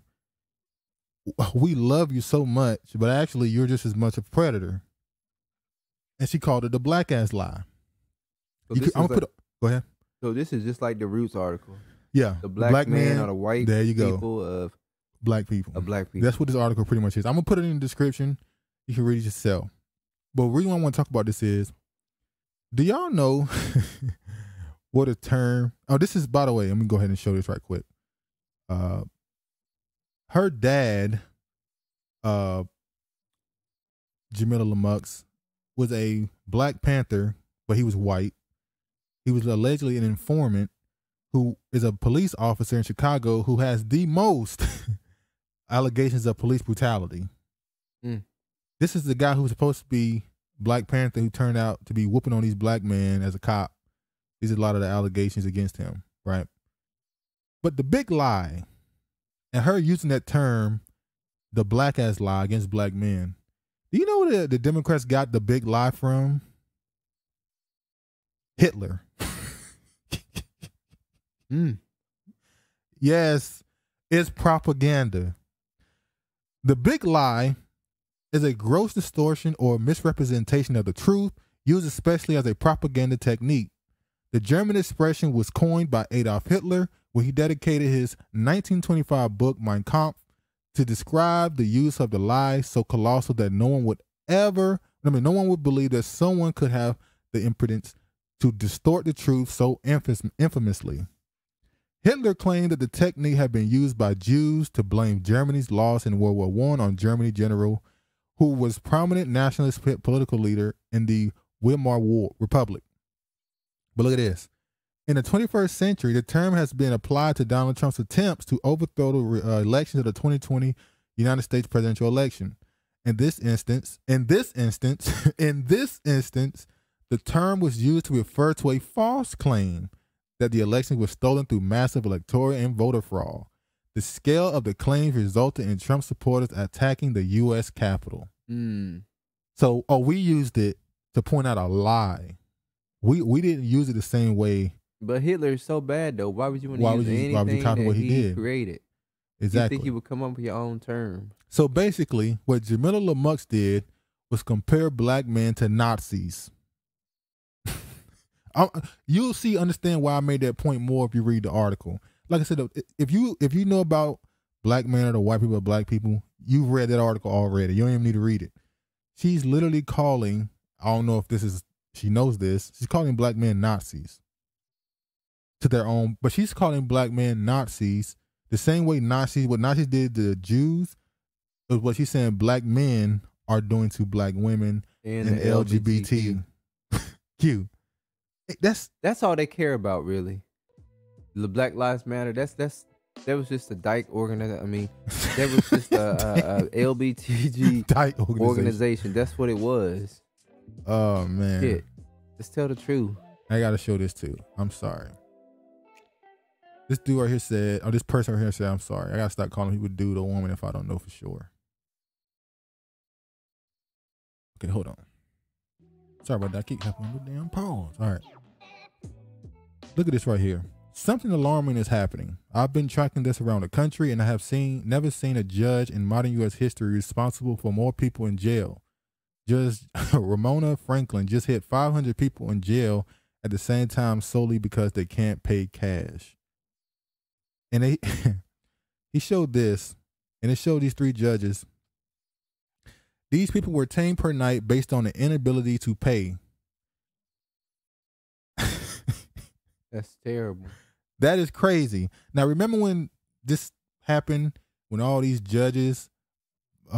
we love you so much, but actually you're just as much a predator. And she called it the black ass lie. So go ahead. So this is just like the Roots article. Yeah. The black men are the white people of black people. That's what this article pretty much is. I'm going to put it in the description. You can read it yourself. But the reason I want to talk about this is, do y'all know what a term? Oh, this is, by the way, let me go ahead and show this right quick. Her dad, Jamila Lummox, was a Black Panther, but he was white. He was allegedly an informant who is a police officer in Chicago who has the most allegations of police brutality. Mm. This is the guy who was supposed to be Black Panther who turned out to be whooping on these black men as a cop. These are a lot of the allegations against him, right? But the big lie, and her using that term, the black ass lie against black men, do you know where the Democrats got the big lie from? Hitler. Mm. Yes, it's propaganda. The big lie is a gross distortion or misrepresentation of the truth, used especially as a propaganda technique. The German expression was coined by Adolf Hitler when he dedicated his 1925 book Mein Kampf to describe the use of the lie so colossal that no one would believe that someone could have the impudence to distort the truth so infamously. Hitler claimed that the technique had been used by Jews to blame Germany's loss in World War I on German general, who was prominent nationalist political leader in the Weimar Republic. But look at this. In the 21st century, the term has been applied to Donald Trump's attempts to overthrow the elections of the 2020 United States presidential election. In this instance, the term was used to refer to a false claim that the election was stolen through massive electoral and voter fraud. The scale of the claims resulted in Trump supporters attacking the U.S. Capitol. Mm. So, we used it to point out a lie. We didn't use it the same way. But Hitler is so bad, though. Why would you want to use anything that what he did? Created? Exactly. You think he would come up with your own term? So basically, what Jamila Lummox did was compare black men to Nazis. You'll see, understand why I made that point more if you read the article. Like I said, if you know about black men or the white people or black people, you've read that article already. You don't even need to read it. She's literally calling, I don't know if this is, she knows this, she's calling black men Nazis to their own, but she's calling black men Nazis the same way what Nazis did to Jews is what she's saying black men are doing to black women and LGBTQ. That's all they care about, really. The Black Lives Matter. That was just a dyke organization. I mean, that was just a LBTG dyke organization. That's what it was. Oh man, shit. Let's tell the truth. I gotta show this too. I'm sorry. This dude right here said, or this person right here said, I'm sorry. I gotta stop calling people dude or woman if I don't know for sure. Okay, hold on. Sorry about that. I keep having a damn pause. All right. Look at this right here. Something alarming is happening. I've been tracking this around the country, and I have never seen a judge in modern U.S. history responsible for more people in jail. Judge Ramona Franklin just hit 500 people in jail at the same time solely because they can't pay cash. And he showed this, and it showed these three judges. These people were tamed per night based on the inability to pay. That's terrible. That is crazy. Now, remember when this happened, when all these judges,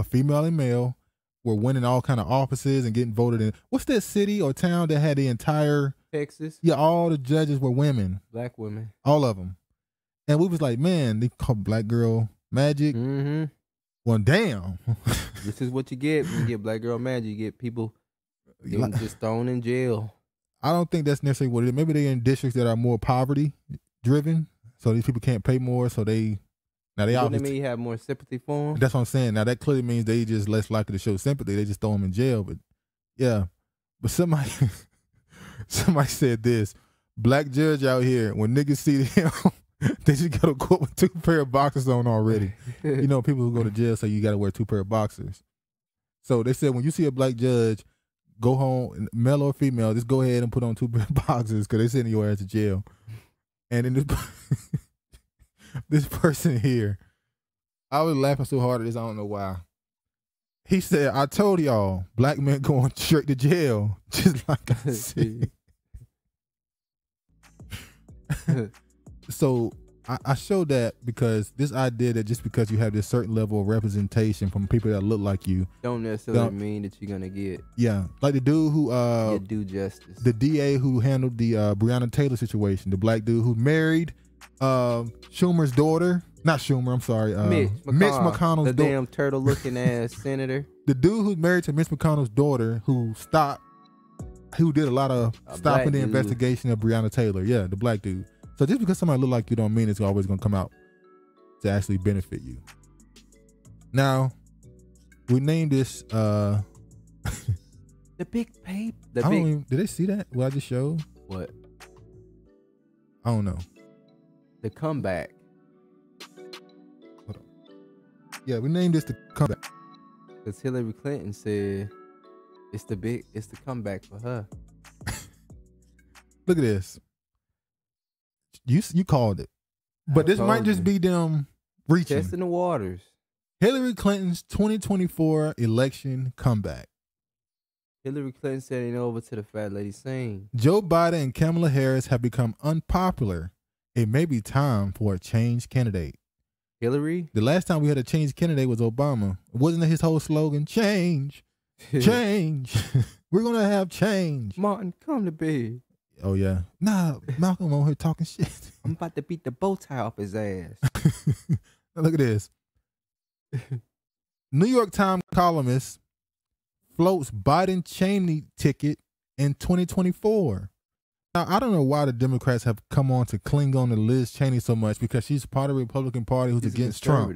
female and male, were winning all kind of offices and getting voted in? What's that city or town that had the entire... Texas? Yeah, all the judges were women. Black women. All of them. And we was like, man, they call black girl magic. Mm-hmm. Well, damn. This is what you get when you get black girl magic. You get people getting just thrown in jail. I don't think that's necessarily what it is. Maybe they're in districts that are more poverty driven, so these people can't pay more. So they obviously mean you have more sympathy for them. That's what I'm saying. Now that clearly means they just less likely to show sympathy. They just throw them in jail. But yeah, but somebody said this: black judge out here, when niggas see him, they just go to court with 2 pair of boxers on already. You know, people who go to jail say you got to wear 2 pair of boxers. So they said when you see a black judge, go home, male or female, just go ahead and put on 2 pair of boxers because they sending your ass to jail. And then this person here, I was laughing so hard at this, I don't know why. He said, I told y'all, black men going straight to jail, just like I see. So I showed that because this idea that just because you have this certain level of representation from people that look like you don't necessarily mean that you're gonna get. Yeah, like the dude who do justice. The DA who handled the Breonna Taylor situation, the black dude who married Schumer's daughter. Not Schumer, I'm sorry. Mitch McConnell's the damn turtle looking ass senator. The dude who's married to Mitch McConnell's daughter who stopped, who did a lot of stopping the investigation of Breonna Taylor. Yeah, the black dude. So just because somebody look like you don't mean it's always going to come out to actually benefit you. Now, we named this the big paper. Did they see that? What I just showed? What? I don't know. The comeback. Hold on. Yeah, we named this the comeback. Because Hillary Clinton said it's the comeback for her. Look at this. You called it, but this might just be them reaching, testing the waters. Hillary Clinton's 2024 election comeback. Hillary Clinton said ain't over to the fat lady saying Joe Biden and Kamala Harris have become unpopular. It may be time for a change candidate. Hillary? The last time we had a change candidate was Obama. Wasn't his whole slogan change? Change. We're gonna have change. Martin, come to bed. Oh yeah, nah, Malcolm on here talking shit. I'm about to beat the bow tie off his ass. Look at this. New York Times columnist floats Biden Cheney ticket in 2024. Now I don't know why the Democrats have come on to cling on to Liz Cheney so much, because she's part of the Republican Party who's against Trump.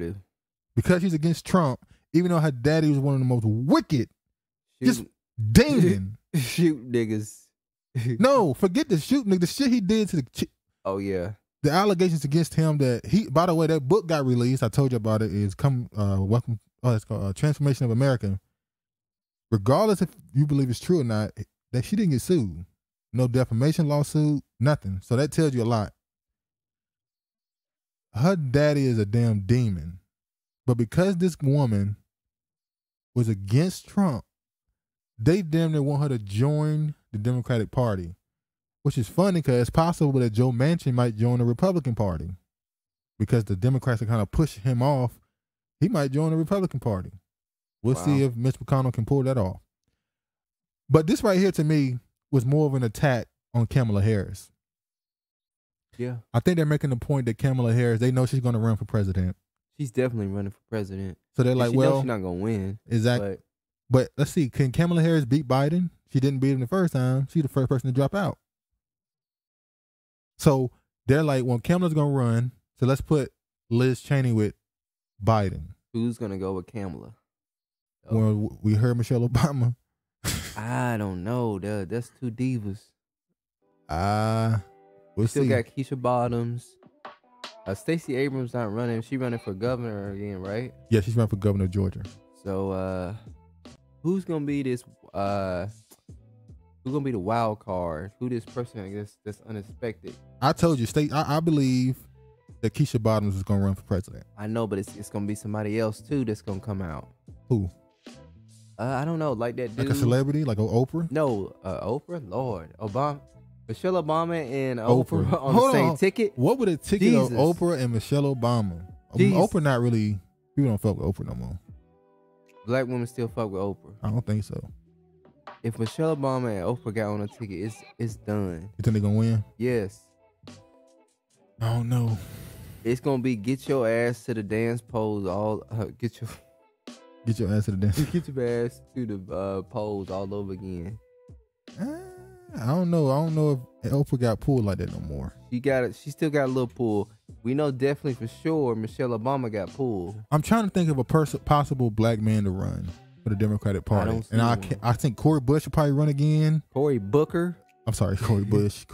Because she's against Trump, even though her daddy was one of the most wicked, just dinging shoot niggas. No, forget the shooting, the shit he did to the the allegations against him that he, by the way, that book got released, I told you about it, is it's called Transformation of America. Regardless if you believe it's true or not, that she didn't get sued, no defamation lawsuit, nothing. So that tells you a lot. Her daddy is a damn demon, but because this woman was against Trump, they damn near want her to join the Democratic Party, which is funny because it's possible that Joe Manchin might join the Republican Party because the Democrats are kind of pushing him off. He might join the Republican Party. We'll see if Mitch McConnell can pull that off. But this right here to me was more of an attack on Kamala Harris. Yeah. I think they're making the point that Kamala Harris, they know she's going to run for president. She's definitely running for president. So they're like, well, she's not going to win. Exactly. But let's see, can Kamala Harris beat Biden? She didn't beat him the first time. She's the first person to drop out. So they're like, well, Kamala's going to run, so let's put Liz Cheney with Biden. Who's going to go with Kamala? Oh. Well, we heard Michelle Obama. I don't know. Dude. That's two divas. We'll see. Still got Keisha Bottoms. Stacey Abrams not running. She running for governor again, right? Yeah, she's running for governor of Georgia. So who's going to be this... Who's gonna be the wild card? Who this person that's unexpected? I told you, I believe that Keisha Bottoms is gonna run for president. I know, but it's gonna be somebody else too that's gonna come out. Who? I don't know, like that dude, like a celebrity, like Oprah. No, Oprah. Lord, Obama, Michelle Obama, and Oprah on the same ticket. What would a ticket of Oprah and Michelle Obama? Oprah not really. People don't fuck with Oprah no more. Black women still fuck with Oprah. I don't think so. If Michelle Obama and Oprah got on a ticket, it's done. You think they're gonna win? Yes. I don't know. It's gonna be get your ass to the dance polls. Get your ass to the dance. Get your ass to the polls all over again. I don't know. I don't know if Oprah got pulled like that no more. She got it. She still got a little pull. We know definitely for sure Michelle Obama got pulled. I'm trying to think of a possible black man to run for the Democratic Party. I think Cory Bush will probably run again. Cory Booker. I'm sorry, Cory Bush.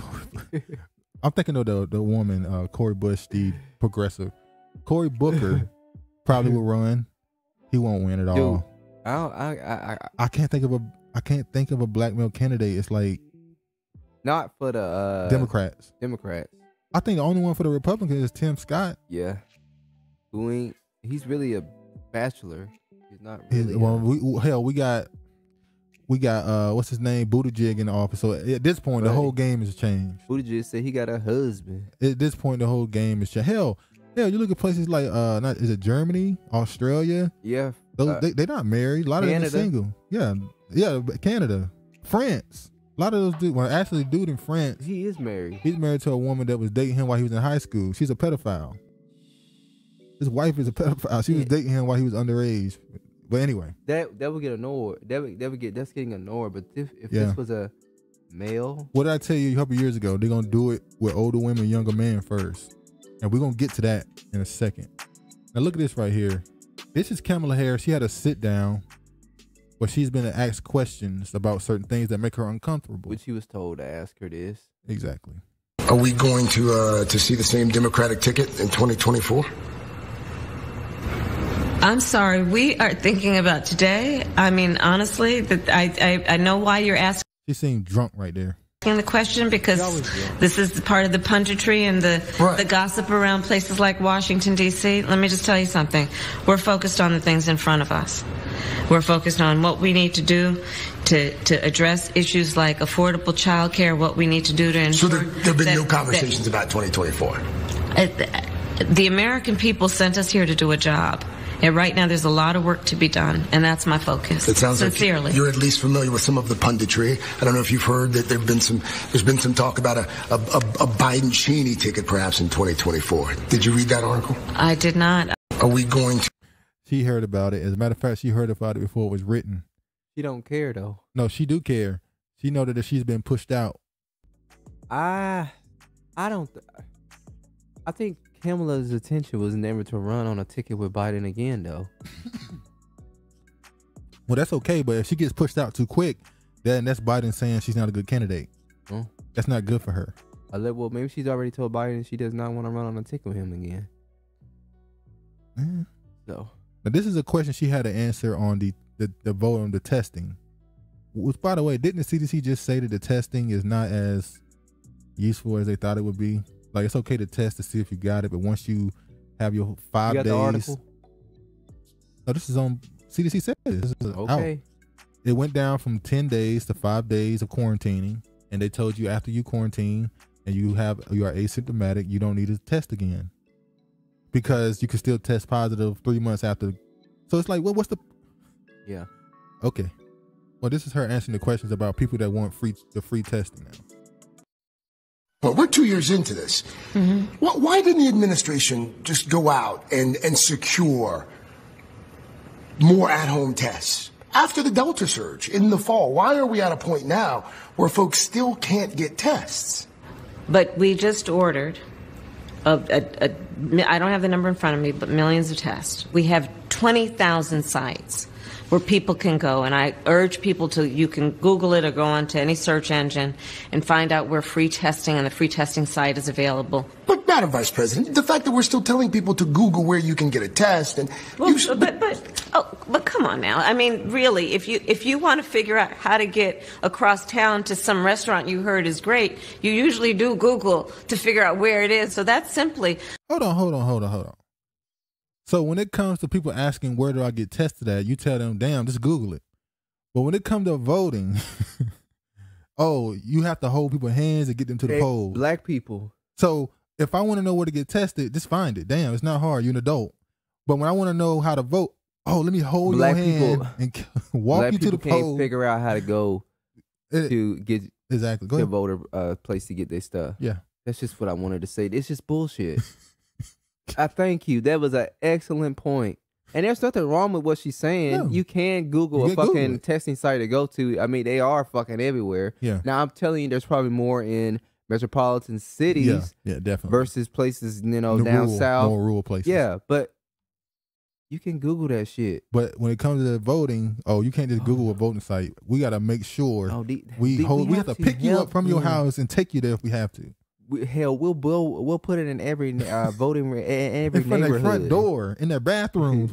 I'm thinking of the woman, Cory Bush, the progressive. Cory Booker probably will run. He won't win at all. I can't think of a black male candidate. It's like not for the Democrats. I think the only one for the Republicans is Tim Scott. Yeah. He's really a bachelor. It's not really. We got what's his name, Buttigieg in the office. So at this point, the whole game has changed. Buttigieg said he got a husband. At this point, the whole game is changed. Hell, you look at places like is it Germany, Australia? Yeah, those, they're not married. A lot of them are single. Yeah, Canada, France. A lot of those dudes. Well, actually, the dude in France, he is married. He's married to a woman that was dating him while he was in high school. She's a pedophile. His wife is a pedophile. She was dating him while he was underage. But anyway, that would get annoyed. That's getting annoyed. But if this was a male, what did I tell you a couple years ago? They're gonna do it with older women, younger men first, and we're gonna get to that in a second. Now look at this right here. This is Kamala Harris. She had a sit down where she's been asked questions about certain things that make her uncomfortable. Which he was told to ask her this. Exactly. Are we going to see the same Democratic ticket in 2024? I'm sorry, we are thinking about today. I mean, honestly, that I know why you're asking. She seemed drunk right there. The question, because this is the part of the punditry and the gossip around places like Washington, D.C. Let me just tell you something. We're focused on the things in front of us. We're focused on what we need to do to address issues like affordable child care, what we need to do to ensure. So there have been no conversations about 2024? The American people sent us here to do a job. And right now, there's a lot of work to be done, and that's my focus. It sounds sincerely. Like you're at least familiar with some of the punditry. I don't know if you've heard that there's been some talk about a Biden-Cheney ticket, perhaps in 2024. Did you read that article? I did not. Are we going to? She heard about it. As a matter of fact, she heard about it before it was written. She don't care though. No, she do care. She know that she's been pushed out. I think Kamala's attention was never to run on a ticket with Biden again, though. Well, that's okay, but if she gets pushed out too quick, then that's Biden saying she's not a good candidate. Huh? That's not good for her. Well, maybe she's already told Biden she does not want to run on a ticket with him again. Yeah. So, now this is a question she had to answer on the vote on the testing. Which, by the way, didn't the CDC just say that the testing is not as useful as they thought it would be? Like, it's okay to test to see if you got it, but once you have your 5 days. You got the article? No, this is on CDC says. This is okay. Out. It went down from 10 days to 5 days of quarantining, and they told you after you quarantine and you are asymptomatic, you don't need to test again because you can still test positive 3 months after. So it's like, well, what's the? Yeah. Okay. Well, this is her answering the questions about people that want free testing now. Well, we're 2 years into this. Mm-hmm. Why didn't the administration just go out and secure more at-home tests after the Delta surge in the fall? Why are we at a point now where folks still can't get tests? But we just ordered, I don't have the number in front of me, but millions of tests. We have 20,000 sites where people can go, and I urge people to, you can Google it or go onto any search engine and find out where free testing and the free testing site is available. But Madam Vice President, the fact that we're still telling people to Google where you can get a test and well, but come on now. I mean, really, if you want to figure out how to get across town to some restaurant you heard is great, you usually do Google to figure out where it is. So that's simply. Hold on. So when it comes to people asking, where do I get tested at? You tell them, damn, just Google it. But when it comes to voting, oh, you have to hold people's hands and get them to the polls. Black people. So if I want to know where to get tested, just find it. Damn, it's not hard. You're an adult. But when I want to know how to vote, oh, let me hold black your hand people, and walk you to the polls. Black people can't figure out how to go to get exactly the voter place to get their stuff. Yeah. That's just what I wanted to say. It's just bullshit. I thank you. That was an excellent point. And there's nothing wrong with what she's saying. No. You can Google a fucking Google testing site to go to. I mean, they are fucking everywhere. Yeah. Now, I'm telling you, there's probably more in metropolitan cities definitely. Versus places, you know, down rural, south. More rural places. Yeah, but you can Google that shit. But when it comes to the voting, oh, you can't just Google a voting site. We got to make sure we have to pick you up from your house and take you there if we have to. Hell, we'll put it in every voting every neighborhood. In front door, in their bathrooms,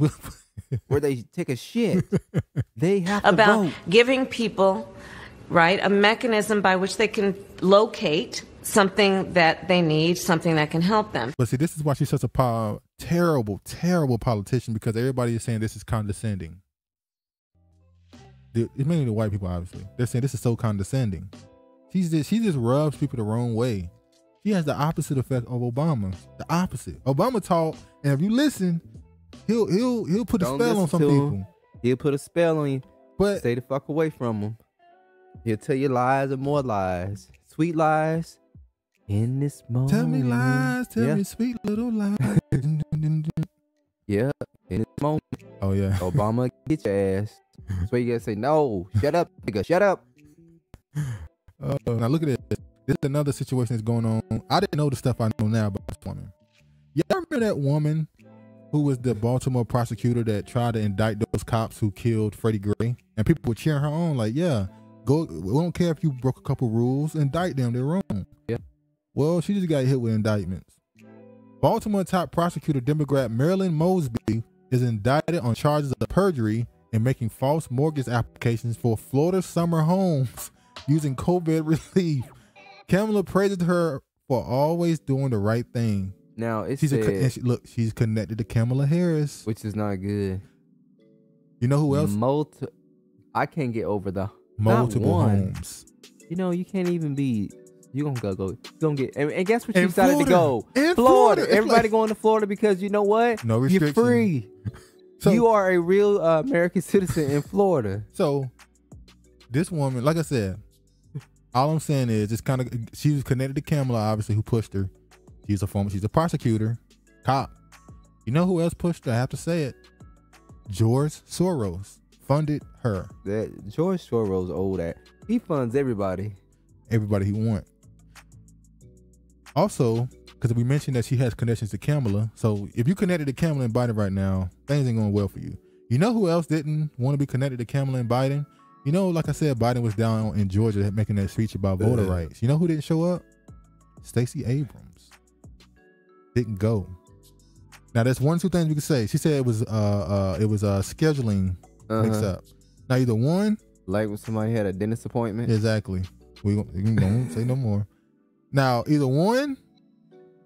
where they take a shit. They have about to vote. Giving people a mechanism by which they can locate something that they need, something that can help them. But see, this is why she's such a terrible, terrible politician, because everybody is saying this is condescending. it's mainly the white people, obviously. They're saying this is so condescending. She just rubs people the wrong way. She has the opposite effect of Obama. The opposite. Obama talk, and if you listen, he'll put a spell on some people. He'll put a spell on you. But stay the fuck away from him. He'll tell you lies and more lies, sweet lies. In this moment, tell me lies, tell me sweet little lies. Yeah, in this moment. Oh yeah, Obama, get your ass. That's why you gotta say no. Shut up, nigga. Shut up. Now look at this. This is another situation that's going on. I didn't know the stuff I know now about this woman. Yeah, I remember that woman who was the Baltimore prosecutor that tried to indict those cops who killed Freddie Gray, and people were cheering her on like, yeah, go. We don't care if you broke a couple rules, indict them. They're wrong. Yeah. Well, she just got hit with indictments. Baltimore top prosecutor Democrat Marilyn Mosby is indicted on charges of perjury and making false mortgage applications for Florida summer homes using COVID relief. Kamala praises her for always doing the right thing. Now it's look, she's connected to Kamala Harris, which is not good. You know who else? I can't get over the multiple homes. You know, you can't even be. You gonna go. Don't get. And guess what? You decided to go Florida. Everybody like, going to Florida because you know what? No restrictions. You're free. So, you are a real American citizen in Florida. So this woman, like I said, all I'm saying is it's kind of, she was connected to Kamala, obviously, who pushed her. She's a prosecutor, cop. You know who else pushed her? I have to say it. George Soros funded her. That George Soros old at. He funds everybody. Everybody he wants. Also, because we mentioned that she has connections to Kamala. So if you connected to Kamala and Biden right now, things ain't going well for you. You know who else didn't want to be connected to Kamala and Biden? You know, like I said, Biden was down in Georgia making that speech about voter rights. You know who didn't show up? Stacey Abrams. Didn't go. Now, there's two things we could say. She said it was a scheduling mix up. Now, either one. Like when somebody had a dentist appointment. Exactly. We don't say no more. Now, either one,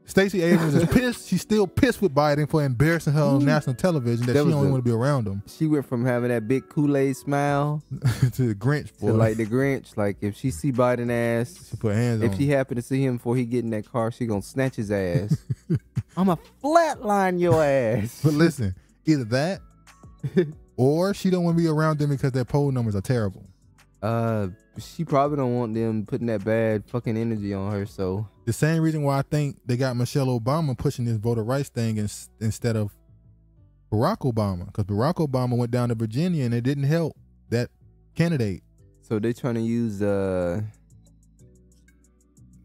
Stacey Abrams is pissed. She's still pissed with Biden for embarrassing her on national television that she only want to be around him. She went from having that big Kool-Aid smile to the Grinch, boy. To like the Grinch. Like if she see Biden ass, she put hands on. If she happen to see him before he get in that car, she gonna snatch his ass. I'ma flatline your ass. But listen, either that or she don't want to be around them because their poll numbers are terrible. She probably don't want them putting that bad fucking energy on her. So the same reason why I think they got Michelle Obama pushing this voter rights thing instead of Barack Obama, because Barack Obama went down to Virginia and it didn't help that candidate. So they're trying to use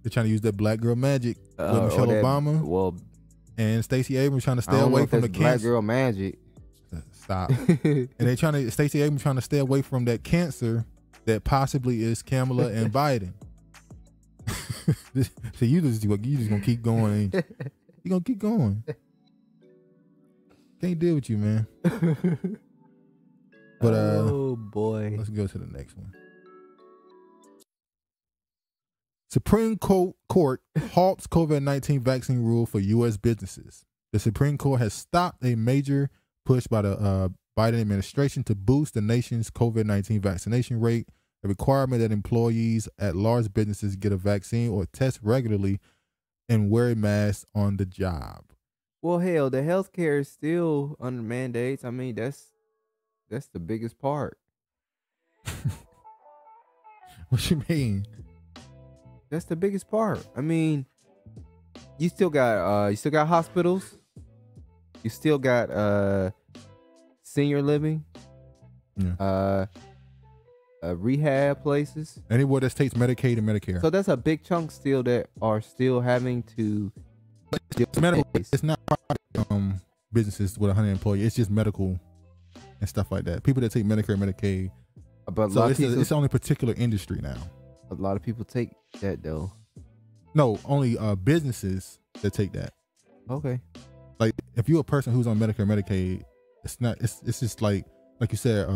that black girl magic with Michelle Obama. Well, and Stacey Abrams trying to stay away from the black girl magic. Stop. And they Stacey Abrams trying to stay away from that cancer. That possibly is Kamala and Biden. So you just gonna keep going. You gonna keep going. Can't deal with you, man. But oh boy, let's go to the next one. Supreme Court halts COVID-19 vaccine rule for U.S. businesses. The Supreme Court has stopped a major push by the Biden administration to boost the nation's COVID-19 vaccination rate. The requirement that employees at large businesses get a vaccine or test regularly and wear a mask on the job. Well, hell, the healthcare is still under mandates. I mean, that's the biggest part. What you mean? That's the biggest part. I mean, you still got hospitals. You still got senior living. Yeah. Rehab places, anywhere that takes Medicaid and Medicare. So that's a big chunk still that are still having to. It's medical. It's not private, businesses with 100 employees. It's just medical and stuff like that. People that take Medicare and Medicaid. But so it's only particular industry now. A lot of people take that though. No, only businesses that take that. Okay. Like if you're a person who's on Medicare and Medicaid, it's not. It's just like you said.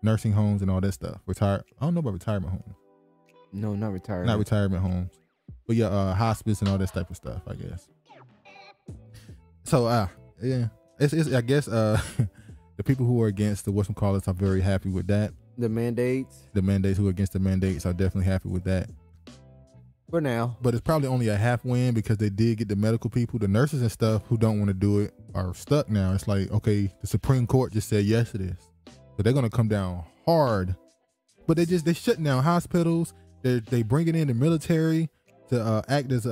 Nursing homes and all that stuff. I don't know about retirement homes. No, not retirement. Not retirement homes. But yeah, hospice and all that type of stuff, I guess. So yeah. I guess the people who are against the whatchamacallits are very happy with that. The mandates. The mandates, who are against the mandates, are definitely happy with that. For now. But it's probably only a half win because they did get the medical people, the nurses and stuff who don't want to do it are stuck now. It's like, okay, the Supreme Court just said, yes, it is. So they're going to come down hard. But they shut down hospitals. They bringing in the military to act as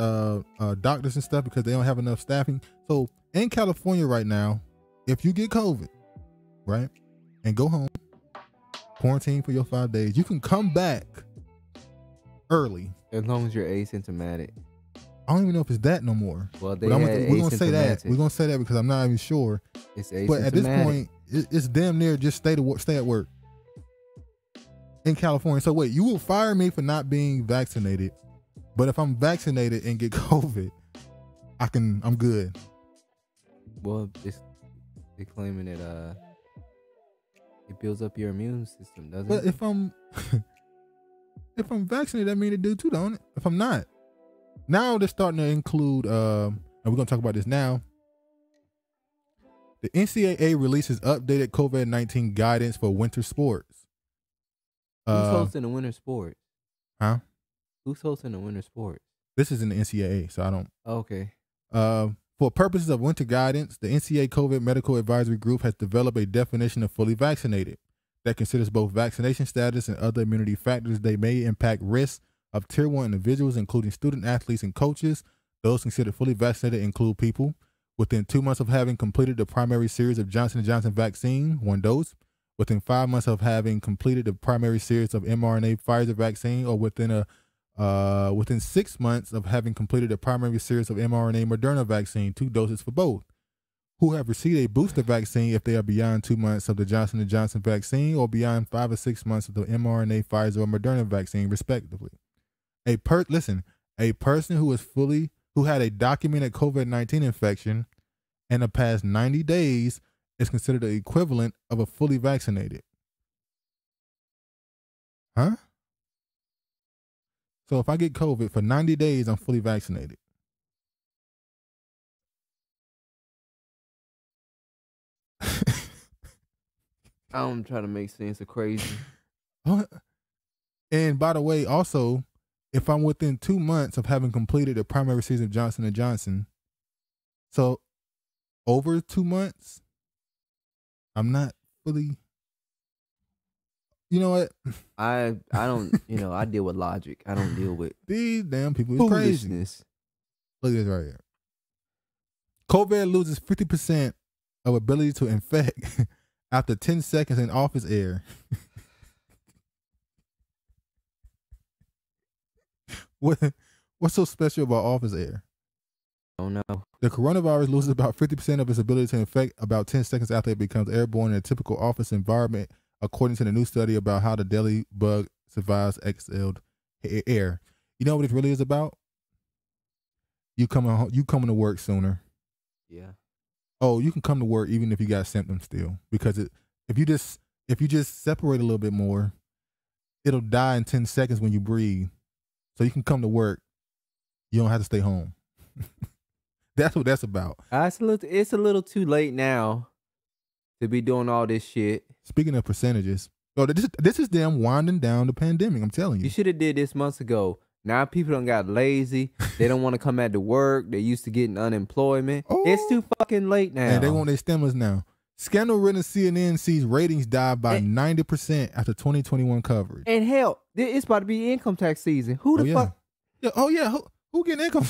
doctors and stuff because they don't have enough staffing. So in California right now, if you get COVID, right, and go home, quarantine for your 5 days, you can come back early as long as you're asymptomatic. I don't even know if it's that no more. Well, they we're gonna say that. We're gonna say that because I'm not even sure. It's asymptomatic. But at this point, it's damn near just stay at work in California. So wait, you will fire me for not being vaccinated, but if I'm vaccinated and get COVID, I'm good. Well, they're claiming that it builds up your immune system, doesn't it? But if I'm if I'm vaccinated, that means it do too, don't it? If I'm not, now they're starting to include, and we're gonna talk about this now. The NCAA releases updated COVID-19 guidance for winter sports. Who's hosting the winter sports? Huh? Who's hosting the winter sports? This is in the NCAA, so I don't. Oh, okay. For purposes of winter guidance, the NCAA COVID Medical Advisory Group has developed a definition of fully vaccinated that considers both vaccination status and other immunity factors. They may impact risks of tier 1 individuals, including student athletes and coaches. Those considered fully vaccinated include people within 2 months of having completed the primary series of Johnson & Johnson vaccine, 1 dose, within 5 months of having completed the primary series of mRNA Pfizer vaccine, or within 6 months of having completed the primary series of mRNA Moderna vaccine, 2 doses for both, who have received a booster vaccine if they are beyond 2 months of the Johnson & Johnson vaccine or beyond 5 or 6 months of the mRNA, Pfizer, or Moderna vaccine, respectively. A person who had a documented COVID-19 infection in the past 90 days is considered the equivalent of a fully vaccinated. Huh? So if I get COVID for 90 days, I'm fully vaccinated. I'm trying to make sense of crazy. And by the way, also, if I'm within 2 months of having completed the primary series of Johnson & Johnson, so over 2 months, I'm not fully. You know what? I don't. You know, I deal with logic. I don't deal with these damn people. It's crazy. Look at this right here. COVID loses 50% of ability to infect after 10 seconds in office air. What's so special about office air? Oh no. The coronavirus loses about 50% of its ability to infect about 10 seconds after it becomes airborne in a typical office environment, according to the new study about how the Delhi bug survives exhaled air. You know what it really is about? You coming to work sooner. Yeah. Oh, you can come to work even if you got symptoms still, because if you just separate a little bit more, it'll die in 10 seconds when you breathe. So you can come to work. You don't have to stay home. That's what that's about. It's a little too late now to be doing all this shit. Speaking of percentages, oh, this is them winding down the pandemic. I'm telling you. You should have did this months ago. Now people done got lazy. They don't want to come out to work. They used to getting unemployment. Oh, it's too fucking late now. And they want their stimulus now. Scandal ridden CNN sees ratings dive by 90% after 2021 coverage. And hell, it's about to be income tax season. Who the fuck? Yeah. Oh yeah, who getting income?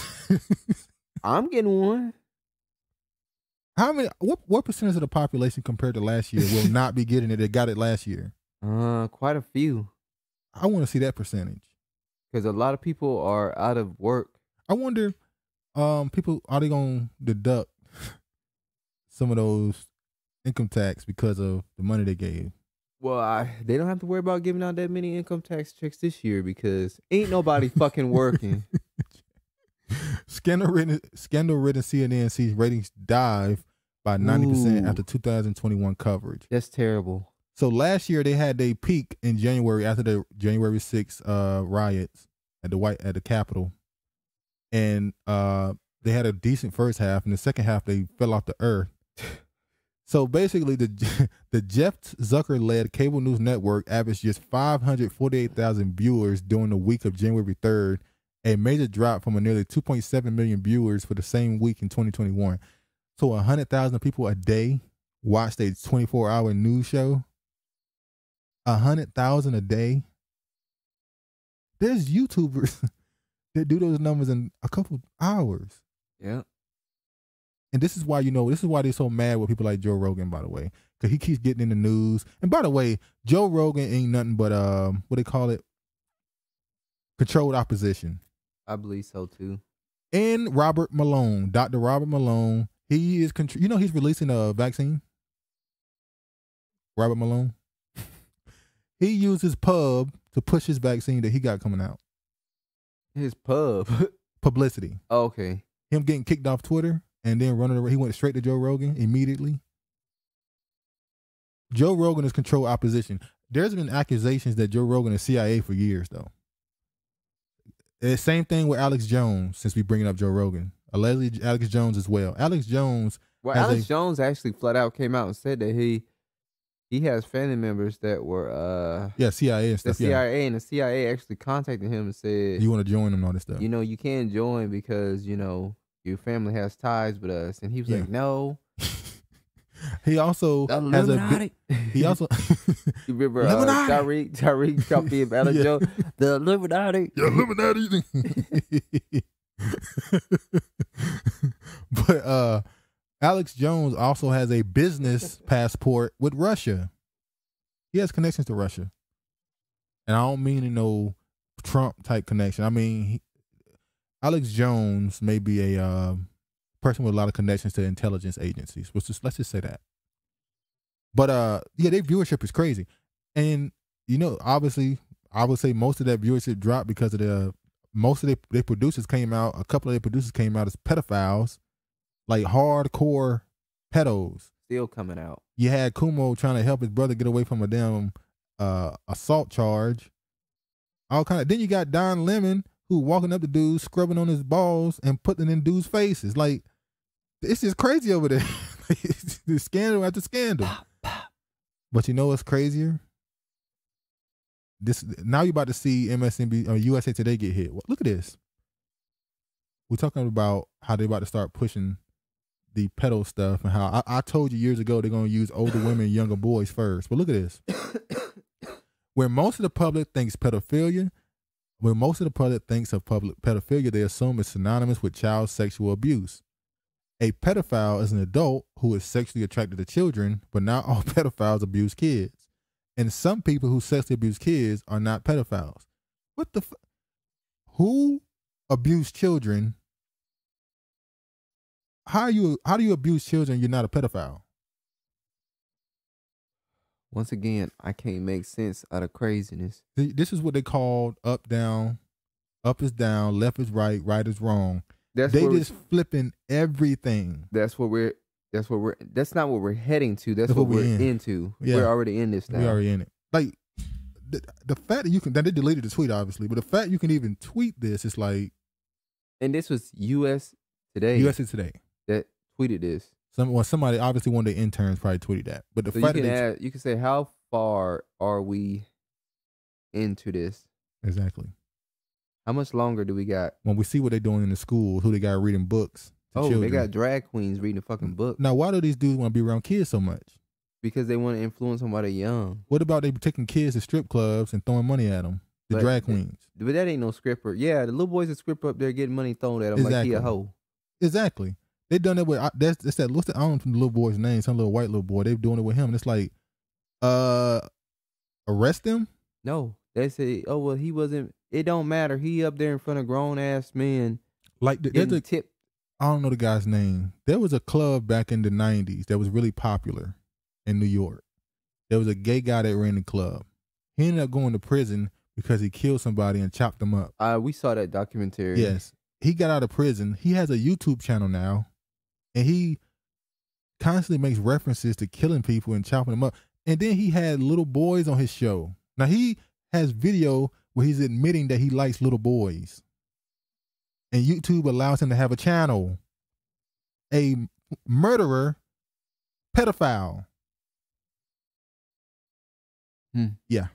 I'm getting one. How many? What percentage of the population compared to last year will not be getting it? They got it last year. Quite a few. I want to see that percentage because a lot of people are out of work. I wonder, people are they gonna deduct some of those income tax because of the money they gave? Well, they don't have to worry about giving out that many income tax checks this year because ain't nobody fucking working. Scandal-ridden CNN sees ratings dive by 90% after 2021 coverage. That's terrible. So last year they had their peak in January after the January 6th riots at the Capitol, and they had a decent first half. In the second half, they fell off the earth. So basically, the Jeff Zucker-led cable news network averaged just 548,000 viewers during the week of January 3rd, a major drop from a nearly 2.7 million viewers for the same week in 2021. So 100,000 people a day watched a 24-hour news show. 100,000 a day. There's YouTubers that do those numbers in a couple hours. Yeah. And this is why, you know, this is why they're so mad with people like Joe Rogan, by the way, because he keeps getting in the news. And by the way, Joe Rogan ain't nothing but, what they call it? Controlled opposition. I believe so, too. And Robert Malone, Dr. Robert Malone, he is, you know, he's releasing a vaccine. Robert Malone. He used his pub to push his vaccine that he got coming out. His pub? Publicity. Oh, okay. Him getting kicked off Twitter. And then running around, he went straight to Joe Rogan immediately. Joe Rogan is controlled opposition. There's been accusations that Joe Rogan is CIA for years, though. The same thing with Alex Jones, since we bringing up Joe Rogan. Allegedly, Alex Jones as well. Alex Jones. Well, Alex Jones actually flat out came out and said that he has family members that were yeah, CIA and stuff. The CIA, yeah. And the CIA actually contacted him and said, "You want to join them and all this stuff? You know, you can't join because, you know, your family has ties with us." And he was like, "No." He also has a he also you remember Tyreek copy of Alex Jones, the Illuminati. The Illuminati. But Alex Jones also has a business passport with Russia. He has connections to Russia. And I don't mean, you know, Trump type connection. I mean, Alex Jones may be a person with a lot of connections to intelligence agencies. Let's just say that. But yeah, their viewership is crazy. And, you know, obviously, I would say most of that viewership dropped because of the, most of their producers came out, a couple of their producers came out as pedophiles, like hardcore pedos. Still coming out. You had Kumo trying to help his brother get away from a damn assault charge. All kind of, then you got Don Lemon, who walking up to dudes, scrubbing on his balls and putting in dudes' faces. Like, it's just crazy over there. There's scandal after scandal. Pop, pop. But you know what's crazier? This, now you're about to see MSNBC, USA Today get hit. Well, look at this. We're talking about how they're about to start pushing the pedo stuff and how I told you years ago they're going to use older women, younger boys first. But look at this. Where most of the public thinks pedophilia, when most of the public thinks of public pedophilia, they assume it's synonymous with child sexual abuse. A pedophile is an adult who is sexually attracted to children, but not all pedophiles abuse kids. And some people who sexually abuse kids are not pedophiles. What the fuck? Who abuse children? How do you abuse children? You're not a pedophile. Once again, I can't make sense out of craziness. This is what they called up, down, up is down, left is right, right is wrong. That's they just flipping everything. That's not what we're heading to. That's what we're into. Yeah. We're already in this now. We're already in it. Like the fact that you can, they deleted the tweet, obviously, but the fact you can even tweet this is like. And this was US Today. USA Today. That tweeted this. Somebody, obviously one of the interns probably tweeted that. But the fact that you can say, how far are we into this? Exactly. How much longer do we got? When we see what they're doing in the schools, who they got reading books to children. They got drag queens reading a fucking book. Now, why do these dudes want to be around kids so much? Because they want to influence somebody young. What about they taking kids to strip clubs and throwing money at them? The drag queens. But that ain't no stripper. Yeah, the little boys that strip up there getting money thrown at them like he a hoe. Exactly. They done it with that's that. What's the, I don't know the little boy's name? Some little white little boy. They doing it with him. And it's like, arrest him? No, they say, oh well, he wasn't. It don't matter. He up there in front of grown ass men. Like there's a tip. I don't know the guy's name. There was a club back in the '90s that was really popular in New York. There was a gay guy that ran the club. He ended up going to prison because he killed somebody and chopped them up. We saw that documentary. Yes, he got out of prison. He has a YouTube channel now. And he constantly makes references to killing people and chopping them up. And then he had little boys on his show. Now, he has video where he's admitting that he likes little boys. And YouTube allows him to have a channel. A murderer, pedophile. Yeah.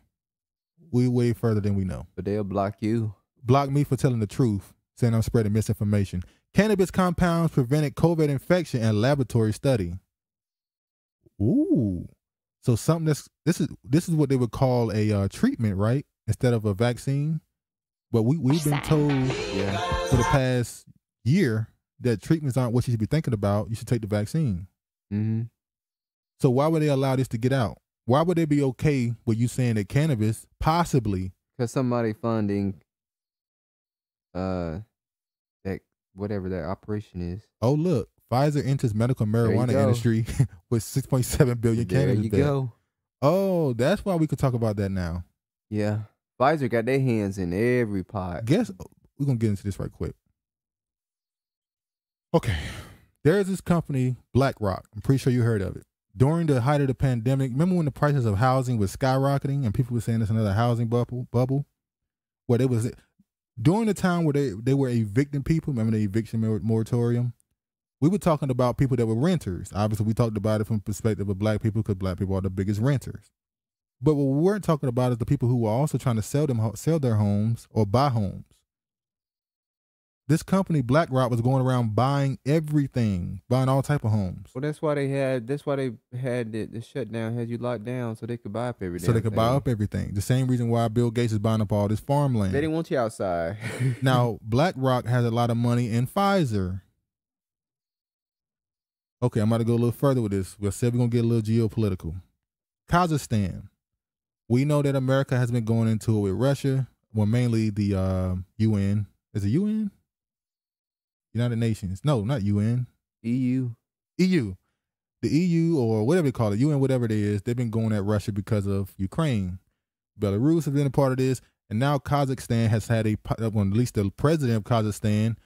We way further than we know. But they'll block you. Block me for telling the truth, saying I'm spreading misinformation. Cannabis compounds prevented COVID infection in laboratory study. Ooh. So something that's, this is what they would call a treatment, right? Instead of a vaccine. But we've been told for the past year that treatments aren't what you should be thinking about. You should take the vaccine. Mm-hmm. So why would they allow this to get out? Why would they be okay with you saying that cannabis possibly? Because somebody funding that whatever that operation is. Oh, look. Pfizer enters medical marijuana industry with 6.7 billion cannabis. There you go. Oh, that's why we could talk about that now. Yeah. Pfizer got their hands in every pot. Guess we're going to get into this right quick. Okay. There's this company, BlackRock. I'm pretty sure you heard of it. During the height of the pandemic, remember when the prices of housing was skyrocketing and people were saying it's another housing bubble? Well, it was during the time where they were evicting people. Remember the eviction moratorium? We were talking about people that were renters. Obviously, we talked about it from the perspective of black people because black people are the biggest renters. But what we weren't talking about is the people who were also trying to sell their homes or buy homes. This company, BlackRock, was going around buying everything, buying all type of homes. Well, that's why they had the shutdown, had you locked down, so they could buy up everything. So they could buy up everything. The same reason why Bill Gates is buying up all this farmland. They didn't want you outside. Now, BlackRock has a lot of money in Pfizer. Okay, I'm about to go a little further with this. We'll say we're going to get a little geopolitical. Kazakhstan. We know that America has been going into it with Russia, well, mainly the UN. Is it UN? United Nations. No, not UN. EU. The EU or whatever they call it, UN, whatever it is, they've been going at Russia because of Ukraine. Belarus has been a part of this. And now Kazakhstan has had a, well, at least the president of Kazakhstan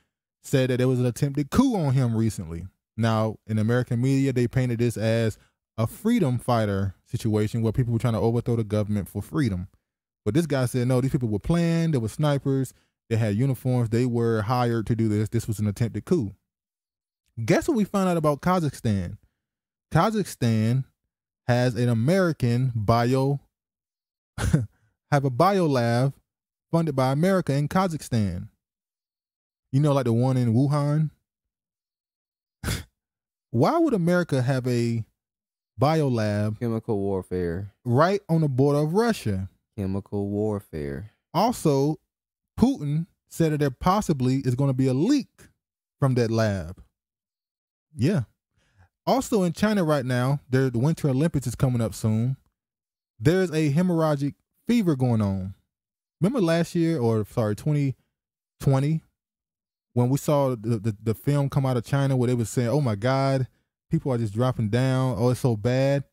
said that there was an attempted coup on him recently. Now, in American media, they painted this as a freedom fighter situation where people were trying to overthrow the government for freedom. But this guy said, no, these people were planned. There were snipers. They had uniforms. They were hired to do this. This was an attempted coup. Guess what we found out about Kazakhstan? Kazakhstan has an American bio lab funded by America in Kazakhstan. You know, like the one in Wuhan. Why would America have a bio lab? Chemical warfare. Right on the border of Russia. Chemical warfare. Also, Putin said that there possibly is going to be a leak from that lab. Yeah. Also in China right now, the Winter Olympics is coming up soon. There's a hemorrhagic fever going on. Remember last year, or sorry, 2020, when we saw the film come out of China where they were saying, oh my God, people are just dropping down. Oh, it's so bad.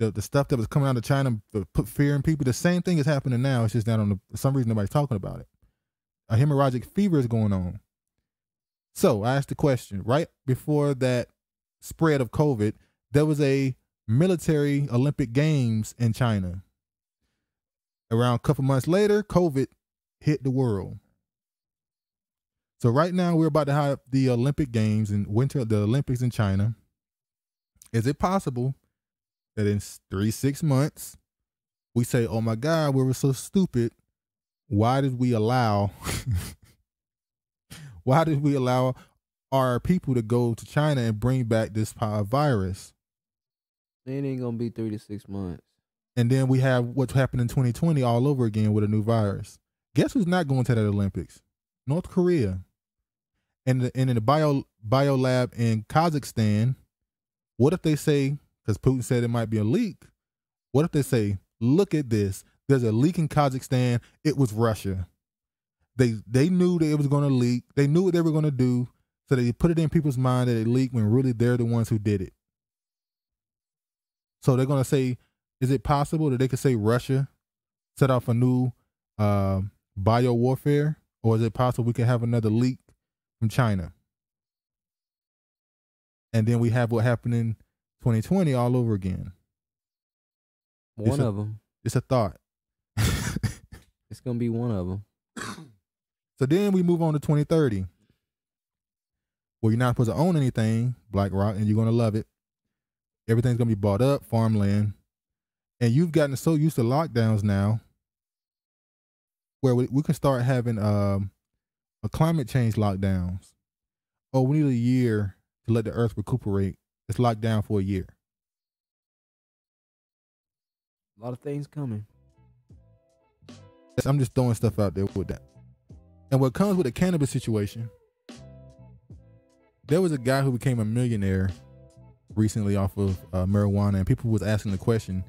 The stuff that was coming out of China put fear in people. The same thing is happening now. It's just not on the, for some reason, nobody's talking about it. A hemorrhagic fever is going on. So I asked the question, right before that spread of COVID, there was a military Olympic Games in China. Around a couple months later, COVID hit the world. So right now we're about to have the Olympic Games in winter, the Olympics in China. Is it possible that in 3-6 months, we say, oh my God, we were so stupid. Why did we allow our people to go to China and bring back this virus? It ain't gonna be 3-6 months. And then we have what's happened in 2020 all over again with a new virus. Guess who's not going to that Olympics? North Korea. And in the bio lab in Kazakhstan, what if they say, because Putin said it might be a leak, what if they say, look at this. There's a leak in Kazakhstan. It was Russia. They knew that it was going to leak. They knew what they were going to do. So they put it in people's mind that it leaked when really they're the ones who did it. So they're going to say, is it possible that they could say Russia set off a new bio warfare? Or is it possible we could have another leak from China? And then we have what happened in 2020 all over again. One of them. It's a thought. It's going to be one of them. So then we move on to 2030. Well, you're not supposed to own anything, BlackRock, and you're going to love it. Everything's going to be bought up, farmland. And you've gotten so used to lockdowns now where we can start having a climate change lockdowns. Oh, we need a year to let the earth recuperate. It's locked down for a year. A lot of things coming. I'm just throwing stuff out there with that. And what comes with the cannabis situation, there was a guy who became a millionaire recently off of marijuana, and people was asking the question,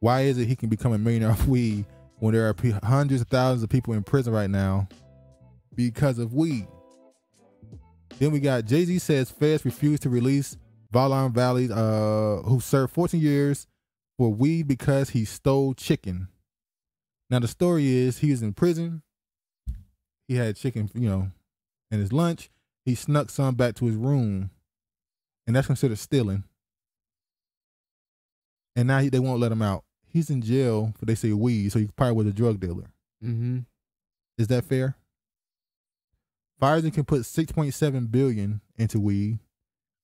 why is it he can become a millionaire off weed when there are hundreds of thousands of people in prison right now because of weed? Then we got Jay-Z says feds refuse to release Valon Valley, who served 14 years for weed because he stole chicken. Now the story is he was in prison. He had chicken, you know, in his lunch. He snuck some back to his room, and that's considered stealing. And now they won't let him out. He's in jail for, they say, weed, so he probably was a drug dealer. Mm-hmm. Is that fair? Pfizer can put $6.7 billion into weed.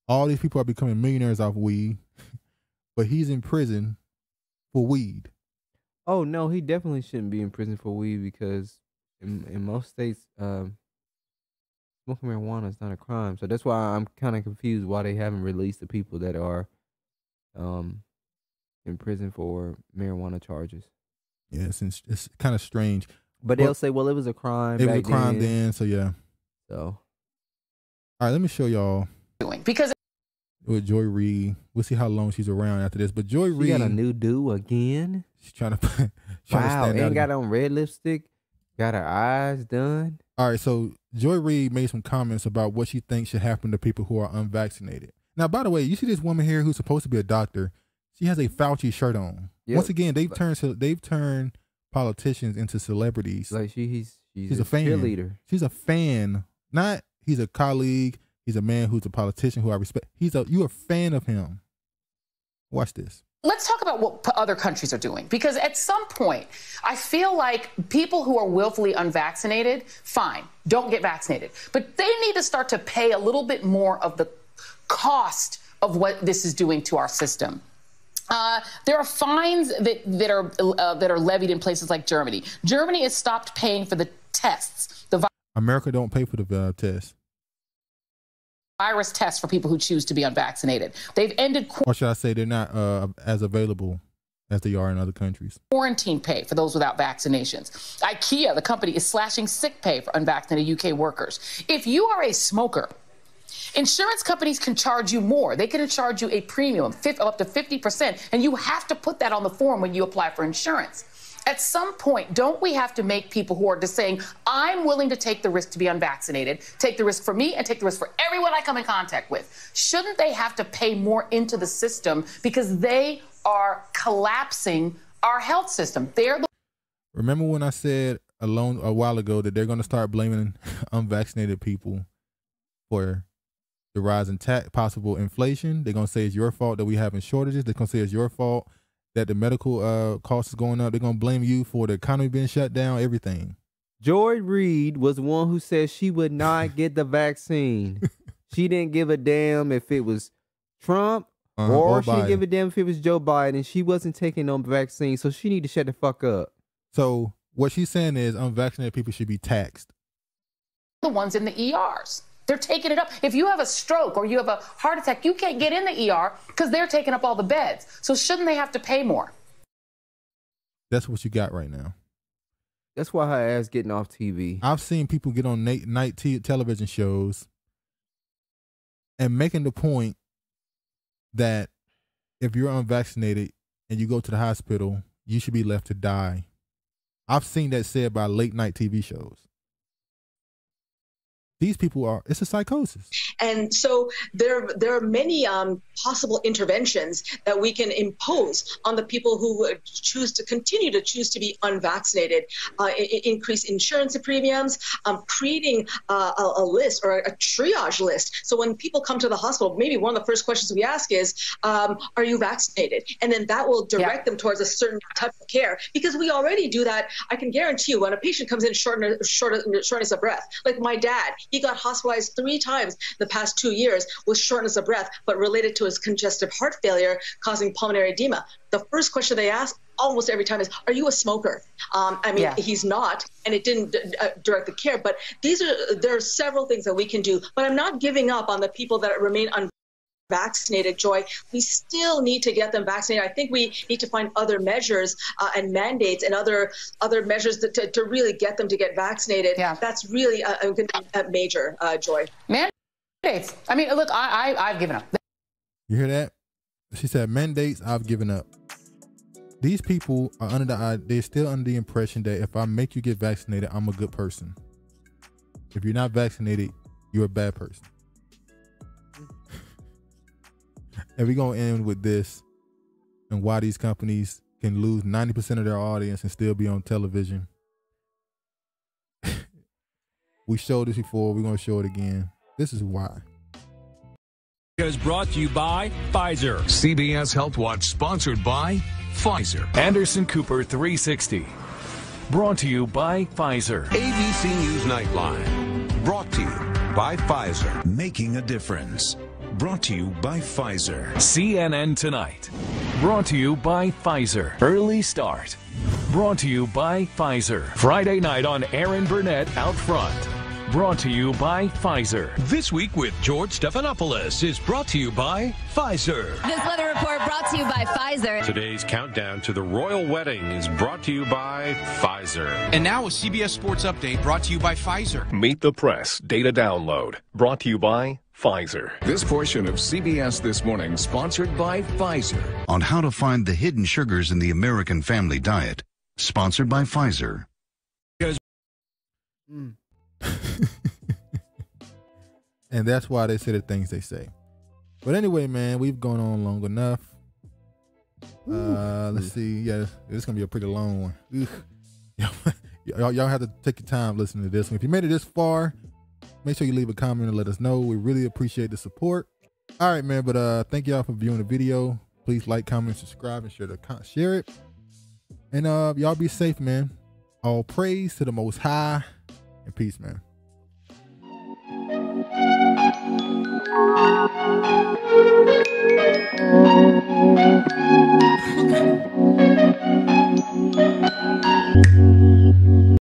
All these people are becoming millionaires off weed, but he's in prison for weed. Oh, no, he definitely shouldn't be in prison for weed because in most states, smoking marijuana is not a crime. So that's why I'm kind of confused why they haven't released the people that are in prison for marijuana charges. Yeah, it's kind of strange. But they'll say, well, it was a crime. It was a crime then, so yeah. So, all right, let me show y'all. Because with Joy Reid, we'll see how long she's around after this. But Joy Reid, she got a new do again. She's trying to. Wow, ain't got on red lipstick. Got her eyes done. All right, so Joy Reid made some comments about what she thinks should happen to people who are unvaccinated. Now, by the way, you see this woman here who's supposed to be a doctor. She has a Fauci shirt on. Yep. Once again, they've turned politicians into celebrities. Like she's a fan. Cheerleader. She's a fan. Not he's a colleague. He's a man who's a politician who I respect. You're a fan of him. Watch this. Let's talk about what other countries are doing, because at some point, I feel like people who are willfully unvaccinated, fine, don't get vaccinated. But they need to start to pay a little bit more of the cost of what this is doing to our system. There are fines that are levied in places like Germany. Germany has stopped paying for the tests. America don't pay for the tests. Virus tests for people who choose to be unvaccinated. They've ended, or should I say, they're not as available as they are in other countries. Quarantine pay for those without vaccinations. IKEA, the company, is slashing sick pay for unvaccinated UK workers. If you are a smoker, insurance companies can charge you more. They can charge you a premium of up to 50%, and you have to put that on the form when you apply for insurance. At some point, don't we have to make people who are just saying, I'm willing to take the risk to be unvaccinated, take the risk for me and take the risk for everyone I come in contact with? Shouldn't they have to pay more into the system because they are collapsing our health system? Remember when I said a while ago that they're going to start blaming unvaccinated people for the rise in possible inflation? They're going to say it's your fault that we're having shortages. They're going to say it's your fault that the medical cost is going up. They're going to blame you for the economy being shut down, everything. Joy Reid was the one who said she would not get the vaccine. She didn't give a damn if it was Trump or she didn't give a damn if it was Joe Biden. She wasn't taking no vaccine, so she need to shut the fuck up. So what she's saying is unvaccinated people should be taxed. The ones in the ERs. They're taking it up. If you have a stroke or you have a heart attack, you can't get in the ER because they're taking up all the beds. So shouldn't they have to pay more? That's what you got right now. That's why her ass getting off TV. I've seen people get on night television shows and making the point that if you're unvaccinated and you go to the hospital, you should be left to die. I've seen that said by late night TV shows. These people are, it's a psychosis. And so there are many possible interventions that we can impose on the people who choose to continue to be unvaccinated. Increase insurance premiums, creating a list or a triage list. So when people come to the hospital, maybe one of the first questions we ask is, are you vaccinated? And then that will direct them towards a certain type of care, because we already do that. I can guarantee you when a patient comes in shortness of breath, like my dad, He got hospitalized 3 times the past 2 years with shortness of breath, but related to his congestive heart failure causing pulmonary edema. The first question they ask almost every time is, are you a smoker? He's not, and it didn't direct the care. But there are several things that we can do. But I'm not giving up on the people that remain unvaccinated, Joy. We still need to get them vaccinated. I think we need to find other measures and mandates and other measures to really get them to get vaccinated. Yeah. That's really a major, Joy. Mandates. I mean, look, I've given up. You hear that? She said, mandates, I've given up. These people are they're still under the impression that if I make you get vaccinated, I'm a good person. If you're not vaccinated, you're a bad person. And we're going to end with this and why these companies can lose 90% of their audience and still be on television. We showed this before. We're going to show it again. This is why. Is brought to you by Pfizer. CBS Health Watch, sponsored by Pfizer. Anderson Cooper 360, brought to you by Pfizer. ABC News Nightline, brought to you by Pfizer. Making a difference, brought to you by Pfizer. CNN Tonight, brought to you by Pfizer. Early Start, brought to you by Pfizer. Friday night on Aaron Burnett Out Front, brought to you by Pfizer. This Week with George Stephanopoulos is brought to you by Pfizer. This weather report brought to you by Pfizer. Today's countdown to the royal wedding is brought to you by Pfizer. And now a CBS Sports Update brought to you by Pfizer. Meet the Press Data Download brought to you by Pfizer. This portion of CBS This Morning sponsored by Pfizer. On how to find the hidden sugars in the American family diet, sponsored by Pfizer. And that's why they say the things they say. But anyway, man, we've gone on long enough. Let's see. Yeah, it's gonna be a pretty long one. Y'all have to take your time listening to this one. If you made it this far, make sure you leave a comment and let us know. We really appreciate the support. All right, man. But thank y'all for viewing the video. Please like, comment, subscribe, and share it. And y'all be safe, man. All praise to the Most High. And peace, man.